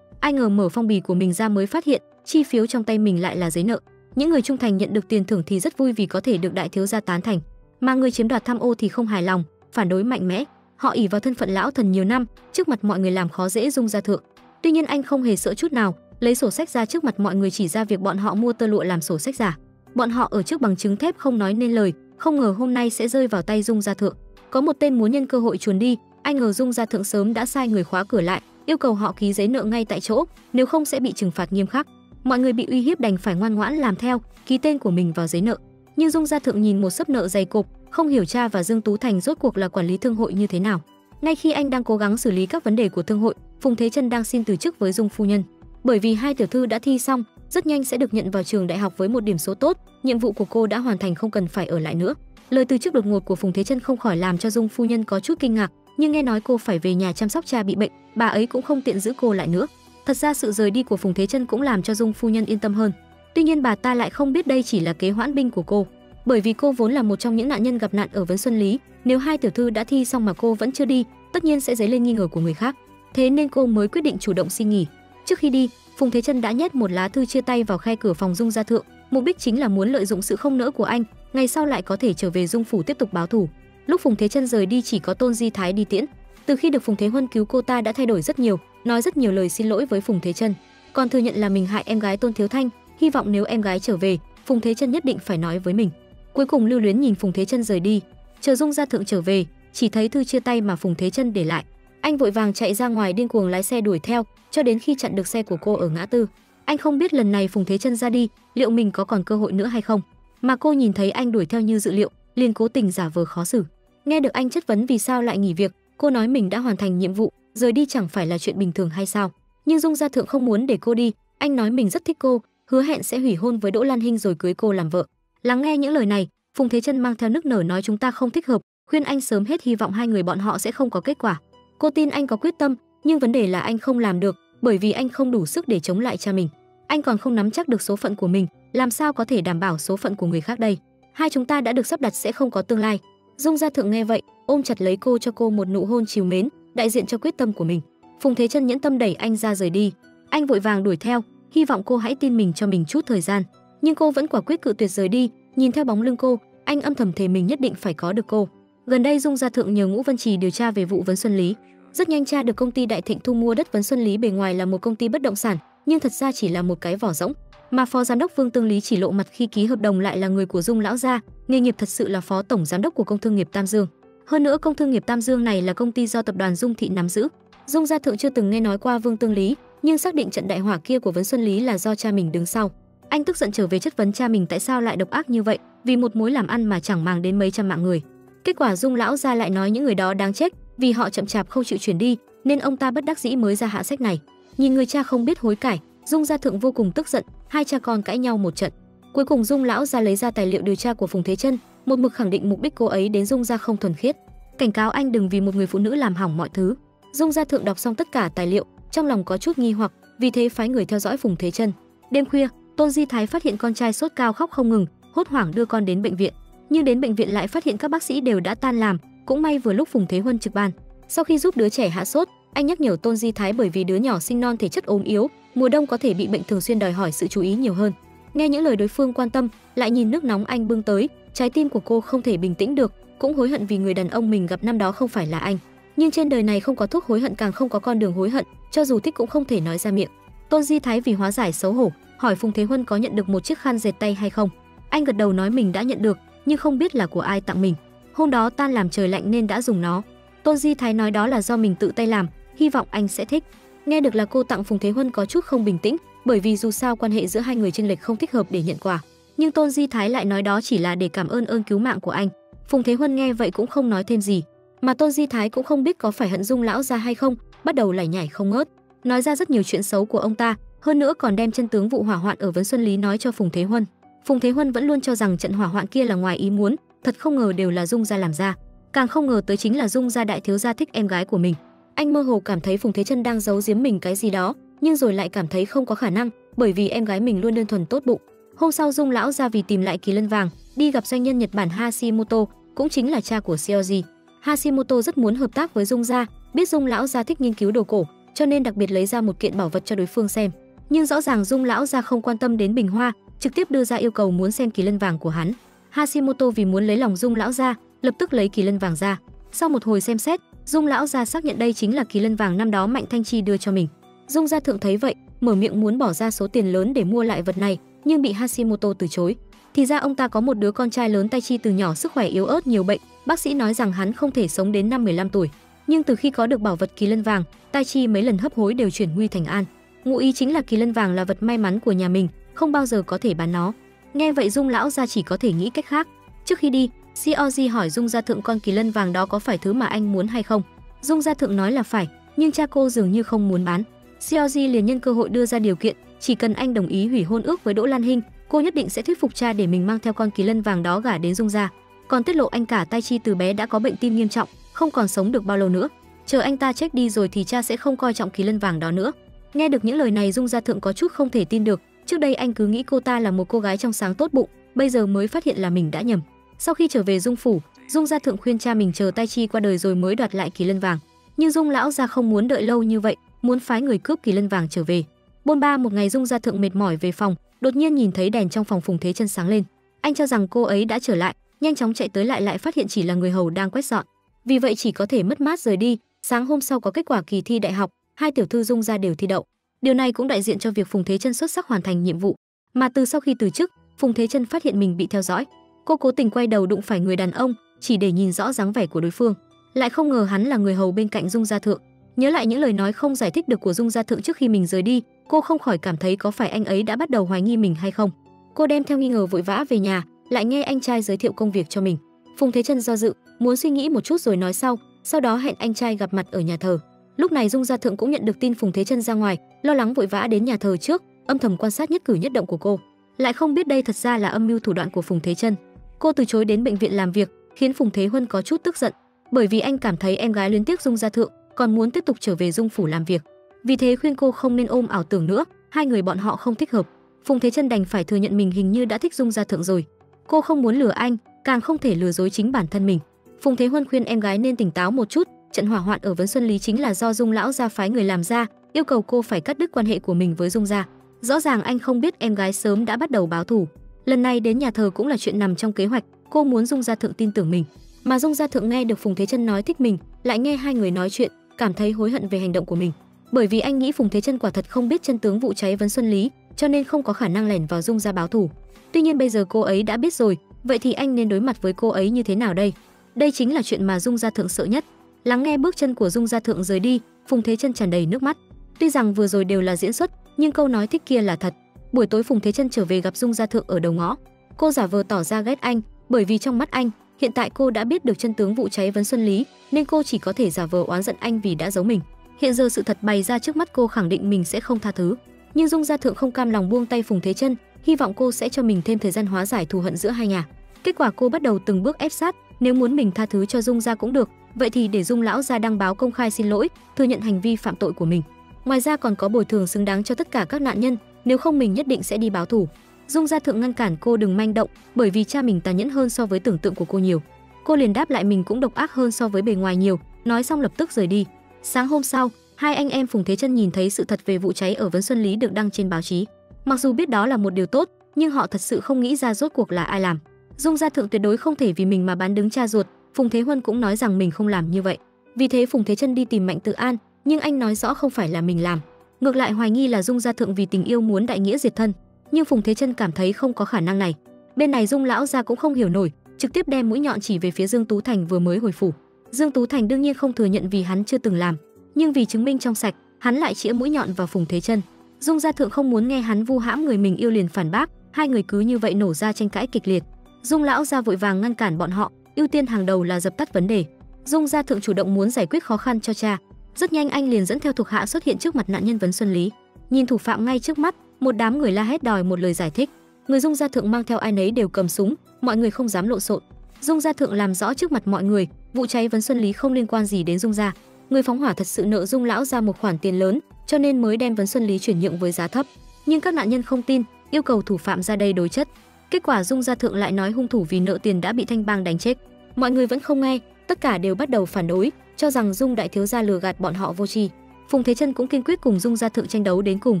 Ai ngờ mở phong bì của mình ra mới phát hiện, chi phiếu trong tay mình lại là giấy nợ. Những người trung thành nhận được tiền thưởng thì rất vui vì có thể được đại thiếu gia tán thành, mà người chiếm đoạt tham ô thì không hài lòng, phản đối mạnh mẽ. Họ ỷ vào thân phận lão thần nhiều năm, trước mặt mọi người làm khó dễ Dung gia thượng. Tuy nhiên anh không hề sợ chút nào, lấy sổ sách ra trước mặt mọi người chỉ ra việc bọn họ mua tơ lụa làm sổ sách giả. Bọn họ ở trước bằng chứng thép không nói nên lời, không ngờ hôm nay sẽ rơi vào tay Dung gia thượng. Có một tên muốn nhân cơ hội chuồn đi, anh ngờ Dung gia thượng sớm đã sai người khóa cửa lại, yêu cầu họ ký giấy nợ ngay tại chỗ, nếu không sẽ bị trừng phạt nghiêm khắc. Mọi người bị uy hiếp đành phải ngoan ngoãn làm theo, ký tên của mình vào giấy nợ. Nhưng Dung gia thượng nhìn một xấp nợ dày cộp, không hiểu cha và Dương Tú Thành rốt cuộc là quản lý thương hội như thế nào. Ngay khi anh đang cố gắng xử lý các vấn đề của thương hội, Phùng Thế Chân đang xin từ chức với Dung phu nhân, bởi vì hai tiểu thư đã thi xong, rất nhanh sẽ được nhận vào trường đại học với một điểm số tốt, nhiệm vụ của cô đã hoàn thành không cần phải ở lại nữa. Lời từ chức đột ngột của Phùng Thế Chân không khỏi làm cho Dung phu nhân có chút kinh ngạc, nhưng nghe nói cô phải về nhà chăm sóc cha bị bệnh, bà ấy cũng không tiện giữ cô lại nữa. Thật ra sự rời đi của Phùng Thế Chân cũng làm cho Dung phu nhân yên tâm hơn. Tuy nhiên bà ta lại không biết đây chỉ là kế hoãn binh của cô, bởi vì cô vốn là một trong những nạn nhân gặp nạn ở Vấn Xuân Lý. Nếu hai tiểu thư đã thi xong mà cô vẫn chưa đi, tất nhiên sẽ dấy lên nghi ngờ của người khác. Thế nên cô mới quyết định chủ động xin nghỉ. Trước khi đi, Phùng Thế Chân đã nhét một lá thư chia tay vào khe cửa phòng Dung gia thượng, mục đích chính là muốn lợi dụng sự không nỡ của anh, ngày sau lại có thể trở về Dung phủ tiếp tục báo thù. Lúc Phùng Thế Chân rời đi chỉ có Tôn Di Thái đi tiễn. Từ khi được Phùng Thế Huân cứu, cô ta đã thay đổi rất nhiều, nói rất nhiều lời xin lỗi với Phùng Thế Chân, còn thừa nhận là mình hại em gái Tôn Thiếu Thanh, hy vọng nếu em gái trở về, Phùng Thế Chân nhất định phải nói với mình. Cuối cùng lưu luyến nhìn Phùng Thế Chân rời đi, chờ Dung gia thượng trở về, chỉ thấy thư chia tay mà Phùng Thế Chân để lại. Anh vội vàng chạy ra ngoài, điên cuồng lái xe đuổi theo, cho đến khi chặn được xe của cô ở ngã tư. Anh không biết lần này Phùng Thế Chân ra đi, liệu mình có còn cơ hội nữa hay không. Mà cô nhìn thấy anh đuổi theo như dự liệu, liền cố tình giả vờ khó xử. Nghe được anh chất vấn vì sao lại nghỉ việc, cô nói mình đã hoàn thành nhiệm vụ, rời đi chẳng phải là chuyện bình thường hay sao. Nhưng Dung gia thượng không muốn để cô đi, anh nói mình rất thích cô, hứa hẹn sẽ hủy hôn với Đỗ Lan Hinh rồi cưới cô làm vợ. Lắng nghe những lời này, Phùng Thế Chân mang theo nức nở nói chúng ta không thích hợp, khuyên anh sớm hết hy vọng hai người bọn họ sẽ không có kết quả. Cô tin anh có quyết tâm, nhưng vấn đề là anh không làm được, bởi vì anh không đủ sức để chống lại cha mình. Anh còn không nắm chắc được số phận của mình, làm sao có thể đảm bảo số phận của người khác đây? Hai chúng ta đã được sắp đặt sẽ không có tương lai. Dung gia thượng nghe vậy, ôm chặt lấy cô, cho cô một nụ hôn trìu mến, đại diện cho quyết tâm của mình. Phùng Thế Chân nhẫn tâm đẩy anh ra rời đi. Anh vội vàng đuổi theo, hy vọng cô hãy tin mình, cho mình chút thời gian. Nhưng cô vẫn quả quyết cự tuyệt rời đi. Nhìn theo bóng lưng cô, anh âm thầm thề mình nhất định phải có được cô. Gần đây Dung gia thượng nhờ Ngũ Vân Trì điều tra về vụ Vấn Xuân Lý, rất nhanh tra được công ty Đại Thịnh thu mua đất Vấn Xuân Lý bề ngoài là một công ty bất động sản, nhưng thật ra chỉ là một cái vỏ rỗng. Mà phó giám đốc Vương Tương Lý chỉ lộ mặt khi ký hợp đồng lại là người của Dung lão gia, nghề nghiệp thật sự là phó tổng giám đốc của Công Thương nghiệp Tam Dương. Hơn nữa Công Thương nghiệp Tam Dương này là công ty do tập đoàn Dung Thị nắm giữ. Dung gia thượng chưa từng nghe nói qua Vương Tương Lý, nhưng xác định trận đại hỏa kia của Vấn Xuân Lý là do cha mình đứng sau. Anh tức giận trở về chất vấn cha mình tại sao lại độc ác như vậy, vì một mối làm ăn mà chẳng màng đến mấy trăm mạng người. Kết quả Dung lão gia lại nói những người đó đáng chết, vì họ chậm chạp không chịu chuyển đi nên ông ta bất đắc dĩ mới ra hạ sách này. Nhìn người cha không biết hối cải, Dung gia thượng vô cùng tức giận, hai cha con cãi nhau một trận. Cuối cùng Dung lão gia lấy ra tài liệu điều tra của Phùng Thế Chân, một mực khẳng định mục đích cô ấy đến Dung gia không thuần khiết, cảnh cáo anh đừng vì một người phụ nữ làm hỏng mọi thứ. Dung gia thượng đọc xong tất cả tài liệu, trong lòng có chút nghi hoặc, vì thế phái người theo dõi Phùng Thế Chân. Đêm khuya, Tôn Di Thái phát hiện con trai sốt cao khóc không ngừng, hốt hoảng đưa con đến bệnh viện. Nhưng đến bệnh viện lại phát hiện các bác sĩ đều đã tan làm, cũng may vừa lúc Phùng Thế Huân trực ban. Sau khi giúp đứa trẻ hạ sốt, anh nhắc nhở Tôn Di Thái bởi vì đứa nhỏ sinh non thể chất ốm yếu, mùa đông có thể bị bệnh thường xuyên đòi hỏi sự chú ý nhiều hơn. Nghe những lời đối phương quan tâm, lại nhìn nước nóng anh bưng tới, trái tim của cô không thể bình tĩnh được, cũng hối hận vì người đàn ông mình gặp năm đó không phải là anh. Nhưng trên đời này không có thuốc hối hận, càng không có con đường hối hận, cho dù thích cũng không thể nói ra miệng. Tôn Di Thái vì hóa giải xấu hổ, hỏi Phùng Thế Huân có nhận được một chiếc khăn dệt tay hay không. Anh gật đầu nói mình đã nhận được, nhưng không biết là của ai tặng mình. Hôm đó tan làm trời lạnh nên đã dùng nó. Tôn Di Thái nói đó là do mình tự tay làm, hy vọng anh sẽ thích. Nghe được là cô tặng, Phùng Thế Huân có chút không bình tĩnh, bởi vì dù sao quan hệ giữa hai người chênh lệch không thích hợp để nhận quà. Nhưng Tôn Di Thái lại nói đó chỉ là để cảm ơn ơn cứu mạng của anh. Phùng Thế Huân nghe vậy cũng không nói thêm gì, mà Tôn Di Thái cũng không biết có phải hận Dung lão gia hay không, bắt đầu lải nhải không ngớt, nói ra rất nhiều chuyện xấu của ông ta, hơn nữa còn đem chân tướng vụ hỏa hoạn ở Vấn Xuân Lý nói cho Phùng Thế Huân. Phùng Thế Huân vẫn luôn cho rằng trận hỏa hoạn kia là ngoài ý muốn, thật không ngờ đều là Dung gia làm ra, càng không ngờ tới chính là Dung gia đại thiếu gia thích em gái của mình. Anh mơ hồ cảm thấy Phùng Thế Chân đang giấu giếm mình cái gì đó, nhưng rồi lại cảm thấy không có khả năng, bởi vì em gái mình luôn đơn thuần tốt bụng. Hôm sau Dung lão gia vì tìm lại kỳ lân vàng, đi gặp doanh nhân Nhật Bản Hashimoto, cũng chính là cha của Shoji. Hashimoto rất muốn hợp tác với Dung gia, biết Dung lão gia thích nghiên cứu đồ cổ, cho nên đặc biệt lấy ra một kiện bảo vật cho đối phương xem. Nhưng rõ ràng Dung lão gia không quan tâm đến bình hoa, trực tiếp đưa ra yêu cầu muốn xem kỳ lân vàng của hắn. Hashimoto vì muốn lấy lòng Dung lão gia, lập tức lấy kỳ lân vàng ra. Sau một hồi xem xét, Dung lão gia xác nhận đây chính là kỳ lân vàng năm đó Mạnh Thanh Chi đưa cho mình. Dung gia thượng thấy vậy, mở miệng muốn bỏ ra số tiền lớn để mua lại vật này, nhưng bị Hashimoto từ chối. Thì ra ông ta có một đứa con trai lớn Tai Chi từ nhỏ sức khỏe yếu ớt nhiều bệnh, bác sĩ nói rằng hắn không thể sống đến năm 15 tuổi. Nhưng từ khi có được bảo vật kỳ lân vàng, Tai Chi mấy lần hấp hối đều chuyển nguy thành an. Ngụ ý chính là kỳ lân vàng là vật may mắn của nhà mình, không bao giờ có thể bán nó. Nghe vậy Dung lão gia chỉ có thể nghĩ cách khác. Trước khi đi, Shoji hỏi Dung gia thượng con kỳ lân vàng đó có phải thứ mà anh muốn hay không. Dung gia thượng nói là phải, nhưng cha cô dường như không muốn bán. Shoji liền nhân cơ hội đưa ra điều kiện, chỉ cần anh đồng ý hủy hôn ước với Đỗ Lan Hinh, cô nhất định sẽ thuyết phục cha để mình mang theo con kỳ lân vàng đó gả đến Dung gia. Còn tiết lộ anh cả Tai Chi từ bé đã có bệnh tim nghiêm trọng, không còn sống được bao lâu nữa, chờ anh ta chết đi rồi thì cha sẽ không coi trọng kỳ lân vàng đó nữa. Nghe được những lời này, Dung Gia Thượng có chút không thể tin được. Trước đây anh cứ nghĩ cô ta là một cô gái trong sáng tốt bụng, bây giờ mới phát hiện là mình đã nhầm. Sau khi trở về Dung phủ, Dung Gia Thượng khuyên cha mình chờ Tai Chi qua đời rồi mới đoạt lại kỳ lân vàng. Nhưng Dung lão gia không muốn đợi lâu như vậy, muốn phái người cướp kỳ lân vàng trở về. Bôn ba một ngày, Dung Gia Thượng mệt mỏi về phòng, đột nhiên nhìn thấy đèn trong phòng Phùng Thế Chân sáng lên. Anh cho rằng cô ấy đã trở lại, nhanh chóng chạy tới lại phát hiện chỉ là người hầu đang quét dọn. Vì vậy chỉ có thể mất mát rời đi. Sáng hôm sau có kết quả kỳ thi đại học, hai tiểu thư Dung gia đều thi đậu. Điều này cũng đại diện cho việc Phùng Thế Chân xuất sắc hoàn thành nhiệm vụ. Mà từ sau khi từ chức, Phùng Thế Chân phát hiện mình bị theo dõi. Cô cố tình quay đầu đụng phải người đàn ông, chỉ để nhìn rõ dáng vẻ của đối phương. Lại không ngờ hắn là người hầu bên cạnh Dung Gia Thượng. Nhớ lại những lời nói không giải thích được của Dung Gia Thượng trước khi mình rời đi, cô không khỏi cảm thấy có phải anh ấy đã bắt đầu hoài nghi mình hay không. Cô đem theo nghi ngờ vội vã về nhà, lại nghe anh trai giới thiệu công việc cho mình. Phùng Thế Chân do dự, muốn suy nghĩ một chút rồi nói sau, sau đó hẹn anh trai gặp mặt ở nhà thờ. Lúc này Dung Gia Thượng cũng nhận được tin Phùng Thế Chân ra ngoài, lo lắng vội vã đến nhà thờ trước, âm thầm quan sát nhất cử nhất động của cô. Lại không biết đây thật ra là âm mưu thủ đoạn của Phùng Thế Chân. Cô từ chối đến bệnh viện làm việc, khiến Phùng Thế Huân có chút tức giận, bởi vì anh cảm thấy em gái luyến tiếc Dung Gia Thượng, còn muốn tiếp tục trở về Dung phủ làm việc. Vì thế khuyên cô không nên ôm ảo tưởng nữa, hai người bọn họ không thích hợp. Phùng Thế Chân đành phải thừa nhận mình hình như đã thích Dung Gia Thượng rồi. Cô không muốn lừa anh, càng không thể lừa dối chính bản thân mình. Phùng Thế Huân khuyên em gái nên tỉnh táo một chút, trận hỏa hoạn ở Vấn Xuân Lý chính là do Dung lão gia phái người làm ra, yêu cầu cô phải cắt đứt quan hệ của mình với Dung gia. Rõ ràng anh không biết em gái sớm đã bắt đầu báo thù. Lần này đến nhà thờ cũng là chuyện nằm trong kế hoạch, cô muốn Dung Gia Thượng tin tưởng mình. Mà Dung Gia Thượng nghe được Phùng Thế Chân nói thích mình, lại nghe hai người nói chuyện, cảm thấy hối hận về hành động của mình, bởi vì anh nghĩ Phùng Thế Chân quả thật không biết chân tướng vụ cháy Vấn Xuân Lý, cho nên không có khả năng lẻn vào Dung gia báo thù. Tuy nhiên bây giờ cô ấy đã biết rồi, vậy thì anh nên đối mặt với cô ấy như thế nào đây? Đây chính là chuyện mà Dung Gia Thượng sợ nhất. Lắng nghe bước chân của Dung Gia Thượng rời đi, Phùng Thế Chân tràn đầy nước mắt. Tuy rằng vừa rồi đều là diễn xuất, nhưng câu nói thích kia là thật. Buổi tối Phùng Thế Chân trở về gặp Dung Gia Thượng ở đầu ngõ. Cô giả vờ tỏ ra ghét anh, bởi vì trong mắt anh, hiện tại cô đã biết được chân tướng vụ cháy Vấn Xuân Lý, nên cô chỉ có thể giả vờ oán giận anh vì đã giấu mình. Hiện giờ sự thật bày ra trước mắt cô, khẳng định mình sẽ không tha thứ. Nhưng Dung Gia Thượng không cam lòng buông tay Phùng Thế Chân, hy vọng cô sẽ cho mình thêm thời gian hóa giải thù hận giữa hai nhà. Kết quả cô bắt đầu từng bước ép sát, nếu muốn mình tha thứ cho Dung gia cũng được, vậy thì để Dung lão gia đăng báo công khai xin lỗi, thừa nhận hành vi phạm tội của mình. Ngoài ra còn có bồi thường xứng đáng cho tất cả các nạn nhân, nếu không mình nhất định sẽ đi báo thù. Dung Gia Thượng ngăn cản cô đừng manh động, bởi vì cha mình tàn nhẫn hơn so với tưởng tượng của cô nhiều. Cô liền đáp lại mình cũng độc ác hơn so với bề ngoài nhiều, nói xong lập tức rời đi. Sáng hôm sau, hai anh em Phùng Thế Chân nhìn thấy sự thật về vụ cháy ở Vấn Xuân Lý được đăng trên báo chí. Mặc dù biết đó là một điều tốt, nhưng họ thật sự không nghĩ ra rốt cuộc là ai làm. Dung Gia Thượng tuyệt đối không thể vì mình mà bán đứng cha ruột, Phùng Thế Huân cũng nói rằng mình không làm như vậy. Vì thế Phùng Thế Chân đi tìm Mạnh Tự An, nhưng anh nói rõ không phải là mình làm, ngược lại hoài nghi là Dung Gia Thượng vì tình yêu muốn đại nghĩa diệt thân. Nhưng Phùng Thế Chân cảm thấy không có khả năng này. Bên này Dung lão gia cũng không hiểu nổi, trực tiếp đem mũi nhọn chỉ về phía Dương Tú Thành vừa mới hồi phủ. Dương Tú Thành đương nhiên không thừa nhận vì hắn chưa từng làm, nhưng vì chứng minh trong sạch, hắn lại chĩa mũi nhọn vào Phùng Thế Chân. Dung Gia Thượng không muốn nghe hắn vu hãm người mình yêu liền phản bác, hai người cứ như vậy nổ ra tranh cãi kịch liệt. Dung lão gia vội vàng ngăn cản bọn họ, ưu tiên hàng đầu là dập tắt vấn đề. Dung Gia Thượng chủ động muốn giải quyết khó khăn cho cha. Rất nhanh anh liền dẫn theo thuộc hạ xuất hiện trước mặt nạn nhân Vấn Xuân Lý. Nhìn thủ phạm ngay trước mắt, một đám người la hét đòi một lời giải thích. Người Dung Gia Thượng mang theo ai nấy đều cầm súng, mọi người không dám lộn xộn. Dung Gia Thượng làm rõ trước mặt mọi người, vụ cháy Vấn Xuân Lý không liên quan gì đến Dung gia. Người phóng hỏa thật sự nợ Dung lão gia một khoản tiền lớn, cho nên mới đem Vấn Xuân Lý chuyển nhượng với giá thấp. Nhưng các nạn nhân không tin, yêu cầu thủ phạm ra đây đối chất. Kết quả Dung Gia Thượng lại nói hung thủ vì nợ tiền đã bị Thanh Bang đánh chết. Mọi người vẫn không nghe, tất cả đều bắt đầu phản đối, cho rằng Dung đại thiếu gia lừa gạt bọn họ vô tri. Phùng Thế Chân cũng kiên quyết cùng Dung Gia Thượng tranh đấu đến cùng.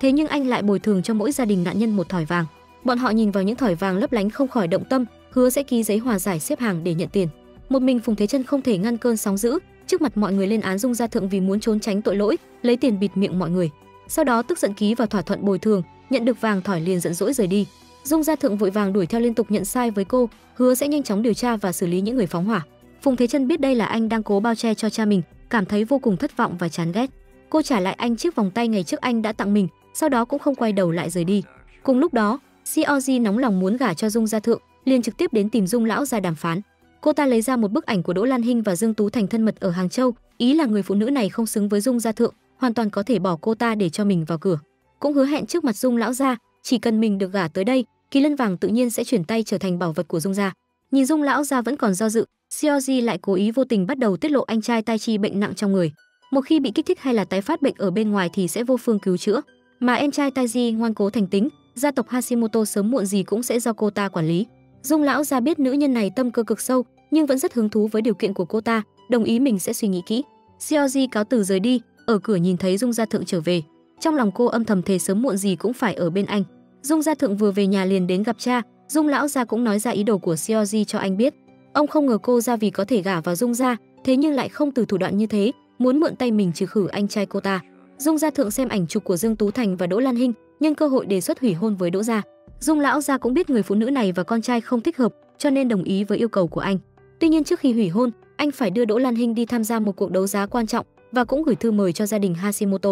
Thế nhưng anh lại bồi thường cho mỗi gia đình nạn nhân một thỏi vàng. Bọn họ nhìn vào những thỏi vàng lấp lánh không khỏi động tâm, hứa sẽ ký giấy hòa giải xếp hàng để nhận tiền. Một mình Phùng Thế Chân không thể ngăn cơn sóng dữ, trước mặt mọi người lên án Dung Gia Thượng vì muốn trốn tránh tội lỗi, lấy tiền bịt miệng mọi người. Sau đó tức giận ký vào thỏa thuận bồi thường, nhận được vàng thỏi liền giận dỗi rời đi. Dung Gia Thượng vội vàng đuổi theo liên tục nhận sai với cô, hứa sẽ nhanh chóng điều tra và xử lý những người phóng hỏa. Phùng Thế Chân biết đây là anh đang cố bao che cho cha mình, cảm thấy vô cùng thất vọng và chán ghét. Cô trả lại anh chiếc vòng tay ngày trước anh đã tặng mình, sau đó cũng không quay đầu lại rời đi. Cùng lúc đó, Georgie nóng lòng muốn gả cho Dung Gia Thượng, liền trực tiếp đến tìm Dung lão gia đàm phán. Cô ta lấy ra một bức ảnh của Đỗ Lan Hinh và Dương Tú Thành thân mật ở Hàng Châu, ý là người phụ nữ này không xứng với Dung Gia Thượng, hoàn toàn có thể bỏ cô ta để cho mình vào cửa. Cũng hứa hẹn trước mặt Dung lão gia, chỉ cần mình được gả tới đây, kỳ lân vàng tự nhiên sẽ chuyển tay trở thành bảo vật của Dung gia. Nhìn Dung lão gia vẫn còn do dự, Seorgi lại cố ý vô tình bắt đầu tiết lộ anh trai Tai Chi bệnh nặng trong người. Một khi bị kích thích hay là tái phát bệnh ở bên ngoài thì sẽ vô phương cứu chữa. Mà em trai Tai Chi ngoan cố thành tính, gia tộc Hashimoto sớm muộn gì cũng sẽ do cô ta quản lý. Dung lão gia biết nữ nhân này tâm cơ cực sâu, nhưng vẫn rất hứng thú với điều kiện của cô ta, đồng ý mình sẽ suy nghĩ kỹ. Seorgi cáo từ rời đi, ở cửa nhìn thấy Dung gia thượng trở về. Trong lòng cô âm thầm thề sớm muộn gì cũng phải ở bên anh. Dung gia thượng vừa về nhà liền đến gặp cha, Dung lão gia cũng nói ra ý đồ của Seorgi cho anh biết. Ông không ngờ cô gia vì có thể gả vào Dung gia, thế nhưng lại không từ thủ đoạn như thế, muốn mượn tay mình trừ khử anh trai cô ta. Dung gia thượng xem ảnh chụp của Dương Tú Thành và Đỗ Lan Hinh, nhân cơ hội đề xuất hủy hôn với Đỗ gia. Dung lão gia cũng biết người phụ nữ này và con trai không thích hợp, cho nên đồng ý với yêu cầu của anh. Tuy nhiên trước khi hủy hôn, anh phải đưa Đỗ Lan Hinh đi tham gia một cuộc đấu giá quan trọng và cũng gửi thư mời cho gia đình Hashimoto.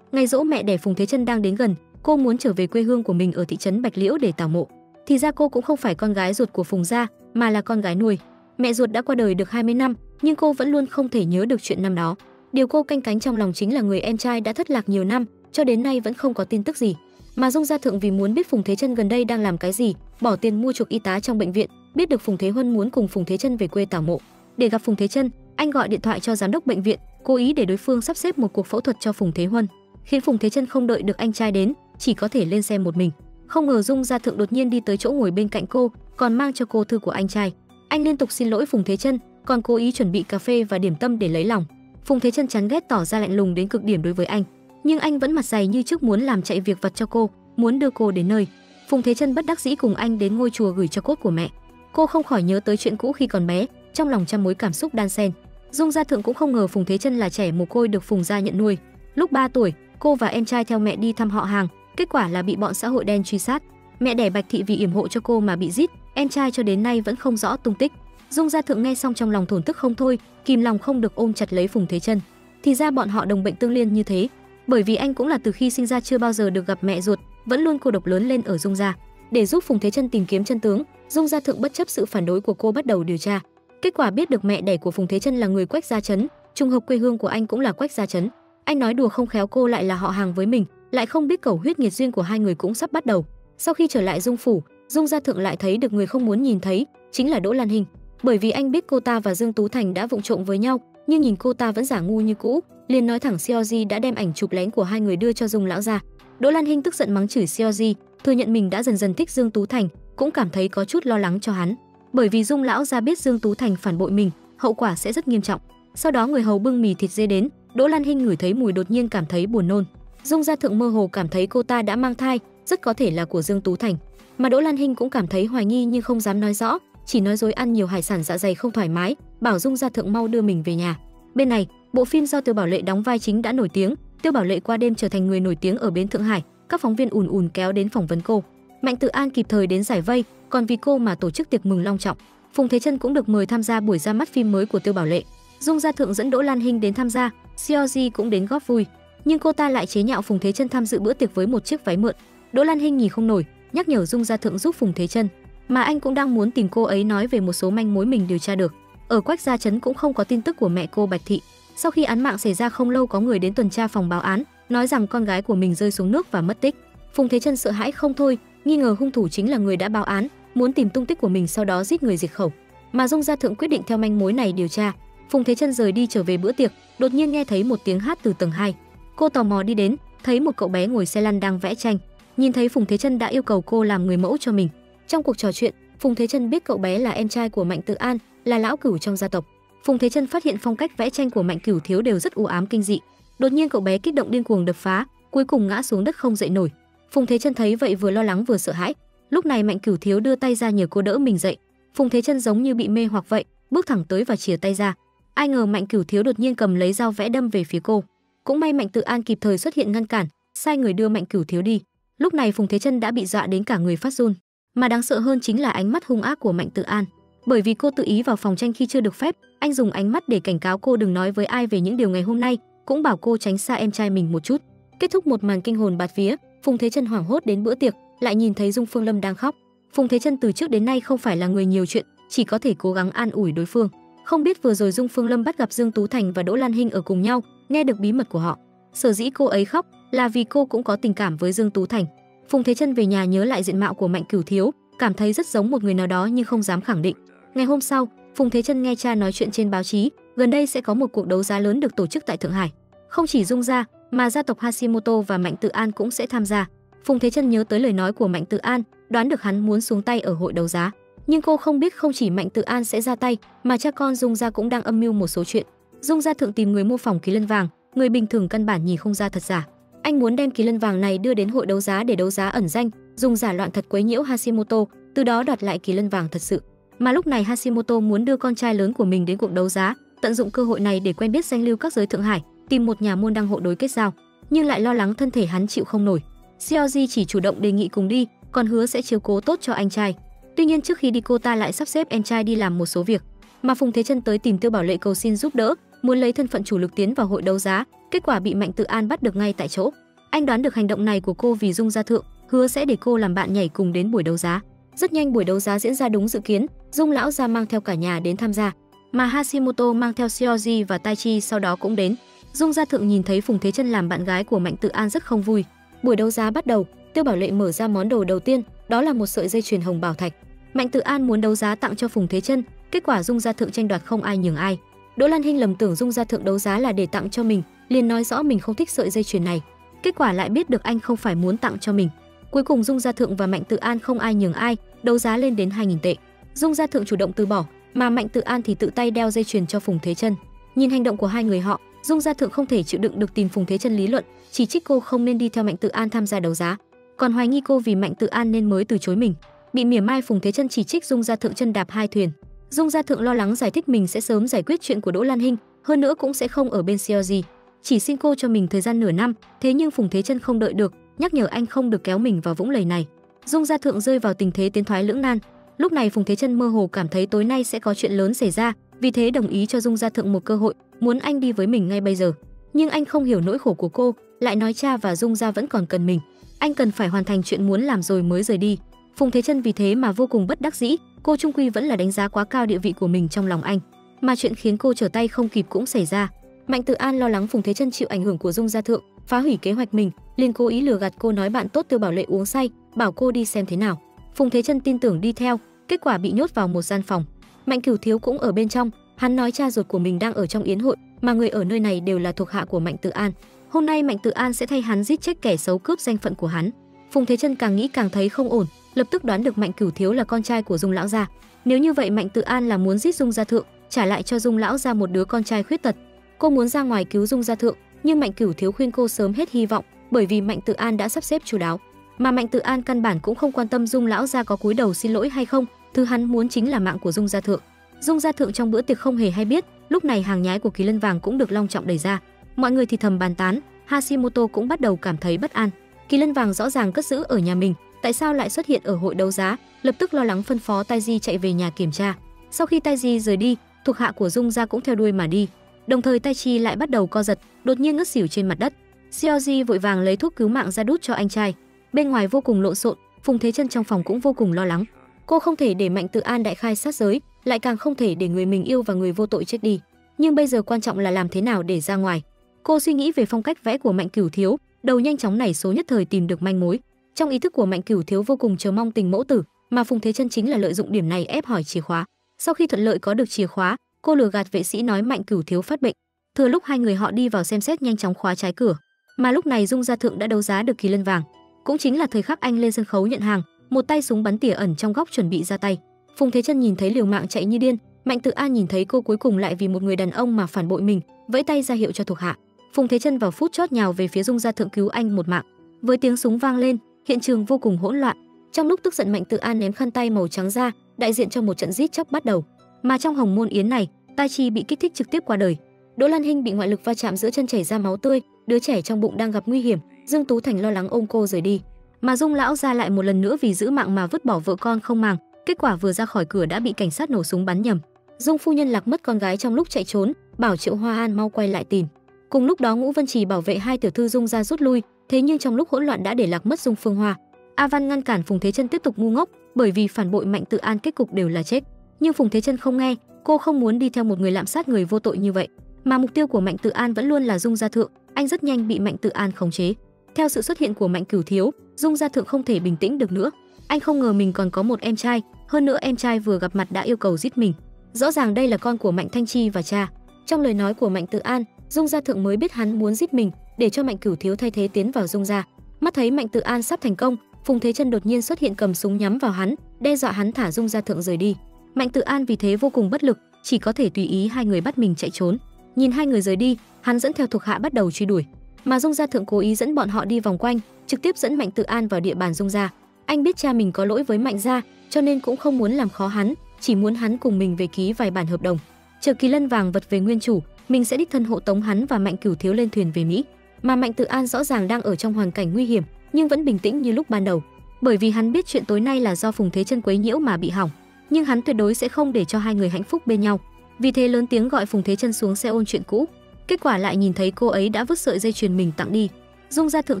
Ngày giỗ mẹ đẻ Phùng Thế Chân đang đến gần, cô muốn trở về quê hương của mình ở thị trấn Bạch Liễu để tảo mộ. Thì ra cô cũng không phải con gái ruột của Phùng gia, mà là con gái nuôi. Mẹ ruột đã qua đời được 20 năm, nhưng cô vẫn luôn không thể nhớ được chuyện năm đó. Điều cô canh cánh trong lòng chính là người em trai đã thất lạc nhiều năm, cho đến nay vẫn không có tin tức gì. Mà Dung gia thượng vì muốn biết Phùng Thế Chân gần đây đang làm cái gì, bỏ tiền mua chuộc y tá trong bệnh viện, biết được Phùng Thế Huân muốn cùng Phùng Thế Chân về quê tảo mộ. Để gặp Phùng Thế Chân, anh gọi điện thoại cho giám đốc bệnh viện, cố ý để đối phương sắp xếp một cuộc phẫu thuật cho Phùng Thế Huân, khiến Phùng Thế Chân không đợi được anh trai đến, chỉ có thể lên xe một mình. Không ngờ Dung gia thượng đột nhiên đi tới chỗ ngồi bên cạnh cô, còn mang cho cô thư của anh trai. Anh liên tục xin lỗi Phùng Thế Chân, còn cố ý chuẩn bị cà phê và điểm tâm để lấy lòng. Phùng Thế Chân chán ghét tỏ ra lạnh lùng đến cực điểm đối với anh, nhưng anh vẫn mặt dày như trước muốn làm chạy việc vặt cho cô, muốn đưa cô đến nơi. Phùng Thế Chân bất đắc dĩ cùng anh đến ngôi chùa gửi cho cốt của mẹ. Cô không khỏi nhớ tới chuyện cũ khi còn bé, trong lòng trăm mối cảm xúc đan xen. Dung gia thượng cũng không ngờ Phùng Thế Chân là trẻ mồ côi được Phùng gia nhận nuôi. Lúc 3 tuổi, cô và em trai theo mẹ đi thăm họ hàng, kết quả là bị bọn xã hội đen truy sát. Mẹ đẻ Bạch Thị vì yểm hộ cho cô mà bị giết, em trai cho đến nay vẫn không rõ tung tích. Dung gia thượng nghe xong trong lòng thổn thức không thôi, kìm lòng không được ôm chặt lấy Phùng Thế Chân. Thì ra bọn họ đồng bệnh tương liên như thế, bởi vì anh cũng là từ khi sinh ra chưa bao giờ được gặp mẹ ruột, vẫn luôn cô độc lớn lên ở Dung gia. Để giúp Phùng Thế Chân tìm kiếm chân tướng, Dung gia thượng bất chấp sự phản đối của cô bắt đầu điều tra. Kết quả biết được mẹ đẻ của Phùng Thế Chân là người Quách Gia Trấn, trùng hợp quê hương của anh cũng là Quách Gia Trấn. Anh nói đùa không khéo cô lại là họ hàng với mình, lại không biết cầu huyết nghiệt duyên của hai người cũng sắp bắt đầu. Sau khi trở lại Dung phủ, Dung gia thượng lại thấy được người không muốn nhìn thấy, chính là Đỗ Lan Hinh. Bởi vì anh biết cô ta và Dương Tú Thành đã vụng trộm với nhau, nhưng nhìn cô ta vẫn giả ngu như cũ, liền nói thẳng Seorgi đã đem ảnh chụp lén của hai người đưa cho Dung lão gia. Đỗ Lan Hinh tức giận mắng chửi Seorgi, thừa nhận mình đã dần dần thích Dương Tú Thành, cũng cảm thấy có chút lo lắng cho hắn, bởi vì Dung lão gia biết Dương Tú Thành phản bội mình, hậu quả sẽ rất nghiêm trọng. Sau đó người hầu bưng mì thịt dê đến, Đỗ Lan Hinh ngửi thấy mùi đột nhiên cảm thấy buồn nôn. Dung gia thượng mơ hồ cảm thấy cô ta đã mang thai, rất có thể là của Dương Tú Thành, mà Đỗ Lan Hinh cũng cảm thấy hoài nghi nhưng không dám nói rõ, chỉ nói dối ăn nhiều hải sản dạ dày không thoải mái, bảo Dung gia thượng mau đưa mình về nhà. Bên này, bộ phim do Tiêu Bảo Lệ đóng vai chính đã nổi tiếng, Tiêu Bảo Lệ qua đêm trở thành người nổi tiếng ở bến Thượng Hải, các phóng viên ùn ùn kéo đến phỏng vấn cô. Mạnh Tử An kịp thời đến giải vây, còn vì cô mà tổ chức tiệc mừng long trọng. Phùng Thế Chân cũng được mời tham gia buổi ra mắt phim mới của Tiêu Bảo Lệ. Dung gia thượng dẫn Đỗ Lan Hinh đến tham gia, Seorgi cũng đến góp vui, nhưng cô ta lại chế nhạo Phùng Thế Chân tham dự bữa tiệc với một chiếc váy mượn. Đỗ Lan Hinh nhìn không nổi, nhắc nhở Dung gia thượng giúp Phùng Thế Chân, mà anh cũng đang muốn tìm cô ấy nói về một số manh mối mình điều tra được. Ở Quách Gia Trấn cũng không có tin tức của mẹ cô Bạch Thị. Sau khi án mạng xảy ra không lâu, có người đến tuần tra phòng báo án, nói rằng con gái của mình rơi xuống nước và mất tích. Phùng Thế Chân sợ hãi không thôi, nghi ngờ hung thủ chính là người đã báo án, muốn tìm tung tích của mình sau đó giết người diệt khẩu. Mà Dung gia thượng quyết định theo manh mối này điều tra. Phùng Thế Chân rời đi trở về bữa tiệc, đột nhiên nghe thấy một tiếng hát từ tầng 2. Cô tò mò đi đến, thấy một cậu bé ngồi xe lăn đang vẽ tranh. Nhìn thấy Phùng Thế Chân đã yêu cầu cô làm người mẫu cho mình. Trong cuộc trò chuyện, Phùng Thế Chân biết cậu bé là em trai của Mạnh Tử An, là lão cửu trong gia tộc. Phùng Thế Chân phát hiện phong cách vẽ tranh của Mạnh Cửu Thiếu đều rất u ám kinh dị. Đột nhiên cậu bé kích động điên cuồng đập phá, cuối cùng ngã xuống đất không dậy nổi. Phùng Thế Chân thấy vậy vừa lo lắng vừa sợ hãi. Lúc này Mạnh Cửu Thiếu đưa tay ra nhờ cô đỡ mình dậy. Phùng Thế Chân giống như bị mê hoặc vậy, bước thẳng tới và chìa tay ra. Ai ngờ Mạnh Cửu Thiếu đột nhiên cầm lấy dao vẽ đâm về phía cô. Cũng may Mạnh Tử An kịp thời xuất hiện ngăn cản, sai người đưa Mạnh Cửu Thiếu đi. Lúc này Phùng Thế Chân đã bị dọa đến cả người phát run, mà đáng sợ hơn chính là ánh mắt hung ác của Mạnh Tử An, bởi vì cô tự ý vào phòng tranh khi chưa được phép. Anh dùng ánh mắt để cảnh cáo cô đừng nói với ai về những điều ngày hôm nay, cũng bảo cô tránh xa em trai mình một chút. Kết thúc một màn kinh hồn bạt vía, Phùng Thế Chân hoảng hốt đến bữa tiệc, lại nhìn thấy Dung Phương Lâm đang khóc. Phùng Thế Chân từ trước đến nay không phải là người nhiều chuyện, chỉ có thể cố gắng an ủi đối phương. Không biết vừa rồi Dung Phương Lâm bắt gặp Dương Tú Thành và Đỗ Lan Hinh ở cùng nhau, nghe được bí mật của họ. Sở dĩ cô ấy khóc là vì cô cũng có tình cảm với Dương Tú Thành. Phùng Thế Chân về nhà nhớ lại diện mạo của Mạnh Cửu Thiếu, cảm thấy rất giống một người nào đó nhưng không dám khẳng định. Ngày hôm sau, Phùng Thế Chân nghe cha nói chuyện trên báo chí, gần đây sẽ có một cuộc đấu giá lớn được tổ chức tại Thượng Hải. Không chỉ Dung gia, mà gia tộc Hashimoto và Mạnh Tự An cũng sẽ tham gia. Phùng Thế Chân nhớ tới lời nói của Mạnh Tự An, đoán được hắn muốn xuống tay ở hội đấu giá. Nhưng cô không biết không chỉ Mạnh Tự An sẽ ra tay, mà cha con Dung gia cũng đang âm mưu một số chuyện. Dung gia thượng tìm người mua phòng kỳ lân vàng, người bình thường căn bản nhìn không ra thật giả. Anh muốn đem kỳ lân vàng này đưa đến hội đấu giá để đấu giá ẩn danh, dùng giả loạn thật quấy nhiễu Hashimoto, từ đó đoạt lại kỳ lân vàng thật sự. Mà lúc này Hashimoto muốn đưa con trai lớn của mình đến cuộc đấu giá, tận dụng cơ hội này để quen biết danh lưu các giới Thượng Hải, tìm một nhà môn đăng hộ đối kết giao, nhưng lại lo lắng thân thể hắn chịu không nổi. Seoji chỉ chủ động đề nghị cùng đi, còn hứa sẽ chiếu cố tốt cho anh trai. Tuy nhiên trước khi đi cô ta lại sắp xếp em trai đi làm một số việc, mà Phùng Thế Chân tới tìm Tiêu Bảo Lệ cầu xin giúp đỡ, muốn lấy thân phận chủ lực tiến vào hội đấu giá, kết quả bị Mạnh Tự An bắt được ngay tại chỗ. Anh đoán được hành động này của cô vì Dung gia thượng, hứa sẽ để cô làm bạn nhảy cùng đến buổi đấu giá. Rất nhanh buổi đấu giá diễn ra đúng dự kiến, Dung lão gia mang theo cả nhà đến tham gia, mà Hashimoto mang theo Seoji và Tai Chi sau đó cũng đến. Dung gia thượng nhìn thấy Phùng Thế Chân làm bạn gái của Mạnh Tự An rất không vui. Buổi đấu giá bắt đầu, Tiêu Bảo Lệ mở ra món đồ đầu tiên, đó là một sợi dây chuyền hồng bảo thạch. Mạnh Tự An muốn đấu giá tặng cho Phùng Thế Chân, kết quả Dung gia thượng tranh đoạt không ai nhường ai. Đỗ Lan Hinh lầm tưởng Dung gia thượng đấu giá là để tặng cho mình, liền nói rõ mình không thích sợi dây chuyền này. Kết quả lại biết được anh không phải muốn tặng cho mình. Cuối cùng Dung gia thượng và Mạnh Tự An không ai nhường ai, đấu giá lên đến 2000 tệ. Dung gia thượng chủ động từ bỏ, mà Mạnh Tự An thì tự tay đeo dây chuyền cho Phùng Thế Chân. Nhìn hành động của hai người họ, Dung gia thượng không thể chịu đựng được tìm Phùng Thế Chân lý luận, chỉ trích cô không nên đi theo Mạnh Tự An tham gia đấu giá, còn hoài nghi cô vì Mạnh Tự An nên mới từ chối mình. Bị mỉa mai, Phùng Thế Chân chỉ trích Dung gia thượng chân đạp hai thuyền. Dung gia thượng lo lắng giải thích mình sẽ sớm giải quyết chuyện của Đỗ Lan Hinh, hơn nữa cũng sẽ không ở bên Seoji, chỉ xin cô cho mình thời gian nửa năm. Thế nhưng Phùng Thế Chân không đợi được, nhắc nhở anh không được kéo mình vào vũng lầy này. Dung gia thượng rơi vào tình thế tiến thoái lưỡng nan. Lúc này Phùng Thế Chân mơ hồ cảm thấy tối nay sẽ có chuyện lớn xảy ra, vì thế đồng ý cho Dung gia thượng một cơ hội, muốn anh đi với mình ngay bây giờ. Nhưng anh không hiểu nỗi khổ của cô, lại nói cha và Dung gia vẫn còn cần mình, anh cần phải hoàn thành chuyện muốn làm rồi mới rời đi. Phùng Thế Chân vì thế mà vô cùng bất đắc dĩ, cô chung quy vẫn là đánh giá quá cao địa vị của mình trong lòng anh, mà chuyện khiến cô trở tay không kịp cũng xảy ra. Mạnh Tự An lo lắng Phùng Thế Chân chịu ảnh hưởng của Dung gia thượng, phá hủy kế hoạch mình, liền cố ý lừa gạt cô nói bạn tốt Tiêu Bảo Lệ uống say, bảo cô đi xem thế nào. Phùng Thế Chân tin tưởng đi theo, kết quả bị nhốt vào một gian phòng. Mạnh Cửu Thiếu cũng ở bên trong, hắn nói cha ruột của mình đang ở trong yến hội, mà người ở nơi này đều là thuộc hạ của Mạnh Tự An. Hôm nay Mạnh Tự An sẽ thay hắn giết chết kẻ xấu cướp danh phận của hắn. Phùng Thế Chân càng nghĩ càng thấy không ổn, lập tức đoán được Mạnh Cửu Thiếu là con trai của Dung lão gia. Nếu như vậy Mạnh Tự An là muốn giết Dung gia thượng, trả lại cho Dung lão gia một đứa con trai khuyết tật. Cô muốn ra ngoài cứu Dung gia thượng, nhưng Mạnh Cửu Thiếu khuyên cô sớm hết hy vọng, bởi vì Mạnh Tự An đã sắp xếp chú đáo, mà Mạnh Tự An căn bản cũng không quan tâm Dung lão gia có cúi đầu xin lỗi hay không, thứ hắn muốn chính là mạng của Dung gia thượng. Dung gia thượng trong bữa tiệc không hề hay biết, lúc này hàng nhái của kỳ lân vàng cũng được long trọng đẩy ra, mọi người thì thầm bàn tán, Hashimoto cũng bắt đầu cảm thấy bất an. Kỳ lân vàng rõ ràng cất giữ ở nhà mình, tại sao lại xuất hiện ở hội đấu giá, lập tức lo lắng phân phó Taiji chạy về nhà kiểm tra. Sau khi Taiji rời đi, thuộc hạ của Dung gia cũng theo đuôi mà đi, đồng thời Taiji lại bắt đầu co giật, đột nhiên ngất xỉu trên mặt đất. Seoji vội vàng lấy thuốc cứu mạng ra đút cho anh trai. Bên ngoài vô cùng lộn xộn, Phùng Thế Chân trong phòng cũng vô cùng lo lắng. Cô không thể để Mạnh Tự An đại khai sát giới, lại càng không thể để người mình yêu và người vô tội chết đi. Nhưng bây giờ quan trọng là làm thế nào để ra ngoài. Cô suy nghĩ về phong cách vẽ của Mạnh Cửu Thiếu, đầu nhanh chóng nảy số nhất thời tìm được manh mối. Trong ý thức của Mạnh Cửu Thiếu vô cùng chờ mong tình mẫu tử, mà Phùng Thế Chân chính là lợi dụng điểm này ép hỏi chìa khóa. Sau khi thuận lợi có được chìa khóa, cô lừa gạt vệ sĩ nói Mạnh Cửu Thiếu phát bệnh. Thừa lúc hai người họ đi vào xem xét nhanh chóng khóa trái cửa, mà lúc này Dung gia thượng đã đấu giá được kỳ lân vàng, cũng chính là thời khắc anh lên sân khấu nhận hàng, một tay súng bắn tỉa ẩn trong góc chuẩn bị ra tay. Phùng Thế Chân nhìn thấy liều mạng chạy như điên, Mạnh Tự An nhìn thấy cô cuối cùng lại vì một người đàn ông mà phản bội mình, vẫy tay ra hiệu cho thuộc hạ. Phùng Thế Chân vào phút chót nhào về phía Dung gia thượng cứu anh một mạng. Với tiếng súng vang lên, hiện trường vô cùng hỗn loạn. Trong lúc tức giận, Mạnh Tự An ném khăn tay màu trắng ra, đại diện cho một trận giết chóc bắt đầu. Mà trong hồng môn yến này, Tai Chi bị kích thích trực tiếp qua đời. Đỗ Lan Hinh bị ngoại lực va chạm giữa chân chảy ra máu tươi, đứa trẻ trong bụng đang gặp nguy hiểm. Dương Tú Thành lo lắng ôm cô rời đi, mà Dung lão gia lại một lần nữa vì giữ mạng mà vứt bỏ vợ con không màng. Kết quả vừa ra khỏi cửa đã bị cảnh sát nổ súng bắn nhầm. Dung phu nhân lạc mất con gái trong lúc chạy trốn, bảo Triệu Hoa An mau quay lại tìm. Cùng lúc đó Ngũ Vân Trì bảo vệ hai tiểu thư Dung gia rút lui, thế nhưng trong lúc hỗn loạn đã để lạc mất Dung Phương Hoa. A Văn ngăn cản Phùng Thế Chân tiếp tục ngu ngốc, bởi vì phản bội Mạnh Tự An kết cục đều là chết. Nhưng Phùng Thế Chân không nghe, cô không muốn đi theo một người lạm sát người vô tội như vậy, mà mục tiêu của Mạnh Tự An vẫn luôn là Dung gia thượng. Anh rất nhanh bị Mạnh Tự An khống chế. Theo sự xuất hiện của Mạnh Cửu Thiếu, Dung gia thượng không thể bình tĩnh được nữa. Anh không ngờ mình còn có một em trai, hơn nữa em trai vừa gặp mặt đã yêu cầu giết mình. Rõ ràng đây là con của Mạnh Thanh Chi và cha. Trong lời nói của Mạnh Tự An, Dung Gia Thượng mới biết hắn muốn giết mình để cho Mạnh Cửu Thiếu thay thế tiến vào Dung Gia. Mắt thấy Mạnh Tự An sắp thành công, Phùng Thế Chân đột nhiên xuất hiện cầm súng nhắm vào hắn, đe dọa hắn thả Dung Gia Thượng rời đi. Mạnh Tự An vì thế vô cùng bất lực, chỉ có thể tùy ý hai người bắt mình chạy trốn. Nhìn hai người rời đi, hắn dẫn theo thuộc hạ bắt đầu truy đuổi, mà Dung Gia Thượng cố ý dẫn bọn họ đi vòng quanh, trực tiếp dẫn Mạnh Tự An vào địa bàn Dung Gia. Anh biết cha mình có lỗi với Mạnh gia, cho nên cũng không muốn làm khó hắn, chỉ muốn hắn cùng mình về ký vài bản hợp đồng, chờ Kỳ Lân vàng vật về nguyên chủ, mình sẽ đích thân hộ tống hắn và Mạnh Cửu Thiếu lên thuyền về Mỹ. Mà Mạnh Tự An rõ ràng đang ở trong hoàn cảnh nguy hiểm, nhưng vẫn bình tĩnh như lúc ban đầu, bởi vì hắn biết chuyện tối nay là do Phùng Thế Chân quấy nhiễu mà bị hỏng, nhưng hắn tuyệt đối sẽ không để cho hai người hạnh phúc bên nhau. Vì thế lớn tiếng gọi Phùng Thế Chân xuống xe ôn chuyện cũ, kết quả lại nhìn thấy cô ấy đã vứt sợi dây chuyền mình tặng đi. Dung Gia Thượng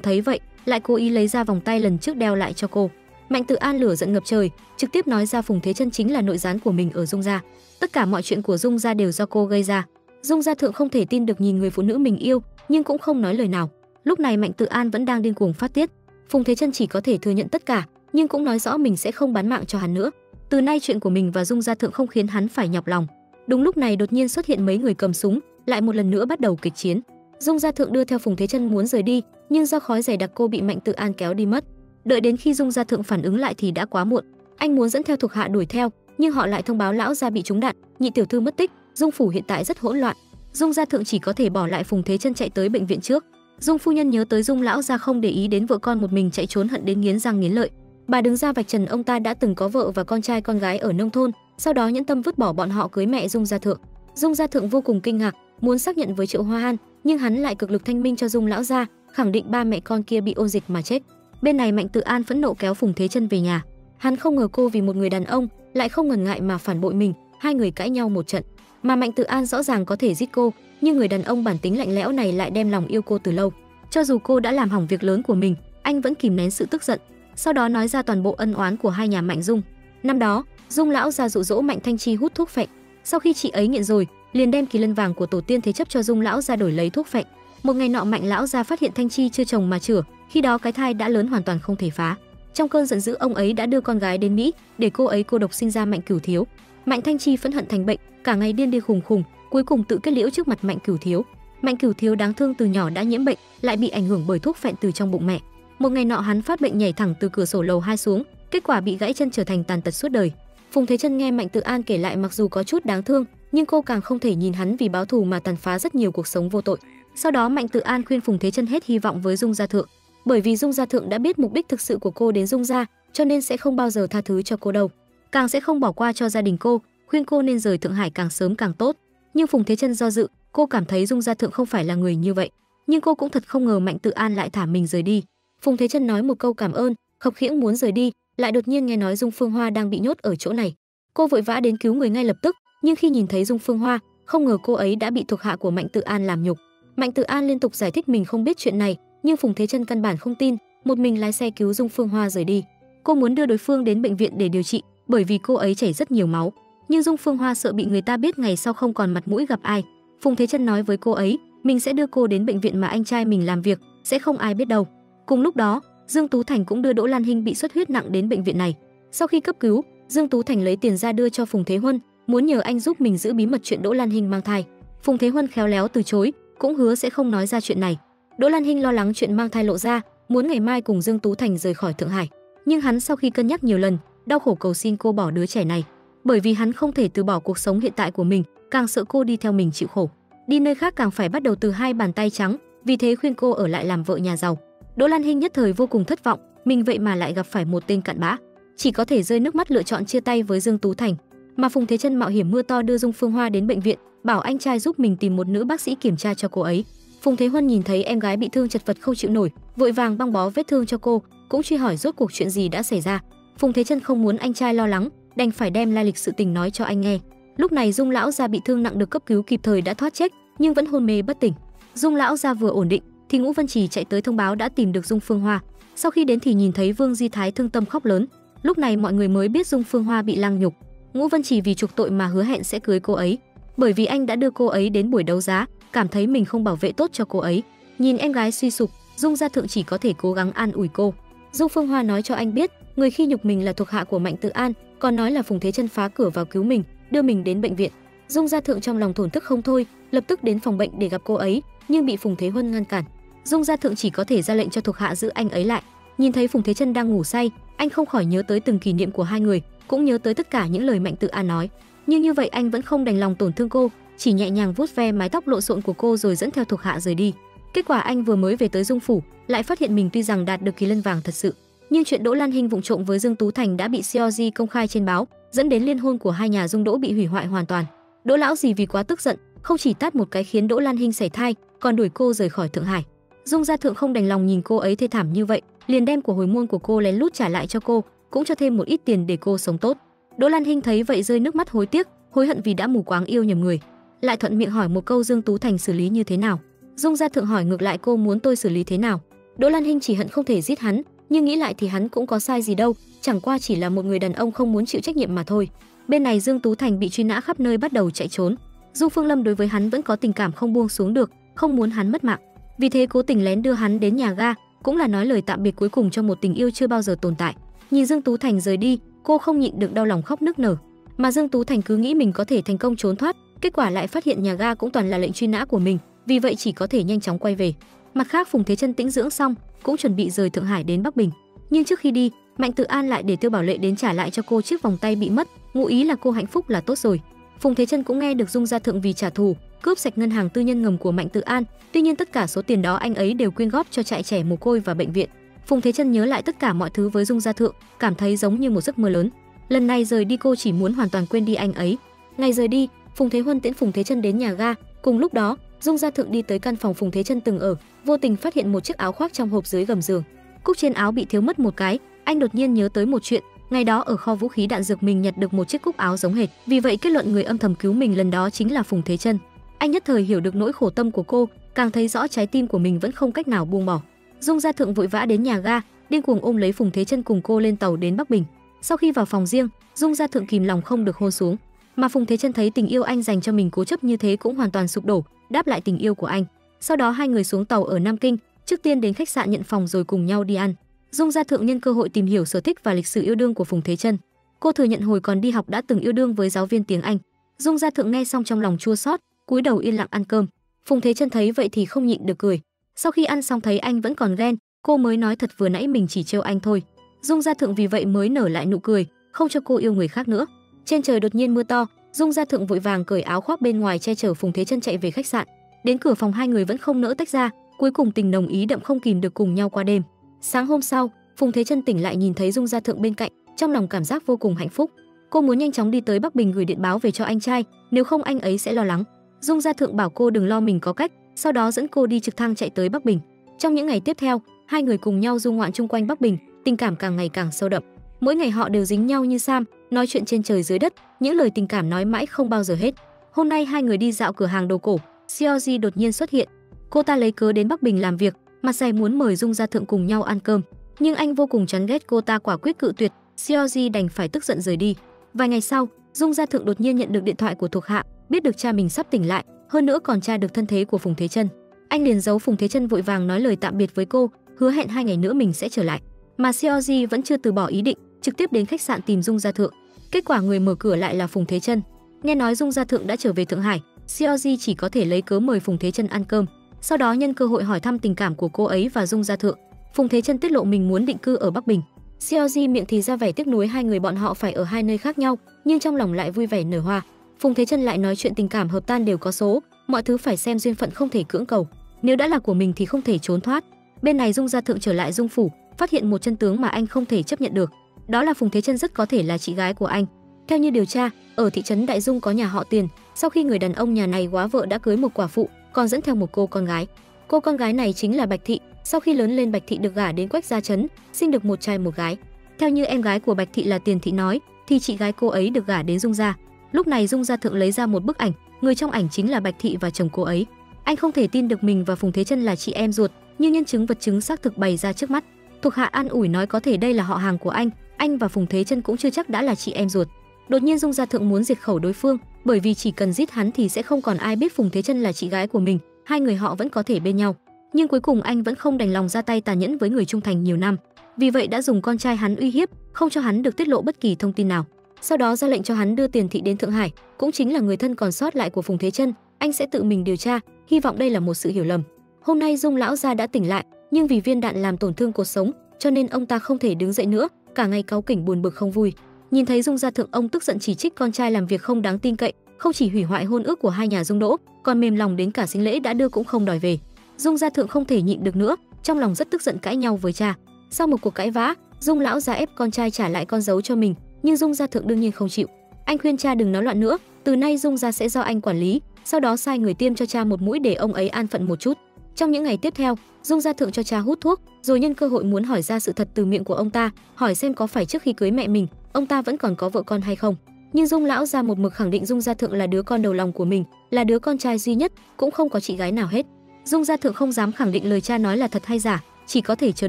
thấy vậy, lại cố ý lấy ra vòng tay lần trước đeo lại cho cô. Mạnh Tự An lửa giận ngập trời, trực tiếp nói ra Phùng Thế Chân chính là nội gián của mình ở Dung Gia, tất cả mọi chuyện của Dung Gia đều do cô gây ra. Dung Gia Thượng không thể tin được nhìn người phụ nữ mình yêu, nhưng cũng không nói lời nào. Lúc này Mạnh Tự An vẫn đang điên cuồng phát tiết, Phùng Thế Chân chỉ có thể thừa nhận tất cả, nhưng cũng nói rõ mình sẽ không bán mạng cho hắn nữa. Từ nay chuyện của mình và Dung Gia Thượng không khiến hắn phải nhọc lòng. Đúng lúc này đột nhiên xuất hiện mấy người cầm súng, lại một lần nữa bắt đầu kịch chiến. Dung Gia Thượng đưa theo Phùng Thế Chân muốn rời đi, nhưng do khói dày đặc cô bị Mạnh Tự An kéo đi mất. Đợi đến khi Dung Gia Thượng phản ứng lại thì đã quá muộn. Anh muốn dẫn theo thuộc hạ đuổi theo, nhưng họ lại thông báo lão gia bị trúng đạn, nhị tiểu thư mất tích, Dung phủ hiện tại rất hỗn loạn. Dung Gia Thượng chỉ có thể bỏ lại Phùng Thế Chân chạy tới bệnh viện trước. Dung phu nhân nhớ tới Dung lão gia không để ý đến vợ con một mình chạy trốn, hận đến nghiến răng nghiến lợi. Bà đứng ra vạch trần ông ta đã từng có vợ và con trai con gái ở nông thôn, sau đó nhẫn tâm vứt bỏ bọn họ cưới mẹ Dung Gia Thượng. Dung Gia Thượng vô cùng kinh ngạc, muốn xác nhận với Triệu Hoa An, nhưng hắn lại cực lực thanh minh cho Dung lão gia, khẳng định ba mẹ con kia bị ôn dịch mà chết. Bên này Mạnh Tự An phẫn nộ kéo Phùng Thế Chân về nhà, hắn không ngờ cô vì một người đàn ông lại không ngần ngại mà phản bội mình. Hai người cãi nhau một trận, mà Mạnh Tự An rõ ràng có thể giết cô, nhưng người đàn ông bản tính lạnh lẽo này lại đem lòng yêu cô từ lâu, cho dù cô đã làm hỏng việc lớn của mình, anh vẫn kìm nén sự tức giận, sau đó nói ra toàn bộ ân oán của hai nhà Mạnh Dung. Năm đó Dung lão gia dụ dỗ Mạnh Thanh Chi hút thuốc phệ, sau khi chị ấy nghiện rồi liền đem kỳ lân vàng của tổ tiên thế chấp cho Dung lão gia đổi lấy thuốc phệ. Một ngày nọ Mạnh lão gia phát hiện Thanh Chi chưa chồng mà chửa, khi đó cái thai đã lớn hoàn toàn không thể phá. Trong cơn giận dữ ông ấy đã đưa con gái đến Mỹ để cô ấy cô độc sinh ra Mạnh Cửu Thiếu. Mạnh Thanh Chi phẫn hận thành bệnh, cả ngày điên đi khùng khùng, cuối cùng tự kết liễu trước mặt Mạnh Cửu Thiếu. Mạnh Cửu Thiếu đáng thương từ nhỏ đã nhiễm bệnh, lại bị ảnh hưởng bởi thuốc phèn từ trong bụng mẹ. Một ngày nọ hắn phát bệnh nhảy thẳng từ cửa sổ lầu 2 xuống, kết quả bị gãy chân trở thành tàn tật suốt đời. Phùng Thế Chân nghe Mạnh Tự An kể lại mặc dù có chút đáng thương, nhưng cô càng không thể nhìn hắn vì báo thù mà tàn phá rất nhiều cuộc sống vô tội. Sau đó Mạnh Tự An khuyên Phùng Thế Chân hết hy vọng với Dung Gia Thượng, bởi vì Dung Gia Thượng đã biết mục đích thực sự của cô đến Dung Gia, cho nên sẽ không bao giờ tha thứ cho cô đâu, càng sẽ không bỏ qua cho gia đình cô, khuyên cô nên rời Thượng Hải càng sớm càng tốt. Nhưng Phùng Thế Chân do dự, cô cảm thấy Dung Gia Thượng không phải là người như vậy, nhưng cô cũng thật không ngờ Mạnh Tự An lại thả mình rời đi. Phùng Thế Chân nói một câu cảm ơn, khập khiễng muốn rời đi, lại đột nhiên nghe nói Dung Phương Hoa đang bị nhốt ở chỗ này. Cô vội vã đến cứu người ngay lập tức, nhưng khi nhìn thấy Dung Phương Hoa, không ngờ cô ấy đã bị thuộc hạ của Mạnh Tự An làm nhục. Mạnh Tự An liên tục giải thích mình không biết chuyện này, nhưng Phùng Thế Chân căn bản không tin, một mình lái xe cứu Dung Phương Hoa rời đi. Cô muốn đưa đối phương đến bệnh viện để điều trị, bởi vì cô ấy chảy rất nhiều máu, nhưng Dung Phương Hoa sợ bị người ta biết ngày sau không còn mặt mũi gặp ai. Phùng Thế Chân nói với cô ấy, mình sẽ đưa cô đến bệnh viện mà anh trai mình làm việc, sẽ không ai biết đâu. Cùng lúc đó, Dương Tú Thành cũng đưa Đỗ Lan Hinh bị xuất huyết nặng đến bệnh viện này. Sau khi cấp cứu, Dương Tú Thành lấy tiền ra đưa cho Phùng Thế Huân, muốn nhờ anh giúp mình giữ bí mật chuyện Đỗ Lan Hinh mang thai. Phùng Thế Huân khéo léo từ chối, cũng hứa sẽ không nói ra chuyện này. Đỗ Lan Hinh lo lắng chuyện mang thai lộ ra, muốn ngày mai cùng Dương Tú Thành rời khỏi Thượng Hải, nhưng hắn sau khi cân nhắc nhiều lần, đau khổ cầu xin cô bỏ đứa trẻ này, bởi vì hắn không thể từ bỏ cuộc sống hiện tại của mình, càng sợ cô đi theo mình chịu khổ, đi nơi khác càng phải bắt đầu từ hai bàn tay trắng, vì thế khuyên cô ở lại làm vợ nhà giàu. Đỗ Lan Hinh nhất thời vô cùng thất vọng, mình vậy mà lại gặp phải một tên cặn bã, chỉ có thể rơi nước mắt lựa chọn chia tay với Dương Tú Thành. Mà Phùng Thế Chân mạo hiểm mưa to đưa Dung Phương Hoa đến bệnh viện, bảo anh trai giúp mình tìm một nữ bác sĩ kiểm tra cho cô ấy. Phùng Thế Huân nhìn thấy em gái bị thương chật vật không chịu nổi, vội vàng băng bó vết thương cho cô, cũng truy hỏi rốt cuộc chuyện gì đã xảy ra. Phùng Thế Chân không muốn anh trai lo lắng, đành phải đem lai lịch sự tình nói cho anh nghe. Lúc này Dung lão gia bị thương nặng được cấp cứu kịp thời đã thoát chết, nhưng vẫn hôn mê bất tỉnh. Dung lão gia vừa ổn định thì Ngũ Vân Trì chạy tới thông báo đã tìm được Dung Phương Hoa. Sau khi đến thì nhìn thấy Vương Di Thái thương tâm khóc lớn. Lúc này mọi người mới biết Dung Phương Hoa bị lăng nhục. Ngũ Vân Trì vì chuộc tội mà hứa hẹn sẽ cưới cô ấy, bởi vì anh đã đưa cô ấy đến buổi đấu giá, cảm thấy mình không bảo vệ tốt cho cô ấy. Nhìn em gái suy sụp, Dung Gia Thượng chỉ có thể cố gắng an ủi cô. Dung Phương Hoa nói cho anh biết, người khi nhục mình là thuộc hạ của Mạnh Tự An, còn nói là Phùng Thế Chân phá cửa vào cứu mình, đưa mình đến bệnh viện. Dung Gia Thượng trong lòng thổn thức không thôi, lập tức đến phòng bệnh để gặp cô ấy, nhưng bị Phùng Thế Huân ngăn cản. Dung Gia Thượng chỉ có thể ra lệnh cho thuộc hạ giữ anh ấy lại. Nhìn thấy Phùng Thế Chân đang ngủ say, anh không khỏi nhớ tới từng kỷ niệm của hai người, cũng nhớ tới tất cả những lời Mạnh Tự An nói. Nhưng như vậy anh vẫn không đành lòng tổn thương cô, chỉ nhẹ nhàng vuốt ve mái tóc lộn xộn của cô rồi dẫn theo thuộc hạ rời đi. Kết quả anh vừa mới về tới Dung phủ, lại phát hiện mình tuy rằng đạt được kỳ lân vàng thật sự, nhưng chuyện Đỗ Lan Hinh vụng trộm với Dương Tú Thành đã bị COG công khai trên báo, dẫn đến liên hôn của hai nhà Dung Đỗ bị hủy hoại hoàn toàn. Đỗ lão gì vì quá tức giận, không chỉ tát một cái khiến Đỗ Lan Hinh sảy thai, còn đuổi cô rời khỏi Thượng Hải. Dung Gia Thượng không đành lòng nhìn cô ấy thê thảm như vậy, liền đem của hồi môn của cô lén lút trả lại cho cô, cũng cho thêm một ít tiền để cô sống tốt. Đỗ Lan Hinh thấy vậy rơi nước mắt hối tiếc, hối hận vì đã mù quáng yêu nhầm người. Lại thuận miệng hỏi một câu Dương Tú Thành xử lý như thế nào. Dung Gia Thượng hỏi ngược lại cô muốn tôi xử lý thế nào. Đỗ Lan Hinh chỉ hận không thể giết hắn, nhưng nghĩ lại thì hắn cũng có sai gì đâu, chẳng qua chỉ là một người đàn ông không muốn chịu trách nhiệm mà thôi. Bên này Dương Tú Thành bị truy nã khắp nơi bắt đầu chạy trốn. Dung Phương Lâm đối với hắn vẫn có tình cảm không buông xuống được, không muốn hắn mất mạng. Vì thế cố tình lén đưa hắn đến nhà ga, cũng là nói lời tạm biệt cuối cùng cho một tình yêu chưa bao giờ tồn tại. Nhìn Dương Tú Thành rời đi, cô không nhịn được đau lòng khóc nức nở. Mà Dương Tú Thành cứ nghĩ mình có thể thành công trốn thoát, kết quả lại phát hiện nhà ga cũng toàn là lệnh truy nã của mình, vì vậy chỉ có thể nhanh chóng quay về. Mặt khác Phùng Thế Chân tĩnh dưỡng xong, cũng chuẩn bị rời Thượng Hải đến Bắc Bình. Nhưng trước khi đi, Mạnh Tự An lại để Tiêu Bảo Lệ đến trả lại cho cô chiếc vòng tay bị mất, ngụ ý là cô hạnh phúc là tốt rồi. Phùng Thế Chân cũng nghe được Dung Gia Thượng vì trả thù cướp sạch ngân hàng tư nhân ngầm của Mạnh Tự An, tuy nhiên tất cả số tiền đó anh ấy đều quyên góp cho trại trẻ mồ côi và bệnh viện. Phùng Thế Chân nhớ lại tất cả mọi thứ với Dung Gia Thượng, cảm thấy giống như một giấc mơ lớn. Lần này rời đi cô chỉ muốn hoàn toàn quên đi anh ấy. Ngày rời đi, Phùng Thế Huân tiễn Phùng Thế Chân đến nhà ga. Cùng lúc đó, Dung Gia Thượng đi tới căn phòng Phùng Thế Chân từng ở, vô tình phát hiện một chiếc áo khoác trong hộp dưới gầm giường. Cúc trên áo bị thiếu mất một cái, anh đột nhiên nhớ tới một chuyện, ngày đó ở kho vũ khí đạn dược mình nhặt được một chiếc cúc áo giống hệt, vì vậy kết luận người âm thầm cứu mình lần đó chính là Phùng Thế Chân. Anh nhất thời hiểu được nỗi khổ tâm của cô, càng thấy rõ trái tim của mình vẫn không cách nào buông bỏ. Dung Gia Thượng vội vã đến nhà ga, điên cuồng ôm lấy Phùng Thế Chân cùng cô lên tàu đến Bắc Bình. Sau khi vào phòng riêng, Dung Gia Thượng kìm lòng không được hôn xuống. Mà Phùng Thế Chân thấy tình yêu anh dành cho mình cố chấp như thế cũng hoàn toàn sụp đổ, đáp lại tình yêu của anh. Sau đó hai người xuống tàu ở Nam Kinh, trước tiên đến khách sạn nhận phòng rồi cùng nhau đi ăn. Dung Gia Thượng nhân cơ hội tìm hiểu sở thích và lịch sử yêu đương của Phùng Thế Chân. Cô thừa nhận hồi còn đi học đã từng yêu đương với giáo viên tiếng Anh. Dung Gia Thượng nghe xong trong lòng chua xót, cúi đầu yên lặng ăn cơm. Phùng Thế Chân thấy vậy thì không nhịn được cười. Sau khi ăn xong thấy anh vẫn còn ghen, cô mới nói thật vừa nãy mình chỉ trêu anh thôi. Dung Gia Thượng vì vậy mới nở lại nụ cười, không cho cô yêu người khác nữa. Trên trời đột nhiên mưa to, Dung Gia Thượng vội vàng cởi áo khoác bên ngoài che chở Phùng Thế Chân chạy về khách sạn. Đến cửa phòng hai người vẫn không nỡ tách ra, cuối cùng tình nồng ý đậm không kìm được cùng nhau qua đêm. Sáng hôm sau, Phùng Thế Chân tỉnh lại nhìn thấy Dung Gia Thượng bên cạnh, trong lòng cảm giác vô cùng hạnh phúc. Cô muốn nhanh chóng đi tới Bắc Bình gửi điện báo về cho anh trai, nếu không anh ấy sẽ lo lắng. Dung Gia Thượng bảo cô đừng lo, mình có cách, sau đó dẫn cô đi trực thăng chạy tới Bắc Bình. Trong những ngày tiếp theo, hai người cùng nhau du ngoạn chung quanh Bắc Bình, tình cảm càng ngày càng sâu đậm. Mỗi ngày họ đều dính nhau như sam, nói chuyện trên trời dưới đất, những lời tình cảm nói mãi không bao giờ hết. Hôm nay hai người đi dạo cửa hàng đồ cổ, Georgie đột nhiên xuất hiện. Cô ta lấy cớ đến Bắc Bình làm việc, mặt dày muốn mời Dung Gia Thượng cùng nhau ăn cơm, nhưng anh vô cùng chán ghét cô ta quả quyết cự tuyệt. Georgie đành phải tức giận rời đi. Vài ngày sau, Dung Gia Thượng đột nhiên nhận được điện thoại của thuộc hạ, biết được cha mình sắp tỉnh lại, hơn nữa còn tra được thân thế của Phùng Thế Chân. Anh liền giấu Phùng Thế Chân vội vàng nói lời tạm biệt với cô, hứa hẹn 2 ngày nữa mình sẽ trở lại. Mà Georgie vẫn chưa từ bỏ ý định, trực tiếp đến khách sạn tìm Dung Gia Thượng. Kết quả người mở cửa lại là Phùng Thế Chân. Nghe nói Dung Gia Thượng đã trở về Thượng Hải, Georgie chỉ có thể lấy cớ mời Phùng Thế Chân ăn cơm, sau đó nhân cơ hội hỏi thăm tình cảm của cô ấy và Dung Gia Thượng. Phùng Thế Chân tiết lộ mình muốn định cư ở Bắc Bình. Georgie miệng thì ra vẻ tiếc nuối hai người bọn họ phải ở hai nơi khác nhau, nhưng trong lòng lại vui vẻ nở hoa. Phùng Thế Chân lại nói chuyện tình cảm hợp tan đều có số, mọi thứ phải xem duyên phận không thể cưỡng cầu, nếu đã là của mình thì không thể trốn thoát. Bên này Dung Gia Thượng trở lại Dung phủ, phát hiện một chân tướng mà anh không thể chấp nhận được, đó là Phùng Thế Chân rất có thể là chị gái của anh. Theo như điều tra, ở thị trấn Đại Dung có nhà họ Tiền, sau khi người đàn ông nhà này góa vợ đã cưới một quả phụ, còn dẫn theo một cô con gái. Cô con gái này chính là Bạch Thị, sau khi lớn lên Bạch Thị được gả đến Quách Gia Trấn, sinh được một trai một gái. Theo như em gái của Bạch Thị là Tiền Thị nói, thì chị gái cô ấy được gả đến Dung gia. Lúc này Dung Gia Thượng lấy ra một bức ảnh, người trong ảnh chính là Bạch Thị và chồng cô ấy. Anh không thể tin được mình và Phùng Thế Chân là chị em ruột, nhưng nhân chứng vật chứng xác thực bày ra trước mắt. Thuộc hạ an ủi nói có thể đây là họ hàng của anh và Phùng Thế Chân cũng chưa chắc đã là chị em ruột. Đột nhiên Dung Gia Thượng muốn diệt khẩu đối phương, bởi vì chỉ cần giết hắn thì sẽ không còn ai biết Phùng Thế Chân là chị gái của mình, hai người họ vẫn có thể bên nhau. Nhưng cuối cùng anh vẫn không đành lòng ra tay tàn nhẫn với người trung thành nhiều năm, vì vậy đã dùng con trai hắn uy hiếp, không cho hắn được tiết lộ bất kỳ thông tin nào. sau đó ra lệnh cho hắn đưa Tiền Thị đến Thượng Hải, cũng chính là người thân còn sót lại của Phùng Thế Chân. Anh sẽ tự mình điều tra, hy vọng đây là một sự hiểu lầm. Hôm nay Dung lão gia đã tỉnh lại, nhưng vì viên đạn làm tổn thương cột sống, cho nên ông ta không thể đứng dậy nữa, cả ngày cáu kỉnh buồn bực không vui. Nhìn thấy Dung gia thượng, ông tức giận chỉ trích con trai làm việc không đáng tin cậy, không chỉ hủy hoại hôn ước của hai nhà Dung Đỗ, còn mềm lòng đến cả sính lễ đã đưa cũng không đòi về. Dung gia thượng không thể nhịn được nữa, trong lòng rất tức giận cãi nhau với cha. Sau một cuộc cãi vã, Dung lão gia ép con trai trả lại con dấu cho mình, nhưng Dung gia thượng đương nhiên không chịu. Anh khuyên cha đừng nói loạn nữa, từ nay Dung gia sẽ do anh quản lý, sau đó sai người tiêm cho cha một mũi để ông ấy an phận một chút. Trong những ngày tiếp theo, Dung gia thượng cho cha hút thuốc, rồi nhân cơ hội muốn hỏi ra sự thật từ miệng của ông ta, hỏi xem có phải trước khi cưới mẹ mình, ông ta vẫn còn có vợ con hay không. Nhưng Dung lão gia một mực khẳng định Dung gia thượng là đứa con đầu lòng của mình, là đứa con trai duy nhất, cũng không có chị gái nào hết. Dung gia thượng không dám khẳng định lời cha nói là thật hay giả, chỉ có thể chờ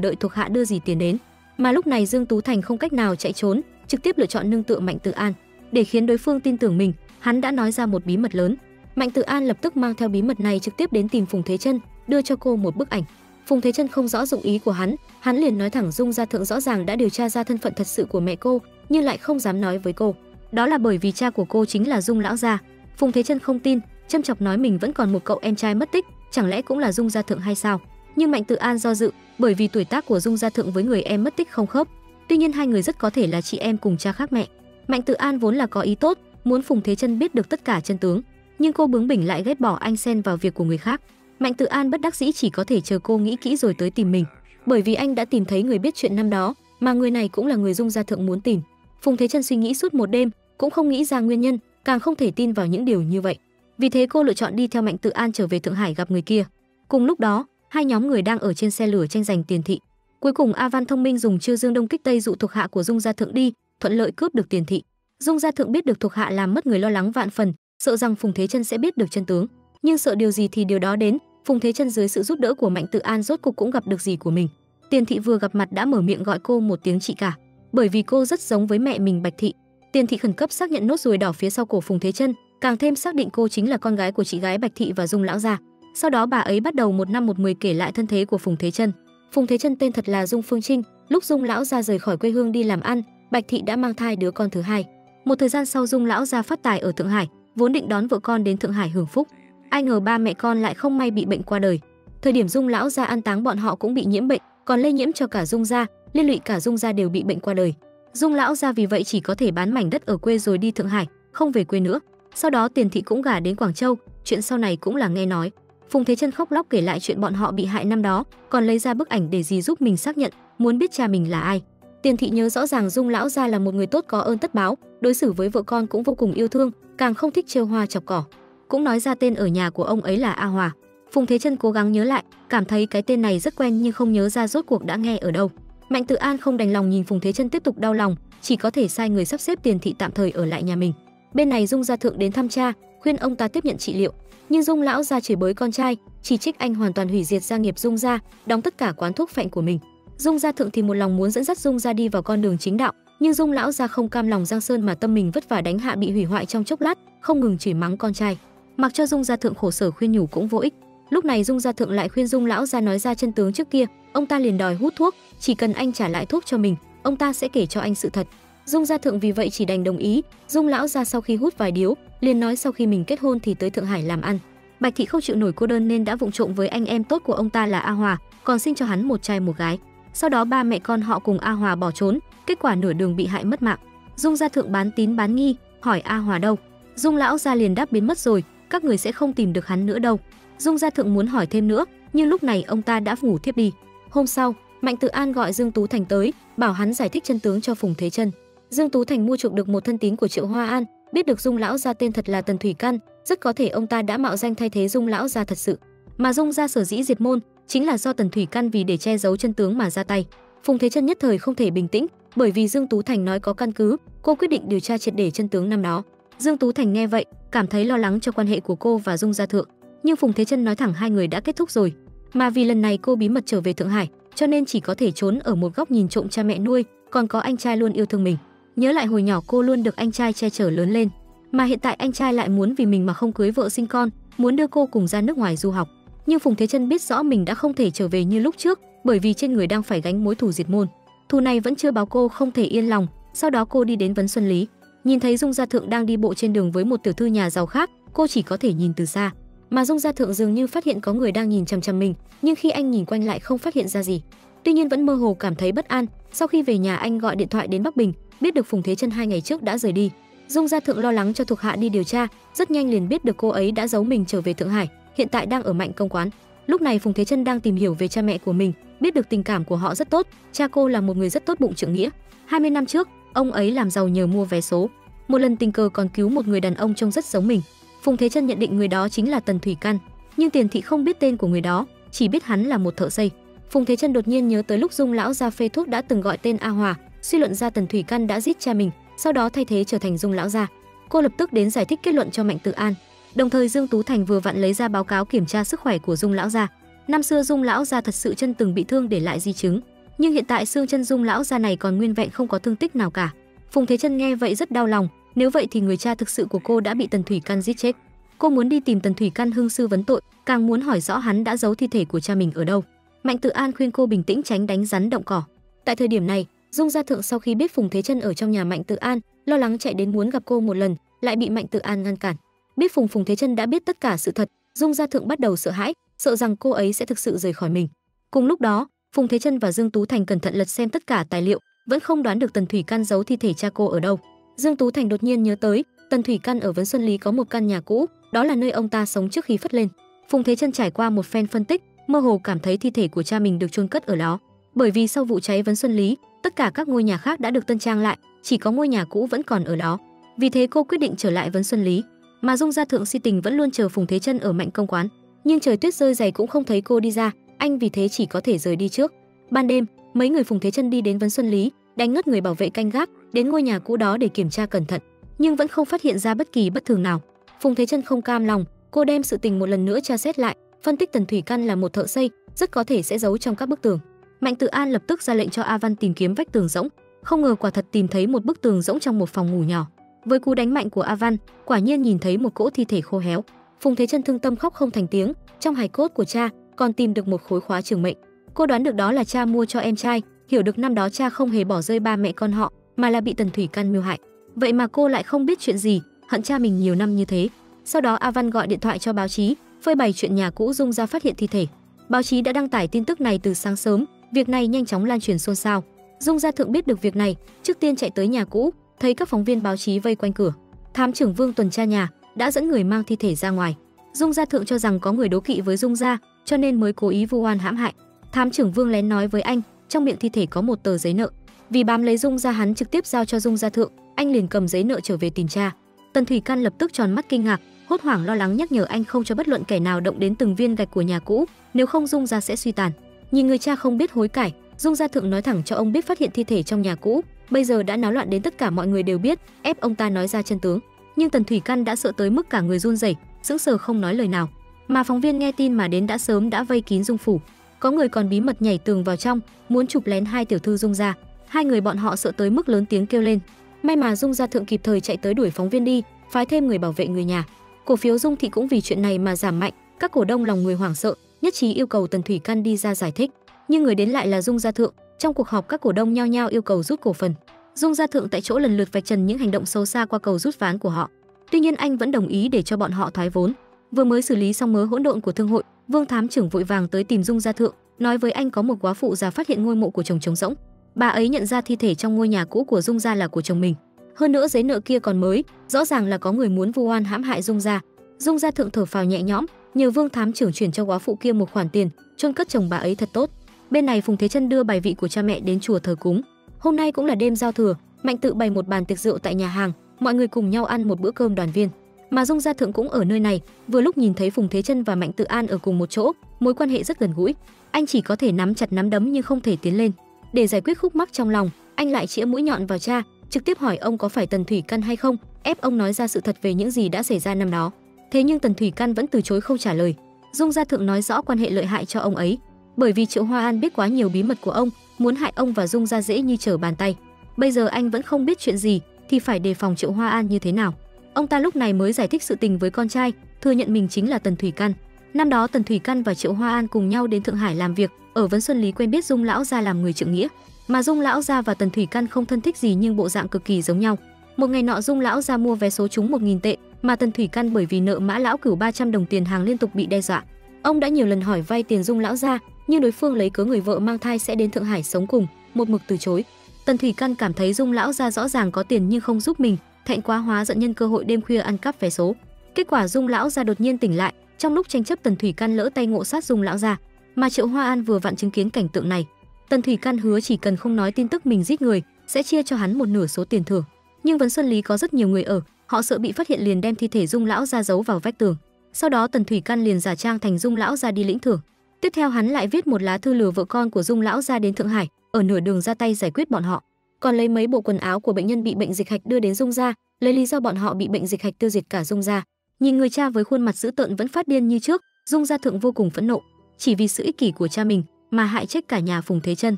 đợi thuộc hạ đưa gì tiền đến. Mà lúc này Dương Tú Thành không cách nào chạy trốn, trực tiếp lựa chọn nương tựa Mạnh Tử An. Để khiến đối phương tin tưởng mình, hắn đã nói ra một bí mật lớn. Mạnh Tử An lập tức mang theo bí mật này trực tiếp đến tìm Phùng Thế Chân, đưa cho cô một bức ảnh. Phùng Thế Chân không rõ dụng ý của hắn liền nói thẳng Dung gia thượng rõ ràng đã điều tra ra thân phận thật sự của mẹ cô, nhưng lại không dám nói với cô. Đó là bởi vì cha của cô chính là Dung lão gia. Phùng Thế Chân không tin, châm chọc nói mình vẫn còn một cậu em trai mất tích, chẳng lẽ cũng là Dung gia thượng hay sao? Nhưng Mạnh Tử An do dự, bởi vì tuổi tác của Dung gia thượng với người em mất tích không khớp. Tuy nhiên hai người rất có thể là chị em cùng cha khác mẹ. Mạnh Tử An vốn là có ý tốt, muốn Phùng Thế Chân biết được tất cả chân tướng, nhưng cô bướng bỉnh lại ghét bỏ anh xen vào việc của người khác. Mạnh Tử An bất đắc dĩ chỉ có thể chờ cô nghĩ kỹ rồi tới tìm mình, bởi vì anh đã tìm thấy người biết chuyện năm đó, mà người này cũng là người Dung gia thượng muốn tìm. Phùng Thế Chân suy nghĩ suốt một đêm, cũng không nghĩ ra nguyên nhân, càng không thể tin vào những điều như vậy. Vì thế cô lựa chọn đi theo Mạnh Tử An trở về Thượng Hải gặp người kia. Cùng lúc đó, hai nhóm người đang ở trên xe lửa tranh giành Tiền Thị. Cuối cùng A Văn thông minh dùng chiêu dương đông kích tây dụ thuộc hạ của Dung gia thượng đi, thuận lợi cướp được Tiền Thị. Dung gia thượng biết được thuộc hạ làm mất người lo lắng vạn phần, sợ rằng Phùng Thế Chân sẽ biết được chân tướng, nhưng sợ điều gì thì điều đó đến. Phùng Thế Chân dưới sự giúp đỡ của Mạnh Tử An rốt cục cũng gặp được gì của mình. Tiền Thị vừa gặp mặt đã mở miệng gọi cô một tiếng chị cả, bởi vì cô rất giống với mẹ mình Bạch Thị. Tiền Thị khẩn cấp xác nhận nốt ruồi đỏ phía sau cổ Phùng Thế Chân, càng thêm xác định cô chính là con gái của chị gái Bạch Thị và Dung lão gia. Sau đó bà ấy bắt đầu một năm một mười kể lại thân thế của Phùng Thế Chân. Phùng Thế Chân tên thật là Dung Phương Trinh, lúc Dung lão gia rời khỏi quê hương đi làm ăn, Bạch Thị đã mang thai đứa con thứ hai. Một thời gian sau Dung lão gia phát tài ở Thượng Hải, vốn định đón vợ con đến Thượng Hải hưởng phúc, ai ngờ ba mẹ con lại không may bị bệnh qua đời. Thời điểm Dung lão gia an táng, bọn họ cũng bị nhiễm bệnh, còn lây nhiễm cho cả Dung gia, liên lụy cả Dung gia đều bị bệnh qua đời. Dung lão gia vì vậy chỉ có thể bán mảnh đất ở quê rồi đi Thượng Hải, không về quê nữa. Sau đó Tiền Thị cũng gả đến Quảng Châu, chuyện sau này cũng là nghe nói. Phùng Thế Chân khóc lóc kể lại chuyện bọn họ bị hại năm đó, còn lấy ra bức ảnh để dì giúp mình xác nhận, muốn biết cha mình là ai. Tiền Thị nhớ rõ ràng Dung lão gia là một người tốt có ơn tất báo, đối xử với vợ con cũng vô cùng yêu thương, càng không thích trêu hoa chọc cỏ. Cũng nói ra tên ở nhà của ông ấy là A Hòa. Phùng Thế Chân cố gắng nhớ lại, cảm thấy cái tên này rất quen nhưng không nhớ ra rốt cuộc đã nghe ở đâu. Mạnh Tử An không đành lòng nhìn Phùng Thế Chân tiếp tục đau lòng, chỉ có thể sai người sắp xếp Tiền Thị tạm thời ở lại nhà mình. Bên này Dung gia thượng đến thăm cha, khuyên ông ta tiếp nhận trị liệu, nhưng Dung lão gia chửi bới con trai, chỉ trích anh hoàn toàn hủy diệt gia nghiệp Dung gia, đóng tất cả quán thuốc phèn của mình. Dung gia thượng thì một lòng muốn dẫn dắt Dung gia đi vào con đường chính đạo, nhưng Dung lão gia không cam lòng giang sơn mà tâm mình vất vả đánh hạ bị hủy hoại trong chốc lát, không ngừng chửi mắng con trai. Mặc cho Dung gia thượng khổ sở khuyên nhủ cũng vô ích. Lúc này Dung gia thượng lại khuyên Dung lão gia nói ra chân tướng trước kia, ông ta liền đòi hút thuốc, chỉ cần anh trả lại thuốc cho mình, ông ta sẽ kể cho anh sự thật. Dung gia thượng vì vậy chỉ đành đồng ý. Dung lão gia sau khi hút vài điếu, liền nói sau khi mình kết hôn thì tới Thượng Hải làm ăn. Bạch Thị không chịu nổi cô đơn nên đã vụng trộm với anh em tốt của ông ta là A Hòa, còn sinh cho hắn một trai một gái. Sau đó ba mẹ con họ cùng A Hòa bỏ trốn, kết quả nửa đường bị hại mất mạng. Dung gia thượng bán tín bán nghi, hỏi A Hòa đâu. Dung lão gia liền đáp biến mất rồi, các người sẽ không tìm được hắn nữa đâu. Dung gia thượng muốn hỏi thêm nữa, nhưng lúc này ông ta đã ngủ thiếp đi. Hôm sau, Mạnh Tử An gọi Dương Tú Thành tới, bảo hắn giải thích chân tướng cho Phùng Thế Chân. Dương Tú Thành mua chuộc được một thân tín của Triệu Hoa An, biết được Dung lão gia tên thật là Tần Thủy Căn, rất có thể ông ta đã mạo danh thay thế Dung lão gia thật sự. Mà Dung gia sở dĩ diệt môn chính là do Tần Thủy Căn vì để che giấu chân tướng mà ra tay. Phùng Thế Chân nhất thời không thể bình tĩnh, bởi vì Dương Tú Thành nói có căn cứ, cô quyết định điều tra triệt để chân tướng năm đó. Dương Tú Thành nghe vậy, cảm thấy lo lắng cho quan hệ của cô và Dung gia thượng, nhưng Phùng Thế Chân nói thẳng hai người đã kết thúc rồi, mà vì lần này cô bí mật trở về Thượng Hải, cho nên chỉ có thể trốn ở một góc nhìn trộm cha mẹ nuôi, còn có anh trai luôn yêu thương mình. Nhớ lại hồi nhỏ cô luôn được anh trai che chở lớn lên, mà hiện tại anh trai lại muốn vì mình mà không cưới vợ sinh con, muốn đưa cô cùng ra nước ngoài du học. Nhưng Phùng Thế Chân biết rõ mình đã không thể trở về như lúc trước, bởi vì trên người đang phải gánh mối thù diệt môn. Thù này vẫn chưa báo, cô không thể yên lòng. Sau đó cô đi đến Vấn Xuân Lý. Nhìn thấy Dung Gia Thượng đang đi bộ trên đường với một tiểu thư nhà giàu khác, cô chỉ có thể nhìn từ xa. Mà Dung Gia Thượng dường như phát hiện có người đang nhìn chằm chằm mình, nhưng khi anh nhìn quanh lại không phát hiện ra gì. Tuy nhiên vẫn mơ hồ cảm thấy bất an. Sau khi về nhà, anh gọi điện thoại đến Bắc Bình, biết được Phùng Thế Chân 2 ngày trước đã rời đi. Dung Gia Thượng lo lắng cho thuộc hạ đi điều tra, rất nhanh liền biết được cô ấy đã giấu mình trở về Thượng Hải, hiện tại đang ở Mạnh Công Quán. Lúc này Phùng Thế Chân đang tìm hiểu về cha mẹ của mình, biết được tình cảm của họ rất tốt, cha cô là một người rất tốt bụng trượng nghĩa. 20 năm trước, ông ấy làm giàu nhờ mua vé số, một lần tình cờ còn cứu một người đàn ông trông rất giống mình. Phùng Thế Chân nhận định người đó chính là Tần Thủy Căn, nhưng Tiền Thị không biết tên của người đó, chỉ biết hắn là một thợ xây. Phùng Thế Chân đột nhiên nhớ tới lúc Dung lão gia phê thuốc đã từng gọi tên A Hòa, suy luận ra Tần Thủy Căn đã giết cha mình, sau đó thay thế trở thành Dung lão gia. Cô lập tức đến giải thích kết luận cho Mạnh Tự An. Đồng thời Dương Tú Thành vừa vặn lấy ra báo cáo kiểm tra sức khỏe của Dung lão gia. Năm xưa Dung lão gia thật sự chân từng bị thương để lại di chứng, nhưng hiện tại xương chân Dung lão gia này còn nguyên vẹn, không có thương tích nào cả. Phùng Thế Chân nghe vậy rất đau lòng, nếu vậy thì người cha thực sự của cô đã bị Tần Thủy Căn giết chết. Cô muốn đi tìm Tần Thủy Căn hưng sư vấn tội, càng muốn hỏi rõ hắn đã giấu thi thể của cha mình ở đâu. Mạnh Tự An khuyên cô bình tĩnh, tránh đánh rắn động cỏ. Tại thời điểm này, Dung Gia Thượng sau khi biết Phùng Thế Chân ở trong nhà Mạnh Tự An, lo lắng chạy đến muốn gặp cô một lần, lại bị Mạnh Tự An ngăn cản. Biết Phùng Thế Chân đã biết tất cả sự thật, Dung Gia Thượng bắt đầu sợ hãi, sợ rằng cô ấy sẽ thực sự rời khỏi mình. Cùng lúc đó, Phùng Thế Chân và Dương Tú Thành cẩn thận lật xem tất cả tài liệu, vẫn không đoán được Tần Thủy Căn giấu thi thể cha cô ở đâu. Dương Tú Thành đột nhiên nhớ tới, Tần Thủy Căn ở Vấn Xuân Lý có một căn nhà cũ, đó là nơi ông ta sống trước khi phất lên. Phùng Thế Chân trải qua một phen phân tích, mơ hồ cảm thấy thi thể của cha mình được chôn cất ở đó, bởi vì sau vụ cháy Vấn Xuân Lý, tất cả các ngôi nhà khác đã được tân trang lại, chỉ có ngôi nhà cũ vẫn còn ở đó. Vì thế cô quyết định trở lại Vấn Xuân Lý, mà Dung Gia Thượng si tình vẫn luôn chờ Phùng Thế Chân ở Mạnh Công Quán, nhưng trời tuyết rơi dày cũng không thấy cô đi ra, anh vì thế chỉ có thể rời đi trước. Ban đêm, mấy người Phùng Thế Chân đi đến Vấn Xuân Lý, đánh ngất người bảo vệ canh gác, đến ngôi nhà cũ đó để kiểm tra cẩn thận, nhưng vẫn không phát hiện ra bất kỳ bất thường nào. Phùng Thế Chân không cam lòng, cô đem sự tình một lần nữa tra xét lại, phân tích Tần Thủy Căn là một thợ xây, rất có thể sẽ giấu trong các bức tường. Mạnh Tự An lập tức ra lệnh cho A Văn tìm kiếm vách tường rỗng, không ngờ quả thật tìm thấy một bức tường rỗng trong một phòng ngủ nhỏ. Với cú đánh mạnh của A Văn, quả nhiên nhìn thấy một cỗ thi thể khô héo. Phùng Thế Chân thương tâm khóc không thành tiếng, trong hài cốt của cha còn tìm được một khối khóa trường mệnh. Cô đoán được đó là cha mua cho em trai, hiểu được năm đó cha không hề bỏ rơi ba mẹ con họ, mà là bị Tần Thủy Căn mưu hại. Vậy mà cô lại không biết chuyện gì, hận cha mình nhiều năm như thế. Sau đó A Văn gọi điện thoại cho báo chí, phơi bày chuyện nhà cũ Dung gia phát hiện thi thể. Báo chí đã đăng tải tin tức này từ sáng sớm, việc này nhanh chóng lan truyền xôn xao. Dung Gia Thượng biết được việc này, trước tiên chạy tới nhà cũ, thấy các phóng viên báo chí vây quanh cửa. Thám trưởng Vương tuần tra nhà, đã dẫn người mang thi thể ra ngoài. Dung Gia Thượng cho rằng có người đố kỵ với Dung gia, cho nên mới cố ý vu oan hãm hại. Thám trưởng Vương lén nói với anh, trong miệng thi thể có một tờ giấy nợ. Vì bám lấy Dung gia, hắn trực tiếp giao cho Dung Gia Thượng, anh liền cầm giấy nợ trở về tìm cha. Tần Thủy Căn lập tức tròn mắt kinh ngạc, hốt hoảng lo lắng nhắc nhở anh không cho bất luận kẻ nào động đến từng viên gạch của nhà cũ, nếu không Dung gia sẽ suy tàn. Nhìn người cha không biết hối cải, Dung Gia Thượng nói thẳng cho ông biết phát hiện thi thể trong nhà cũ, bây giờ đã náo loạn đến tất cả mọi người đều biết, ép ông ta nói ra chân tướng. Nhưng Tần Thủy Căn đã sợ tới mức cả người run rẩy, sững sờ không nói lời nào. Mà phóng viên nghe tin mà đến đã sớm đã vây kín Dung phủ, có người còn bí mật nhảy tường vào trong, muốn chụp lén hai tiểu thư Dung gia. Hai người bọn họ sợ tới mức lớn tiếng kêu lên. May mà Dung Gia Thượng kịp thời chạy tới đuổi phóng viên đi, phái thêm người bảo vệ người nhà. Cổ phiếu Dung thị cũng vì chuyện này mà giảm mạnh, các cổ đông lòng người hoảng sợ, nhất trí yêu cầu Tần Thủy Căn đi ra giải thích, nhưng người đến lại là Dung Gia Thượng. Trong cuộc họp, các cổ đông nhao nhao yêu cầu rút cổ phần. Dung Gia Thượng tại chỗ lần lượt vạch trần những hành động xấu xa qua cầu rút ván của họ. Tuy nhiên anh vẫn đồng ý để cho bọn họ thoái vốn. Vừa mới xử lý xong mớ hỗn độn của thương hội, Vương thám trưởng vội vàng tới tìm Dung Gia Thượng, nói với anh có một quá phụ già phát hiện ngôi mộ của chồng trống rỗng. Bà ấy nhận ra thi thể trong ngôi nhà cũ của Dung gia là của chồng mình, hơn nữa giấy nợ kia còn mới, rõ ràng là có người muốn vu oan hãm hại Dung gia. Dung Gia Thượng thở phào nhẹ nhõm, nhờ Vương thám trưởng chuyển cho quá phụ kia một khoản tiền, chôn cất chồng bà ấy thật tốt. Bên này Phùng Thế Chân đưa bài vị của cha mẹ đến chùa thờ cúng. Hôm nay cũng là đêm giao thừa, Mạnh Tự bày một bàn tiệc rượu tại nhà hàng, mọi người cùng nhau ăn một bữa cơm đoàn viên. Mà Dung Gia Thượng cũng ở nơi này, vừa lúc nhìn thấy Phùng Thế Chân và Mạnh Tự An ở cùng một chỗ, mối quan hệ rất gần gũi. Anh chỉ có thể nắm chặt nắm đấm nhưng không thể tiến lên. Để giải quyết khúc mắc trong lòng, anh lại chĩa mũi nhọn vào cha, trực tiếp hỏi ông có phải Tần Thủy Căn hay không, ép ông nói ra sự thật về những gì đã xảy ra năm đó. Thế nhưng Tần Thủy Căn vẫn từ chối không trả lời. Dung Gia Thượng nói rõ quan hệ lợi hại cho ông ấy, bởi vì Triệu Hoa An biết quá nhiều bí mật của ông, muốn hại ông và Dung gia dễ như trở bàn tay. Bây giờ anh vẫn không biết chuyện gì thì phải đề phòng Triệu Hoa An như thế nào. Ông ta lúc này mới giải thích sự tình với con trai, thừa nhận mình chính là Tần Thủy Căn. Năm đó Tần Thủy Căn và Triệu Hoa An cùng nhau đến Thượng Hải làm việc, ở Vấn Xuân Lý quen biết Dung lão gia làm người trượng nghĩa, mà Dung lão gia và Tần Thủy Căn không thân thích gì nhưng bộ dạng cực kỳ giống nhau. Một ngày nọ Dung lão ra mua vé số trúng 1000 tệ, mà Tần Thủy Căn bởi vì nợ Mã lão Cửu 300 đồng tiền hàng liên tục bị đe dọa. Ông đã nhiều lần hỏi vay tiền Dung lão ra, nhưng đối phương lấy cớ người vợ mang thai sẽ đến Thượng Hải sống cùng, một mực từ chối. Tần Thủy Căn cảm thấy Dung lão ra rõ ràng có tiền nhưng không giúp mình, thẹn quá hóa giận nhân cơ hội đêm khuya ăn cắp vé số. Kết quả Dung lão ra đột nhiên tỉnh lại, trong lúc tranh chấp Tần Thủy Căn lỡ tay ngộ sát Dung lão ra, mà Triệu Hoa An vừa vặn chứng kiến cảnh tượng này. Tần Thủy Căn hứa chỉ cần không nói tin tức mình giết người, sẽ chia cho hắn một nửa số tiền thưởng. Nhưng Vấn Xuân Lý có rất nhiều người ở, họ sợ bị phát hiện liền đem thi thể Dung lão ra giấu vào vách tường. Sau đó Tần Thủy Căn liền giả trang thành Dung lão ra đi lĩnh thưởng. Tiếp theo hắn lại viết một lá thư lừa vợ con của Dung lão ra đến Thượng Hải, ở nửa đường ra tay giải quyết bọn họ, còn lấy mấy bộ quần áo của bệnh nhân bị bệnh dịch hạch đưa đến Dung gia, lấy lý do bọn họ bị bệnh dịch hạch tiêu diệt cả Dung gia. Nhìn người cha với khuôn mặt dữ tợn vẫn phát điên như trước, Dung gia thượng vô cùng phẫn nộ, chỉ vì sự ích kỷ của cha mình mà hại chết cả nhà Phùng Thế Chân.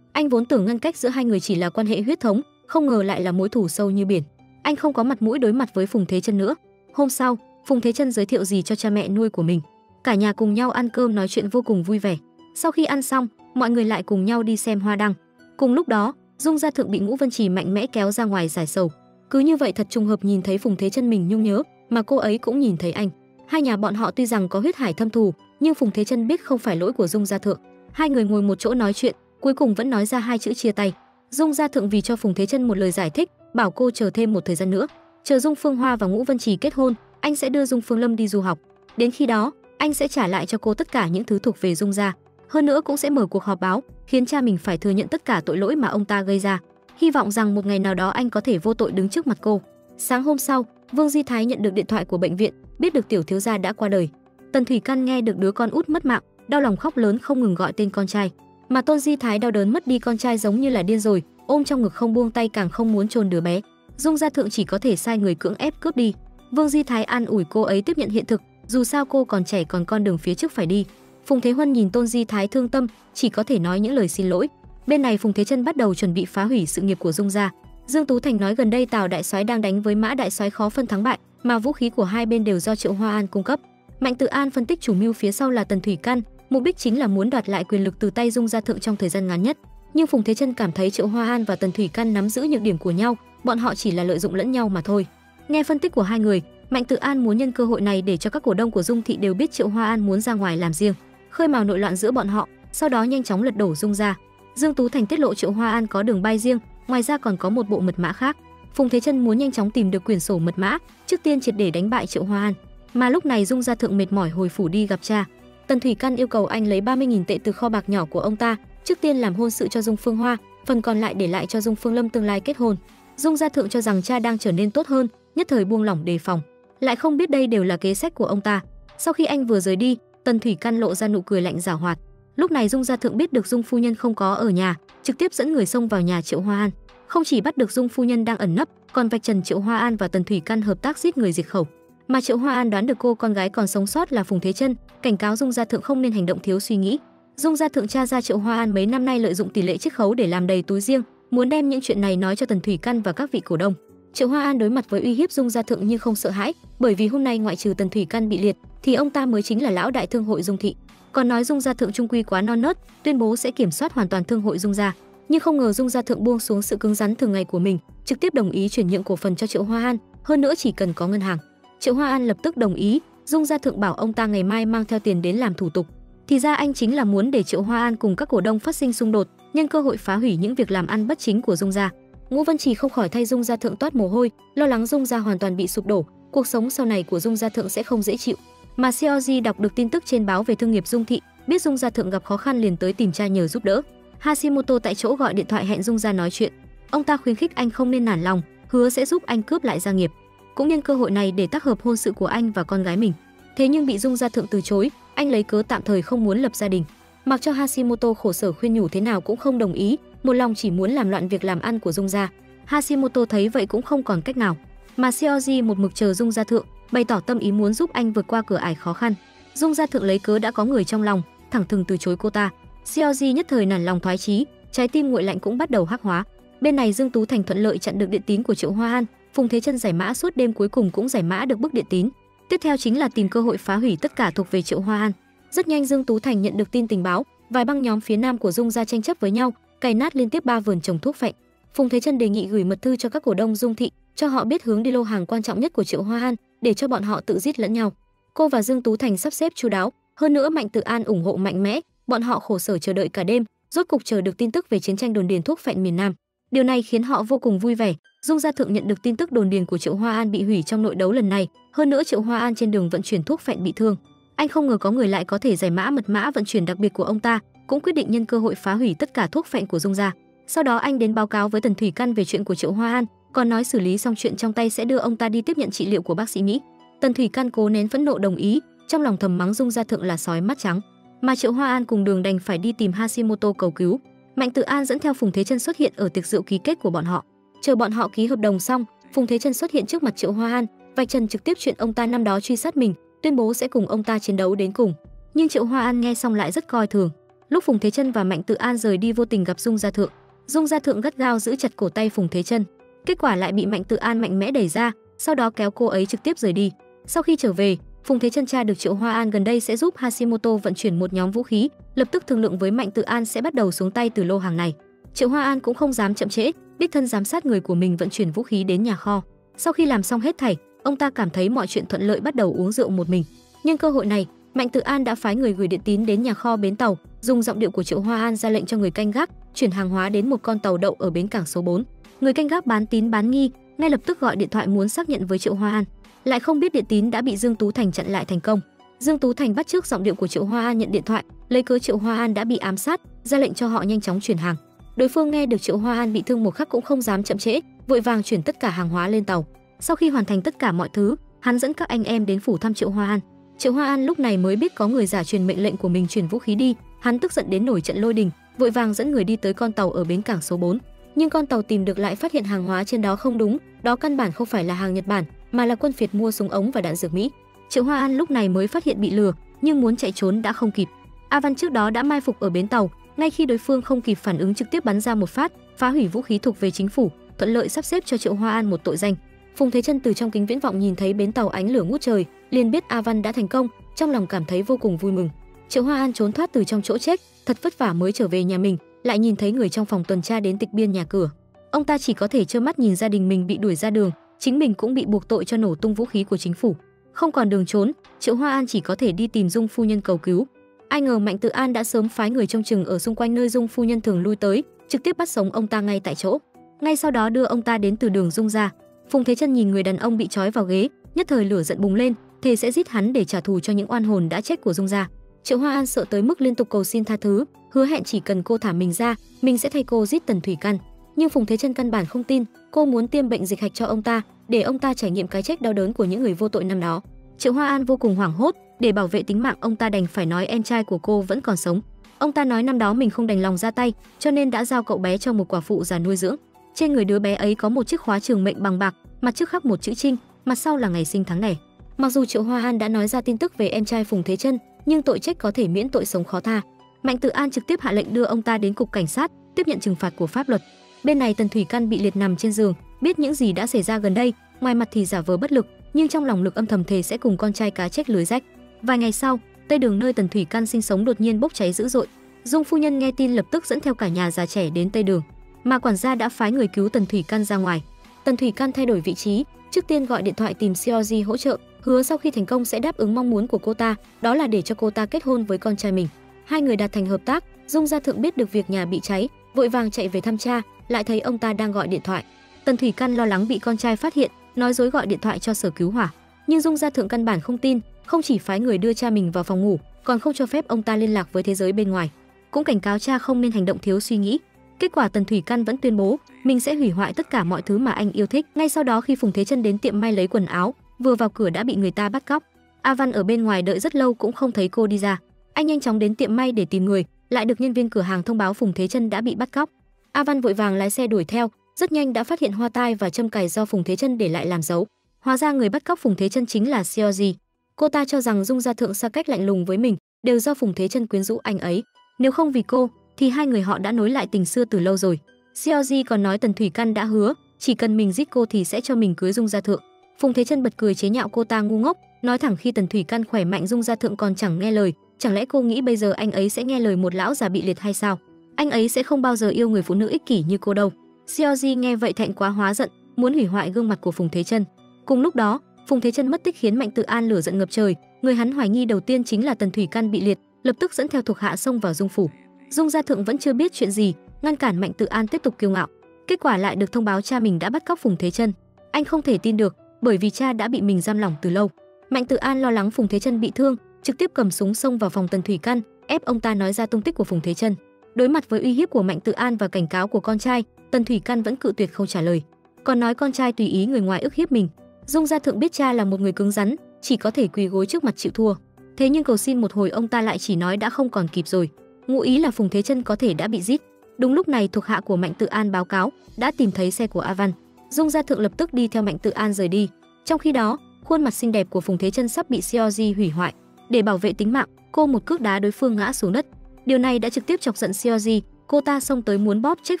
Anh vốn tưởng ngăn cách giữa hai người chỉ là quan hệ huyết thống, không ngờ lại là mối thù sâu như biển. Anh không có mặt mũi đối mặt với Phùng Thế Chân nữa. Hôm sau, Phùng Thế Chân giới thiệu gì cho cha mẹ nuôi của mình. Cả nhà cùng nhau ăn cơm nói chuyện vô cùng vui vẻ. Sau khi ăn xong, mọi người lại cùng nhau đi xem hoa đăng. Cùng lúc đó, Dung gia thượng bị Ngũ Vân Trì mạnh mẽ kéo ra ngoài giải sầu. Cứ như vậy thật trùng hợp nhìn thấy Phùng Thế Chân mình nhung nhớ, mà cô ấy cũng nhìn thấy anh. Hai nhà bọn họ tuy rằng có huyết hải thâm thù, nhưng Phùng Thế Chân biết không phải lỗi của Dung gia thượng. Hai người ngồi một chỗ nói chuyện, cuối cùng vẫn nói ra hai chữ chia tay. Dung gia thượng vì cho Phùng Thế Chân một lời giải thích, bảo cô chờ thêm một thời gian nữa, chờ Dung Phương Hoa và Ngũ Vân Trì kết hôn, anh sẽ đưa Dung Phương Lâm đi du học. Đến khi đó, anh sẽ trả lại cho cô tất cả những thứ thuộc về Dung gia. Hơn nữa cũng sẽ mở cuộc họp báo, khiến cha mình phải thừa nhận tất cả tội lỗi mà ông ta gây ra. Hy vọng rằng một ngày nào đó anh có thể vô tội đứng trước mặt cô. Sáng hôm sau, Vương Di Thái nhận được điện thoại của bệnh viện, biết được tiểu thiếu gia đã qua đời. Tần Thủy Căn nghe được đứa con út mất mạng, đau lòng khóc lớn không ngừng gọi tên con trai. Mà Tôn Di Thái đau đớn mất đi con trai giống như là điên rồi, ôm trong ngực không buông tay, càng không muốn chôn đứa bé. Dung gia thượng chỉ có thể sai người cưỡng ép cướp đi. Vương Di Thái an ủi cô ấy tiếp nhận hiện thực, dù sao cô còn trẻ, còn con đường phía trước phải đi. Phùng Thế Huân nhìn Tôn Di Thái thương tâm, chỉ có thể nói những lời xin lỗi. Bên này Phùng Thế Chân bắt đầu chuẩn bị phá hủy sự nghiệp của Dung gia. Dương Tú Thành nói gần đây Tào Đại Soái đang đánh với Mã Đại Soái khó phân thắng bại, mà vũ khí của hai bên đều do Triệu Hoa An cung cấp. Mạnh Tử An phân tích chủ mưu phía sau là Tần Thủy Căn, mục đích chính là muốn đoạt lại quyền lực từ tay Dung gia thượng trong thời gian ngắn nhất. Nhưng Phùng Thế Chân cảm thấy Triệu Hoa An và Tần Thủy Căn nắm giữ nhược điểm của nhau, bọn họ chỉ là lợi dụng lẫn nhau mà thôi. Nghe phân tích của hai người, Mạnh Tử An muốn nhân cơ hội này để cho các cổ đông của Dung thị đều biết Triệu Hoa An muốn ra ngoài làm riêng, khơi mào nội loạn giữa bọn họ, sau đó nhanh chóng lật đổ Dung gia. Dương Tú Thành tiết lộ Triệu Hoa An có đường bay riêng, ngoài ra còn có một bộ mật mã khác. Phùng Thế Chân muốn nhanh chóng tìm được quyển sổ mật mã, trước tiên triệt để đánh bại Triệu Hoa An. Mà lúc này Dung gia thượng mệt mỏi hồi phủ đi gặp cha. Tần Thủy Căn yêu cầu anh lấy 30.000 tệ từ kho bạc nhỏ của ông ta, trước tiên làm hôn sự cho Dung Phương Hoa, phần còn lại để lại cho Dung Phương Lâm tương lai kết hôn. Dung gia thượng cho rằng cha đang trở nên tốt hơn, nhất thời buông lỏng đề phòng, lại không biết đây đều là kế sách của ông ta. Sau khi anh vừa rời đi, Tần Thủy Căn lộ ra nụ cười lạnh giảo hoạt. Lúc này Dung gia thượng biết được Dung phu nhân không có ở nhà, trực tiếp dẫn người xông vào nhà Triệu Hoa An, không chỉ bắt được Dung phu nhân đang ẩn nấp, còn vạch trần Triệu Hoa An và Tần Thủy Căn hợp tác giết người diệt khẩu. Mà Triệu Hoa An đoán được cô con gái còn sống sót là Phùng Thế Chân, cảnh cáo Dung gia thượng không nên hành động thiếu suy nghĩ. Dung gia thượng tra ra Triệu Hoa An mấy năm nay lợi dụng tỷ lệ chiết khấu để làm đầy túi riêng, muốn đem những chuyện này nói cho Tần Thủy Căn và các vị cổ đông. Triệu Hoa An đối mặt với uy hiếp Dung gia thượng nhưng không sợ hãi, bởi vì hôm nay ngoại trừ Tần Thủy Căn bị liệt thì ông ta mới chính là lão đại thương hội Dung thị. Còn nói Dung gia thượng trung quy quá non nớt, tuyên bố sẽ kiểm soát hoàn toàn thương hội Dung gia, nhưng không ngờ Dung gia thượng buông xuống sự cứng rắn thường ngày của mình, trực tiếp đồng ý chuyển nhượng cổ phần cho Triệu Hoa An, hơn nữa chỉ cần có ngân hàng. Triệu Hoa An lập tức đồng ý. Dung gia thượng bảo ông ta ngày mai mang theo tiền đến làm thủ tục. Thì ra anh chính là muốn để Triệu Hoa An cùng các cổ đông phát sinh xung đột, nhân cơ hội phá hủy những việc làm ăn bất chính của Dung gia. Ngũ Vân Trì không khỏi thay Dung gia thượng toát mồ hôi, lo lắng Dung gia hoàn toàn bị sụp đổ, cuộc sống sau này của Dung gia thượng sẽ không dễ chịu. Mà Seoji đọc được tin tức trên báo về thương nghiệp Dung thị, biết Dung gia thượng gặp khó khăn liền tới tìm cha nhờ giúp đỡ. Hashimoto tại chỗ gọi điện thoại hẹn Dung gia nói chuyện. Ông ta khuyến khích anh không nên nản lòng, hứa sẽ giúp anh cướp lại gia nghiệp, cũng nhân cơ hội này để tác hợp hôn sự của anh và con gái mình. Thế nhưng bị Dung gia thượng từ chối, anh lấy cớ tạm thời không muốn lập gia đình. Mặc cho Hashimoto khổ sở khuyên nhủ thế nào cũng không đồng ý, một lòng chỉ muốn làm loạn việc làm ăn của Dung gia. Hashimoto thấy vậy cũng không còn cách nào, mà Seoji một mực chờ Dung gia thượng, bày tỏ tâm ý muốn giúp anh vượt qua cửa ải khó khăn. Dung gia thượng lấy cớ đã có người trong lòng, thẳng thừng từ chối cô ta. Seoji nhất thời nản lòng thoái chí, trái tim nguội lạnh cũng bắt đầu hắc hóa. Bên này Dương Tú Thành thuận lợi chặn được điện tín của Triệu Hoa An, Phùng Thế Chân giải mã suốt đêm cuối cùng cũng giải mã được bức điện tín. Tiếp theo chính là tìm cơ hội phá hủy tất cả thuộc về Triệu Hoa An. Rất nhanh Dương Tú Thành nhận được tin tình báo, vài băng nhóm phía nam của Dung gia tranh chấp với nhau, cày nát liên tiếp 3 vườn trồng thuốc phệ. Phùng Thế Chân đề nghị gửi mật thư cho các cổ đông Dung thị, cho họ biết hướng đi lô hàng quan trọng nhất của Triệu Hoa An để cho bọn họ tự giết lẫn nhau. Cô và Dương Tú Thành sắp xếp chu đáo, hơn nữa Mạnh Tự An ủng hộ mạnh mẽ, bọn họ khổ sở chờ đợi cả đêm, rốt cục chờ được tin tức về chiến tranh đồn điền thuốc phèn miền Nam. Điều này khiến họ vô cùng vui vẻ. Dung Gia Thượng nhận được tin tức đồn điền của Triệu Hoa An bị hủy trong nội đấu lần này, hơn nữa Triệu Hoa An trên đường vận chuyển thuốc phèn bị thương. Anh không ngờ có người lại có thể giải mã mật mã vận chuyển đặc biệt của ông ta, cũng quyết định nhân cơ hội phá hủy tất cả thuốc phèn của Dung Gia. Sau đó anh đến báo cáo với Tần Thủy Căn về chuyện của Triệu Hoa An, còn nói xử lý xong chuyện trong tay sẽ đưa ông ta đi tiếp nhận trị liệu của bác sĩ Mỹ. Tần Thủy Căn cố nén phẫn nộ đồng ý, trong lòng thầm mắng Dung Gia Thượng là sói mắt trắng. Mà Triệu Hoa An cùng đường đành phải đi tìm Hashimoto cầu cứu. Mạnh Tự An dẫn theo Phùng Thế Chân xuất hiện ở tiệc rượu ký kết của bọn họ. Chờ bọn họ ký hợp đồng xong, Phùng Thế Chân xuất hiện trước mặt Triệu Hoa An, vạch trần trực tiếp chuyện ông ta năm đó truy sát mình, tuyên bố sẽ cùng ông ta chiến đấu đến cùng. Nhưng Triệu Hoa An nghe xong lại rất coi thường. Lúc Phùng Thế Chân và Mạnh Tự An rời đi vô tình gặp Dung Gia Thượng. Dung Gia Thượng gắt gao giữ chặt cổ tay Phùng Thế Chân, kết quả lại bị Mạnh Tự An mạnh mẽ đẩy ra, sau đó kéo cô ấy trực tiếp rời đi. Sau khi trở về, Phùng Thế Chân tra được Triệu Hoa An gần đây sẽ giúp Hashimoto vận chuyển một nhóm vũ khí, lập tức thương lượng với Mạnh Tự An sẽ bắt đầu xuống tay từ lô hàng này. Triệu Hoa An cũng không dám chậm trễ, đích thân giám sát người của mình vận chuyển vũ khí đến nhà kho. Sau khi làm xong hết thảy, ông ta cảm thấy mọi chuyện thuận lợi, bắt đầu uống rượu một mình. Nhưng cơ hội này, Mạnh Tự An đã phái người gửi điện tín đến nhà kho bến tàu, dùng giọng điệu của Triệu Hoa An ra lệnh cho người canh gác chuyển hàng hóa đến một con tàu đậu ở bến cảng số 4. Người canh gác bán tín bán nghi, ngay lập tức gọi điện thoại muốn xác nhận với Triệu Hoa An, lại không biết điện tín đã bị Dương Tú Thành chặn lại thành công. Dương Tú Thành bắt chước giọng điệu của Triệu Hoa An nhận điện thoại, lấy cớ Triệu Hoa An đã bị ám sát, ra lệnh cho họ nhanh chóng chuyển hàng. Đối phương nghe được Triệu Hoa An bị thương một khắc cũng không dám chậm trễ, vội vàng chuyển tất cả hàng hóa lên tàu. Sau khi hoàn thành tất cả mọi thứ, hắn dẫn các anh em đến phủ thăm Triệu Hoa An. Triệu Hoa An lúc này mới biết có người giả truyền mệnh lệnh của mình chuyển vũ khí đi, hắn tức giận đến nổi trận lôi đình, vội vàng dẫn người đi tới con tàu ở bến cảng số 4. Nhưng con tàu tìm được lại phát hiện hàng hóa trên đó không đúng, đó căn bản không phải là hàng Nhật Bản, mà là quân Việt mua súng ống và đạn dược Mỹ. Triệu Hoa An lúc này mới phát hiện bị lừa, nhưng muốn chạy trốn đã không kịp. A Văn trước đó đã mai phục ở bến tàu, ngay khi đối phương không kịp phản ứng trực tiếp bắn ra một phát, phá hủy vũ khí thuộc về chính phủ, thuận lợi sắp xếp cho Triệu Hoa An một tội danh. Phùng Thế Chân từ trong kính viễn vọng nhìn thấy bến tàu ánh lửa ngút trời, liền biết A Văn đã thành công, trong lòng cảm thấy vô cùng vui mừng. Triệu Hoa An trốn thoát từ trong chỗ chết, thật vất vả mới trở về nhà mình, lại nhìn thấy người trong phòng tuần tra đến tịch biên nhà cửa. Ông ta chỉ có thể trơ mắt nhìn gia đình mình bị đuổi ra đường, chính mình cũng bị buộc tội cho nổ tung vũ khí của chính phủ. Không còn đường trốn, Triệu Hoa An chỉ có thể đi tìm Dung phu nhân cầu cứu. Ai ngờ Mạnh Tự An đã sớm phái người trông chừng ở xung quanh nơi Dung phu nhân thường lui tới, trực tiếp bắt sống ông ta ngay tại chỗ. Ngay sau đó đưa ông ta đến từ đường Dung ra. Phùng Thế Chân nhìn người đàn ông bị trói vào ghế, nhất thời lửa giận bùng lên, thề sẽ giết hắn để trả thù cho những oan hồn đã chết của Dung gia. Triệu Hoa An sợ tới mức liên tục cầu xin tha thứ, hứa hẹn chỉ cần cô thả mình ra, mình sẽ thay cô giết Tần Thủy Căn. Nhưng Phùng Thế Chân căn bản không tin, cô muốn tiêm bệnh dịch hạch cho ông ta, để ông ta trải nghiệm cái chết đau đớn của những người vô tội năm đó. Triệu Hoa An vô cùng hoảng hốt, để bảo vệ tính mạng ông ta đành phải nói em trai của cô vẫn còn sống. Ông ta nói năm đó mình không đành lòng ra tay, cho nên đã giao cậu bé cho một quả phụ già nuôi dưỡng. Trên người đứa bé ấy có một chiếc khóa trường mệnh bằng bạc, mặt trước khắc một chữ Trinh, mặt sau là ngày sinh tháng đẻ. Mặc dù Triệu Hoa An đã nói ra tin tức về em trai Phùng Thế Chân, nhưng tội chết có thể miễn tội sống khó tha. Mạnh Tự An trực tiếp hạ lệnh đưa ông ta đến cục cảnh sát tiếp nhận trừng phạt của pháp luật. Bên này Tần Thủy Căn bị liệt nằm trên giường, biết những gì đã xảy ra gần đây, ngoài mặt thì giả vờ bất lực, nhưng trong lòng lực âm thầm thề sẽ cùng con trai cá chép lưới rách. Vài ngày sau, tây đường nơi Tần Thủy Căn sinh sống đột nhiên bốc cháy dữ dội. Dung phu nhân nghe tin lập tức dẫn theo cả nhà già trẻ đến tây đường, mà quản gia đã phái người cứu Tần Thủy Căn ra ngoài. Tần Thủy Căn thay đổi vị trí, trước tiên gọi điện thoại tìm Seoji hỗ trợ, hứa sau khi thành công sẽ đáp ứng mong muốn của cô ta, đó là để cho cô ta kết hôn với con trai mình. Hai người đạt thành hợp tác. Dung Gia Thượng biết được việc nhà bị cháy, vội vàng chạy về thăm cha, lại thấy ông ta đang gọi điện thoại. Tần Thủy Căn lo lắng bị con trai phát hiện, nói dối gọi điện thoại cho sở cứu hỏa, nhưng Dung Gia Thượng căn bản không tin, không chỉ phái người đưa cha mình vào phòng ngủ, còn không cho phép ông ta liên lạc với thế giới bên ngoài, cũng cảnh cáo cha không nên hành động thiếu suy nghĩ. Kết quả Tần Thủy Căn vẫn tuyên bố mình sẽ hủy hoại tất cả mọi thứ mà anh yêu thích. Ngay sau đó khi Phùng Thế Chân đến tiệm may lấy quần áo, vừa vào cửa đã bị người ta bắt cóc. A Văn ở bên ngoài đợi rất lâu cũng không thấy cô đi ra, anh nhanh chóng đến tiệm may để tìm người, lại được nhân viên cửa hàng thông báo Phùng Thế Chân đã bị bắt cóc. A Văn vội vàng lái xe đuổi theo, rất nhanh đã phát hiện hoa tai và châm cài do Phùng Thế Chân để lại làm dấu. Hóa ra người bắt cóc Phùng Thế Chân chính là Seoji. Cô ta cho rằng Dung Gia Thượng xa cách lạnh lùng với mình đều do Phùng Thế Chân quyến rũ anh ấy, nếu không vì cô thì hai người họ đã nối lại tình xưa từ lâu rồi. Seoji còn nói Tần Thủy Căn đã hứa chỉ cần mình giết cô thì sẽ cho mình cưới Dung Gia Thượng. Phùng Thế Chân bật cười chế nhạo cô ta ngu ngốc, nói thẳng khi Tần Thủy Căn khỏe mạnh Dung Gia Thượng còn chẳng nghe lời, chẳng lẽ cô nghĩ bây giờ anh ấy sẽ nghe lời một lão già bị liệt hay sao? Anh ấy sẽ không bao giờ yêu người phụ nữ ích kỷ như cô đâu. Seoji nghe vậy thẹn quá hóa giận, muốn hủy hoại gương mặt của Phùng Thế Chân. Cùng lúc đó, Phùng Thế Chân mất tích khiến Mạnh Tự An lửa giận ngập trời, người hắn hoài nghi đầu tiên chính là Tần Thủy Căn bị liệt, lập tức dẫn theo thuộc hạ xông vào Dung phủ. Dung gia thượng vẫn chưa biết chuyện gì, ngăn cản Mạnh Tự An tiếp tục kiêu ngạo. Kết quả lại được thông báo cha mình đã bắt cóc Phùng Thế Chân. Anh không thể tin được, bởi vì cha đã bị mình giam lỏng từ lâu. Mạnh Tự An lo lắng Phùng Thế Chân bị thương, trực tiếp cầm súng xông vào phòng Tần Thủy Căn, ép ông ta nói ra tung tích của Phùng Thế Chân. Đối mặt với uy hiếp của Mạnh Tự An và cảnh cáo của con trai, Tần Thủy Căn vẫn cự tuyệt không trả lời, còn nói con trai tùy ý người ngoài ức hiếp mình. Dung gia thượng biết cha là một người cứng rắn, chỉ có thể quỳ gối trước mặt chịu thua. Thế nhưng cầu xin một hồi, ông ta lại chỉ nói đã không còn kịp rồi, ngụ ý là Phùng Thế Chân có thể đã bị giết. Đúng lúc này, thuộc hạ của Mạnh Tự An báo cáo đã tìm thấy xe của A Văn. Dung gia thượng lập tức đi theo Mạnh Tự An rời đi. Trong khi đó, khuôn mặt xinh đẹp của Phùng Thế Chân sắp bị Xiaoji hủy hoại. Để bảo vệ tính mạng, cô một cước đá đối phương ngã xuống đất. Điều này đã trực tiếp chọc giận Xiaoji, cô ta xông tới muốn bóp chết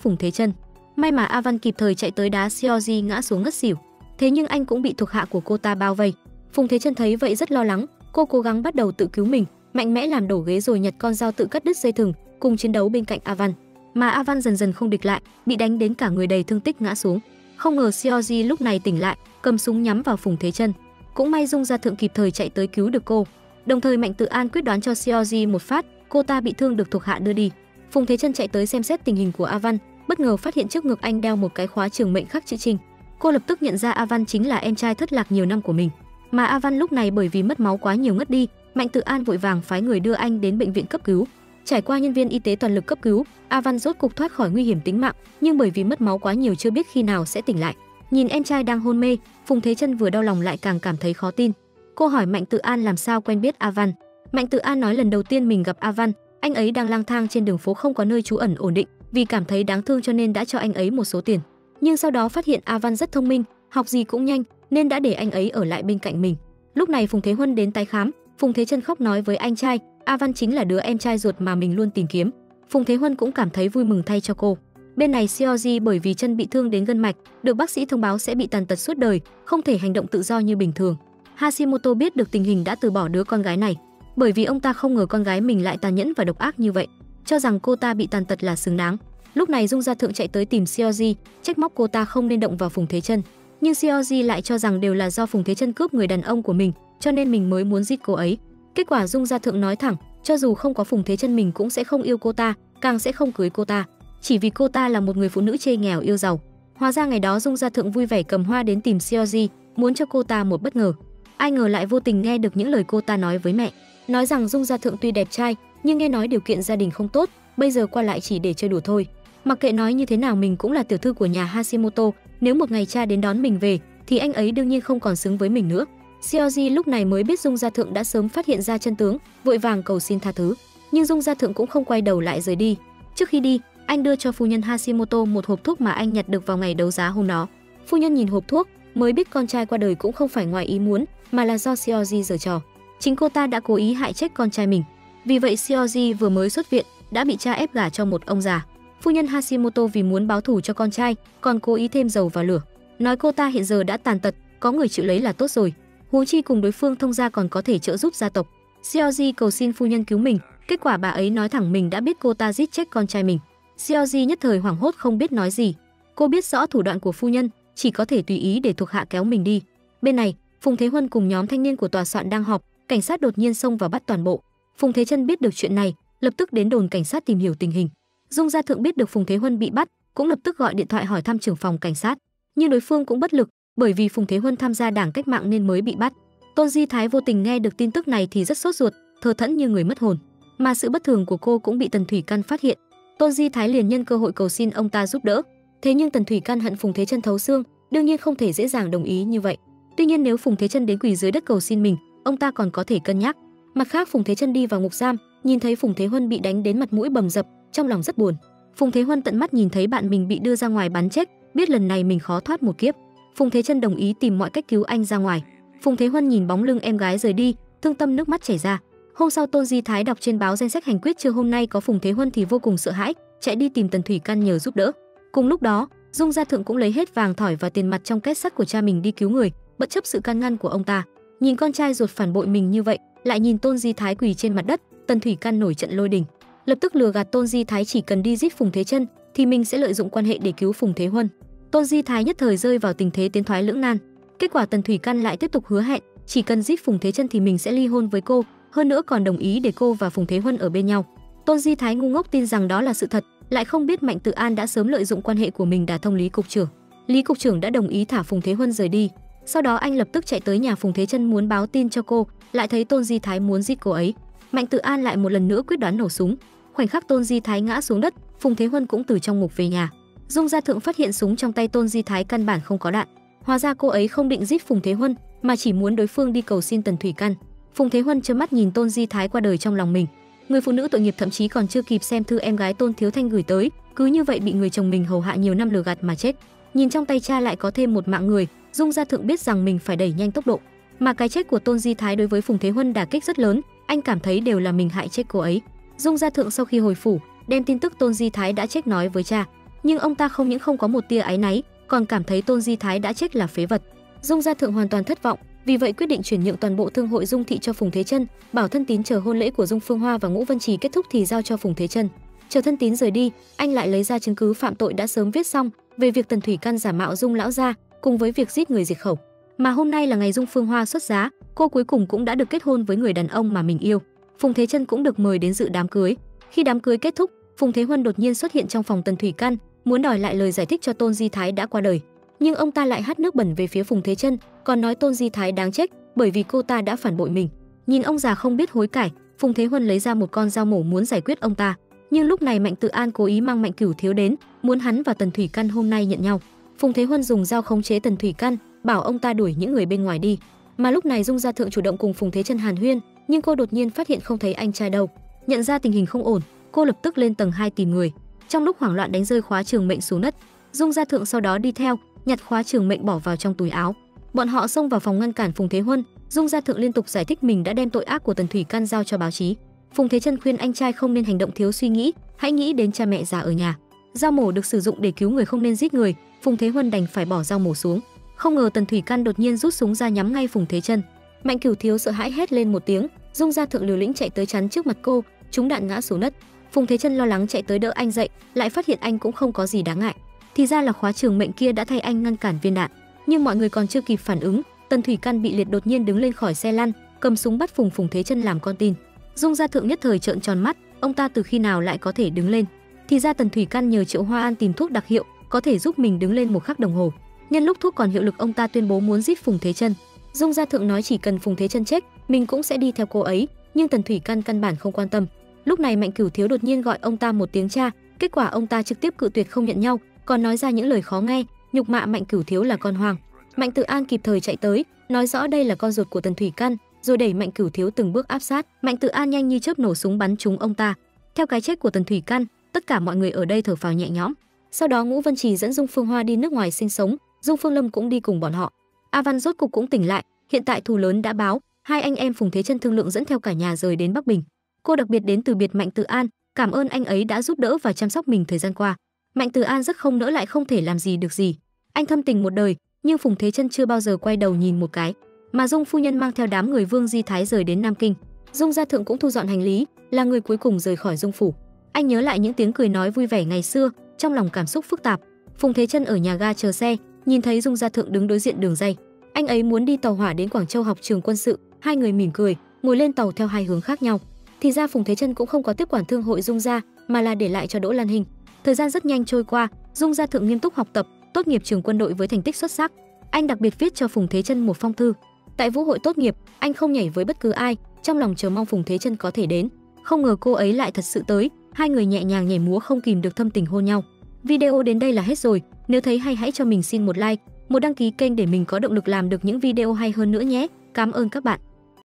Phùng Thế Chân. May mà A Văn kịp thời chạy tới đá Xiaoji ngã xuống ngất xỉu. Thế nhưng anh cũng bị thuộc hạ của cô ta bao vây. Phùng Thế Chân thấy vậy rất lo lắng, cô cố gắng bắt đầu tự cứu mình, mạnh mẽ làm đổ ghế rồi nhặt con dao tự cắt đứt dây thừng, cùng chiến đấu bên cạnh A Văn. Mà A Văn dần dần không địch lại, bị đánh đến cả người đầy thương tích ngã xuống. Không ngờ Xiaoji lúc này tỉnh lại, cầm súng nhắm vào Phùng Thế Chân. Cũng may Dung gia thượng kịp thời chạy tới cứu được cô. Đồng thời Mạnh Tự An quyết đoán cho Xiaoji một phát, cô ta bị thương được thuộc hạ đưa đi. Phùng Thế Chân chạy tới xem xét tình hình của A Văn, bất ngờ phát hiện trước ngực anh đeo một cái khóa trường mệnh khắc chữ Trinh. Cô lập tức nhận ra A Văn chính là em trai thất lạc nhiều năm của mình. Mà A Văn lúc này bởi vì mất máu quá nhiều ngất đi, Mạnh Tự An vội vàng phái người đưa anh đến bệnh viện cấp cứu. Trải qua nhân viên y tế toàn lực cấp cứu, A Văn rốt cục thoát khỏi nguy hiểm tính mạng, nhưng bởi vì mất máu quá nhiều chưa biết khi nào sẽ tỉnh lại. Nhìn em trai đang hôn mê, Phùng Thế Chân vừa đau lòng lại càng cảm thấy khó tin. Cô hỏi Mạnh Tự An làm sao quen biết A Văn. Mạnh Tự An nói lần đầu tiên mình gặp A Văn, anh ấy đang lang thang trên đường phố không có nơi trú ẩn ổn định, vì cảm thấy đáng thương cho nên đã cho anh ấy một số tiền. Nhưng sau đó phát hiện A Văn rất thông minh, học gì cũng nhanh, nên đã để anh ấy ở lại bên cạnh mình. Lúc này Phùng Thế Huân đến tái khám, Phùng Thế Chân khóc nói với anh trai, A Văn chính là đứa em trai ruột mà mình luôn tìm kiếm. Phùng Thế Huân cũng cảm thấy vui mừng thay cho cô. Bên này Xiaoji bởi vì chân bị thương đến gân mạch, được bác sĩ thông báo sẽ bị tàn tật suốt đời, không thể hành động tự do như bình thường. Hashimoto biết được tình hình đã từ bỏ đứa con gái này, bởi vì ông ta không ngờ con gái mình lại tàn nhẫn và độc ác như vậy, cho rằng cô ta bị tàn tật là xứng đáng. Lúc này Dung gia thượng chạy tới tìm Xiaoji, trách móc cô ta không nên động vào Phùng Thế Chân, nhưng Xiaoji lại cho rằng đều là do Phùng Thế Chân cướp người đàn ông của mình, cho nên mình mới muốn giết cô ấy. Kết quả Dung gia thượng nói thẳng, cho dù không có Phùng Thế Chân mình cũng sẽ không yêu cô ta, càng sẽ không cưới cô ta, chỉ vì cô ta là một người phụ nữ chê nghèo yêu giàu. Hóa ra ngày đó Dung gia thượng vui vẻ cầm hoa đến tìm Xiaoji, muốn cho cô ta một bất ngờ. Ai ngờ lại vô tình nghe được những lời cô ta nói với mẹ, nói rằng Dung gia thượng tuy đẹp trai nhưng nghe nói điều kiện gia đình không tốt, bây giờ qua lại chỉ để chơi đùa thôi. Mặc kệ nói như thế nào mình cũng là tiểu thư của nhà Hashimoto, nếu một ngày cha đến đón mình về thì anh ấy đương nhiên không còn xứng với mình nữa. Xiaoji lúc này mới biết Dung gia thượng đã sớm phát hiện ra chân tướng, vội vàng cầu xin tha thứ, nhưng Dung gia thượng cũng không quay đầu lại rời đi. Trước khi đi, anh đưa cho phu nhân Hashimoto một hộp thuốc mà anh nhặt được vào ngày đấu giá hôm đó. Phu nhân nhìn hộp thuốc mới biết con trai qua đời cũng không phải ngoài ý muốn, mà là do Xiaoji giở trò. Chính cô ta đã cố ý hại chết con trai mình. Vì vậy Xiaoji vừa mới xuất viện đã bị cha ép gả cho một ông già. Phu nhân Hashimoto vì muốn báo thù cho con trai, còn cố ý thêm dầu vào lửa, nói cô ta hiện giờ đã tàn tật, có người chịu lấy là tốt rồi. Huống chi cùng đối phương thông gia còn có thể trợ giúp gia tộc. Xiaoji cầu xin phu nhân cứu mình, kết quả bà ấy nói thẳng mình đã biết cô ta giết chết con trai mình. Xiaoji nhất thời hoảng hốt không biết nói gì. Cô biết rõ thủ đoạn của phu nhân, chỉ có thể tùy ý để thuộc hạ kéo mình đi. Bên này, Phùng Thế Huân cùng nhóm thanh niên của tòa soạn đang họp, cảnh sát đột nhiên xông vào bắt toàn bộ. Phùng Thế Chân biết được chuyện này, lập tức đến đồn cảnh sát tìm hiểu tình hình. Dung gia thượng biết được Phùng Thế Huân bị bắt, cũng lập tức gọi điện thoại hỏi thăm trưởng phòng cảnh sát, nhưng đối phương cũng bất lực, bởi vì Phùng Thế Huân tham gia đảng cách mạng nên mới bị bắt. Tôn Di Thái vô tình nghe được tin tức này thì rất sốt ruột, thờ thẫn như người mất hồn, mà sự bất thường của cô cũng bị Tần Thủy Căn phát hiện. Tôn Di Thái liền nhân cơ hội cầu xin ông ta giúp đỡ. Thế nhưng Tần Thủy Căn hận Phùng Thế Chân thấu xương, đương nhiên không thể dễ dàng đồng ý như vậy. Tuy nhiên nếu Phùng Thế Chân đến quỳ dưới đất cầu xin mình, ông ta còn có thể cân nhắc. Mặt khác Phùng Thế Chân đi vào ngục giam, nhìn thấy Phùng Thế Huân bị đánh đến mặt mũi bầm dập, trong lòng rất buồn. Phùng Thế Huân tận mắt nhìn thấy bạn mình bị đưa ra ngoài bắn chết, biết lần này mình khó thoát một kiếp. Phùng Thế Chân đồng ý tìm mọi cách cứu anh ra ngoài. Phùng Thế Huân nhìn bóng lưng em gái rời đi, thương tâm nước mắt chảy ra. Hôm sau Tôn Di Thái đọc trên báo danh sách hành quyết trưa hôm nay có Phùng Thế Huân thì vô cùng sợ hãi, chạy đi tìm Tần Thủy Căn nhờ giúp đỡ. Cùng lúc đó, Dung gia thượng cũng lấy hết vàng thỏi và tiền mặt trong két sắt của cha mình đi cứu người, bất chấp sự can ngăn của ông ta. Nhìn con trai ruột phản bội mình như vậy, lại nhìn Tôn Di Thái quỳ trên mặt đất, Tần Thủy Căn nổi trận lôi đình, lập tức lừa gạt Tôn Di Thái chỉ cần đi giết Phùng Thế Chân thì mình sẽ lợi dụng quan hệ để cứu Phùng Thế Huân. Tôn Di Thái nhất thời rơi vào tình thế tiến thoái lưỡng nan. Kết quả Tần Thủy Căn lại tiếp tục hứa hẹn, chỉ cần giết Phùng Thế Chân thì mình sẽ ly hôn với cô, hơn nữa còn đồng ý để cô và Phùng Thế Huân ở bên nhau. Tôn Di Thái ngu ngốc tin rằng đó là sự thật, lại không biết Mạnh Tự An đã sớm lợi dụng quan hệ của mình đả thông Lý Cục trưởng. Lý Cục trưởng đã đồng ý thả Phùng Thế Huân rời đi. Sau đó anh lập tức chạy tới nhà Phùng Thế Chân muốn báo tin cho cô, lại thấy Tôn Di Thái muốn giết cô ấy. Mạnh Tự An lại một lần nữa quyết đoán nổ súng. Khoảnh khắc Tôn Di Thái ngã xuống đất, Phùng Thế Huân cũng từ trong ngục về nhà. Dung Gia Thượng phát hiện súng trong tay Tôn Di Thái căn bản không có đạn. Hóa ra cô ấy không định giết Phùng Thế Huân, mà chỉ muốn đối phương đi cầu xin Tần Thủy Căn. Phùng Thế Huân chớ mắt nhìn Tôn Di Thái qua đời trong lòng mình. Người phụ nữ tội nghiệp thậm chí còn chưa kịp xem thư em gái Tôn Thiếu Thanh gửi tới, cứ như vậy bị người chồng mình hầu hạ nhiều năm lừa gạt mà chết. Nhìn trong tay cha lại có thêm một mạng người, Dung Gia Thượng biết rằng mình phải đẩy nhanh tốc độ. Mà cái chết của Tôn Di Thái đối với Phùng Thế Huân đả kích rất lớn, anh cảm thấy đều là mình hại chết cô ấy. Dung Gia Thượng sau khi hồi phủ, đem tin tức Tôn Di Thái đã chết nói với cha, nhưng ông ta không những không có một tia áy náy, còn cảm thấy Tôn Di Thái đã chết là phế vật. Dung Gia Thượng hoàn toàn thất vọng, vì vậy quyết định chuyển nhượng toàn bộ thương hội Dung thị cho Phùng Thế Chân, bảo thân tín chờ hôn lễ của Dung Phương Hoa và Ngũ Vân Trì kết thúc thì giao cho Phùng Thế Chân. Chờ thân tín rời đi, anh lại lấy ra chứng cứ phạm tội đã sớm viết xong về việc Tần Thủy Căn giả mạo Dung lão gia, cùng với việc giết người diệt khẩu. Mà hôm nay là ngày Dung Phương Hoa xuất giá, cô cuối cùng cũng đã được kết hôn với người đàn ông mà mình yêu. Phùng Thế Chân cũng được mời đến dự đám cưới. Khi đám cưới kết thúc, Phùng Thế Huân đột nhiên xuất hiện trong phòng Tần Thủy Căn, muốn đòi lại lời giải thích cho Tôn Di Thái đã qua đời. Nhưng ông ta lại hắt nước bẩn về phía Phùng Thế Chân, còn nói Tôn Di Thái đáng trách bởi vì cô ta đã phản bội mình. Nhìn ông già không biết hối cải, Phùng Thế Huân lấy ra một con dao mổ muốn giải quyết ông ta. Nhưng lúc này Mạnh Tự An cố ý mang Mạnh Cửu Thiếu đến, muốn hắn và Tần Thủy Căn hôm nay nhận nhau. Phùng Thế Huân dùng dao khống chế Tần Thủy Căn, bảo ông ta đuổi những người bên ngoài đi. Mà lúc này Dung Gia Thượng chủ động cùng Phùng Thế Chân hàn huyên, nhưng cô đột nhiên phát hiện không thấy anh trai đâu. Nhận ra tình hình không ổn, cô lập tức lên tầng 2 tìm người. Trong lúc hoảng loạn đánh rơi khóa trường mệnh xuống đất, Dung Gia Thượng sau đó đi theo, nhặt khóa trường mệnh bỏ vào trong túi áo. Bọn họ xông vào phòng ngăn cản Phùng Thế Huân. Dung Gia Thượng liên tục giải thích mình đã đem tội ác của Tần Thủy Căn giao cho báo chí. Phùng Thế Chân khuyên anh trai không nên hành động thiếu suy nghĩ, hãy nghĩ đến cha mẹ già ở nhà. Dao mổ được sử dụng để cứu người không nên giết người, Phùng Thế Huân đành phải bỏ dao mổ xuống. Không ngờ Tần Thủy Căn đột nhiên rút súng ra nhắm ngay Phùng Thế Chân. Mạnh Cửu Thiếu sợ hãi hét lên một tiếng, Dung Gia Thượng liều lĩnh chạy tới chắn trước mặt cô, trúng đạn ngã xuống đất. Phùng Thế Chân lo lắng chạy tới đỡ anh dậy, lại phát hiện anh cũng không có gì đáng ngại. Thì ra là khóa trường mệnh kia đã thay anh ngăn cản viên đạn. Nhưng mọi người còn chưa kịp phản ứng, Tần Thủy Căn bị liệt đột nhiên đứng lên khỏi xe lăn, cầm súng bắt Phùng Thế Chân làm con tin. Dung Gia Thượng nhất thời trợn tròn mắt, ông ta từ khi nào lại có thể đứng lên? Thì ra Tần Thủy Căn nhờ Triệu Hoa An tìm thuốc đặc hiệu, có thể giúp mình đứng lên một khắc đồng hồ. Nhân lúc thuốc còn hiệu lực, ông ta tuyên bố muốn giết Phùng Thế Chân. Dung Gia Thượng nói chỉ cần Phùng Thế Chân chết, mình cũng sẽ đi theo cô ấy, nhưng Tần Thủy Căn căn bản không quan tâm. Lúc này Mạnh Cửu Thiếu đột nhiên gọi ông ta một tiếng cha, kết quả ông ta trực tiếp cự tuyệt không nhận nhau, còn nói ra những lời khó nghe, nhục mạ Mạnh Cửu Thiếu là con hoang. Mạnh Tự An kịp thời chạy tới, nói rõ đây là con ruột của Tần Thủy Căn, rồi đẩy Mạnh Cửu Thiếu từng bước áp sát. Mạnh Tự An nhanh như chớp nổ súng bắn trúng ông ta. Theo cái chết của Tần Thủy Căn, tất cả mọi người ở đây thở phào nhẹ nhõm. Sau đó Ngũ Vân Trì dẫn Dung Phương Hoa đi nước ngoài sinh sống, Dung Phương Lâm cũng đi cùng bọn họ. A Văn rốt cục cũng tỉnh lại, hiện tại thù lớn đã báo, hai anh em Phùng Thế Chân thương lượng dẫn theo cả nhà rời đến Bắc Bình. Cô đặc biệt đến từ biệt Mạnh Tự An, cảm ơn anh ấy đã giúp đỡ và chăm sóc mình thời gian qua. Mạnh Tự An rất không nỡ lại không thể làm gì được gì. Anh thâm tình một đời, nhưng Phùng Thế Chân chưa bao giờ quay đầu nhìn một cái. Mà Dung phu nhân mang theo đám người Vương Di Thái rời đến Nam Kinh. Dung Gia Thượng cũng thu dọn hành lý, là người cuối cùng rời khỏi Dung phủ. Anh nhớ lại những tiếng cười nói vui vẻ ngày xưa, trong lòng cảm xúc phức tạp. Phùng Thế Chân ở nhà ga chờ xe, nhìn thấy Dung Gia Thượng đứng đối diện đường dây. Anh ấy muốn đi tàu hỏa đến Quảng Châu học trường quân sự, hai người mỉm cười, ngồi lên tàu theo hai hướng khác nhau. Thì ra Phùng Thế Chân cũng không có tiếp quản thương hội Dung gia, mà là để lại cho Đỗ Lan Hình. Thời gian rất nhanh trôi qua, Dung Gia Thượng nghiêm túc học tập, tốt nghiệp trường quân đội với thành tích xuất sắc. Anh đặc biệt viết cho Phùng Thế Chân một phong thư. Tại vũ hội tốt nghiệp, anh không nhảy với bất cứ ai, trong lòng chờ mong Phùng Thế Chân có thể đến. Không ngờ cô ấy lại thật sự tới, hai người nhẹ nhàng nhảy múa không kìm được thâm tình hôn nhau. Video đến đây là hết rồi, nếu thấy hay hãy cho mình xin một like, một đăng ký kênh để mình có động lực làm được những video hay hơn nữa nhé. Cảm ơn các bạn.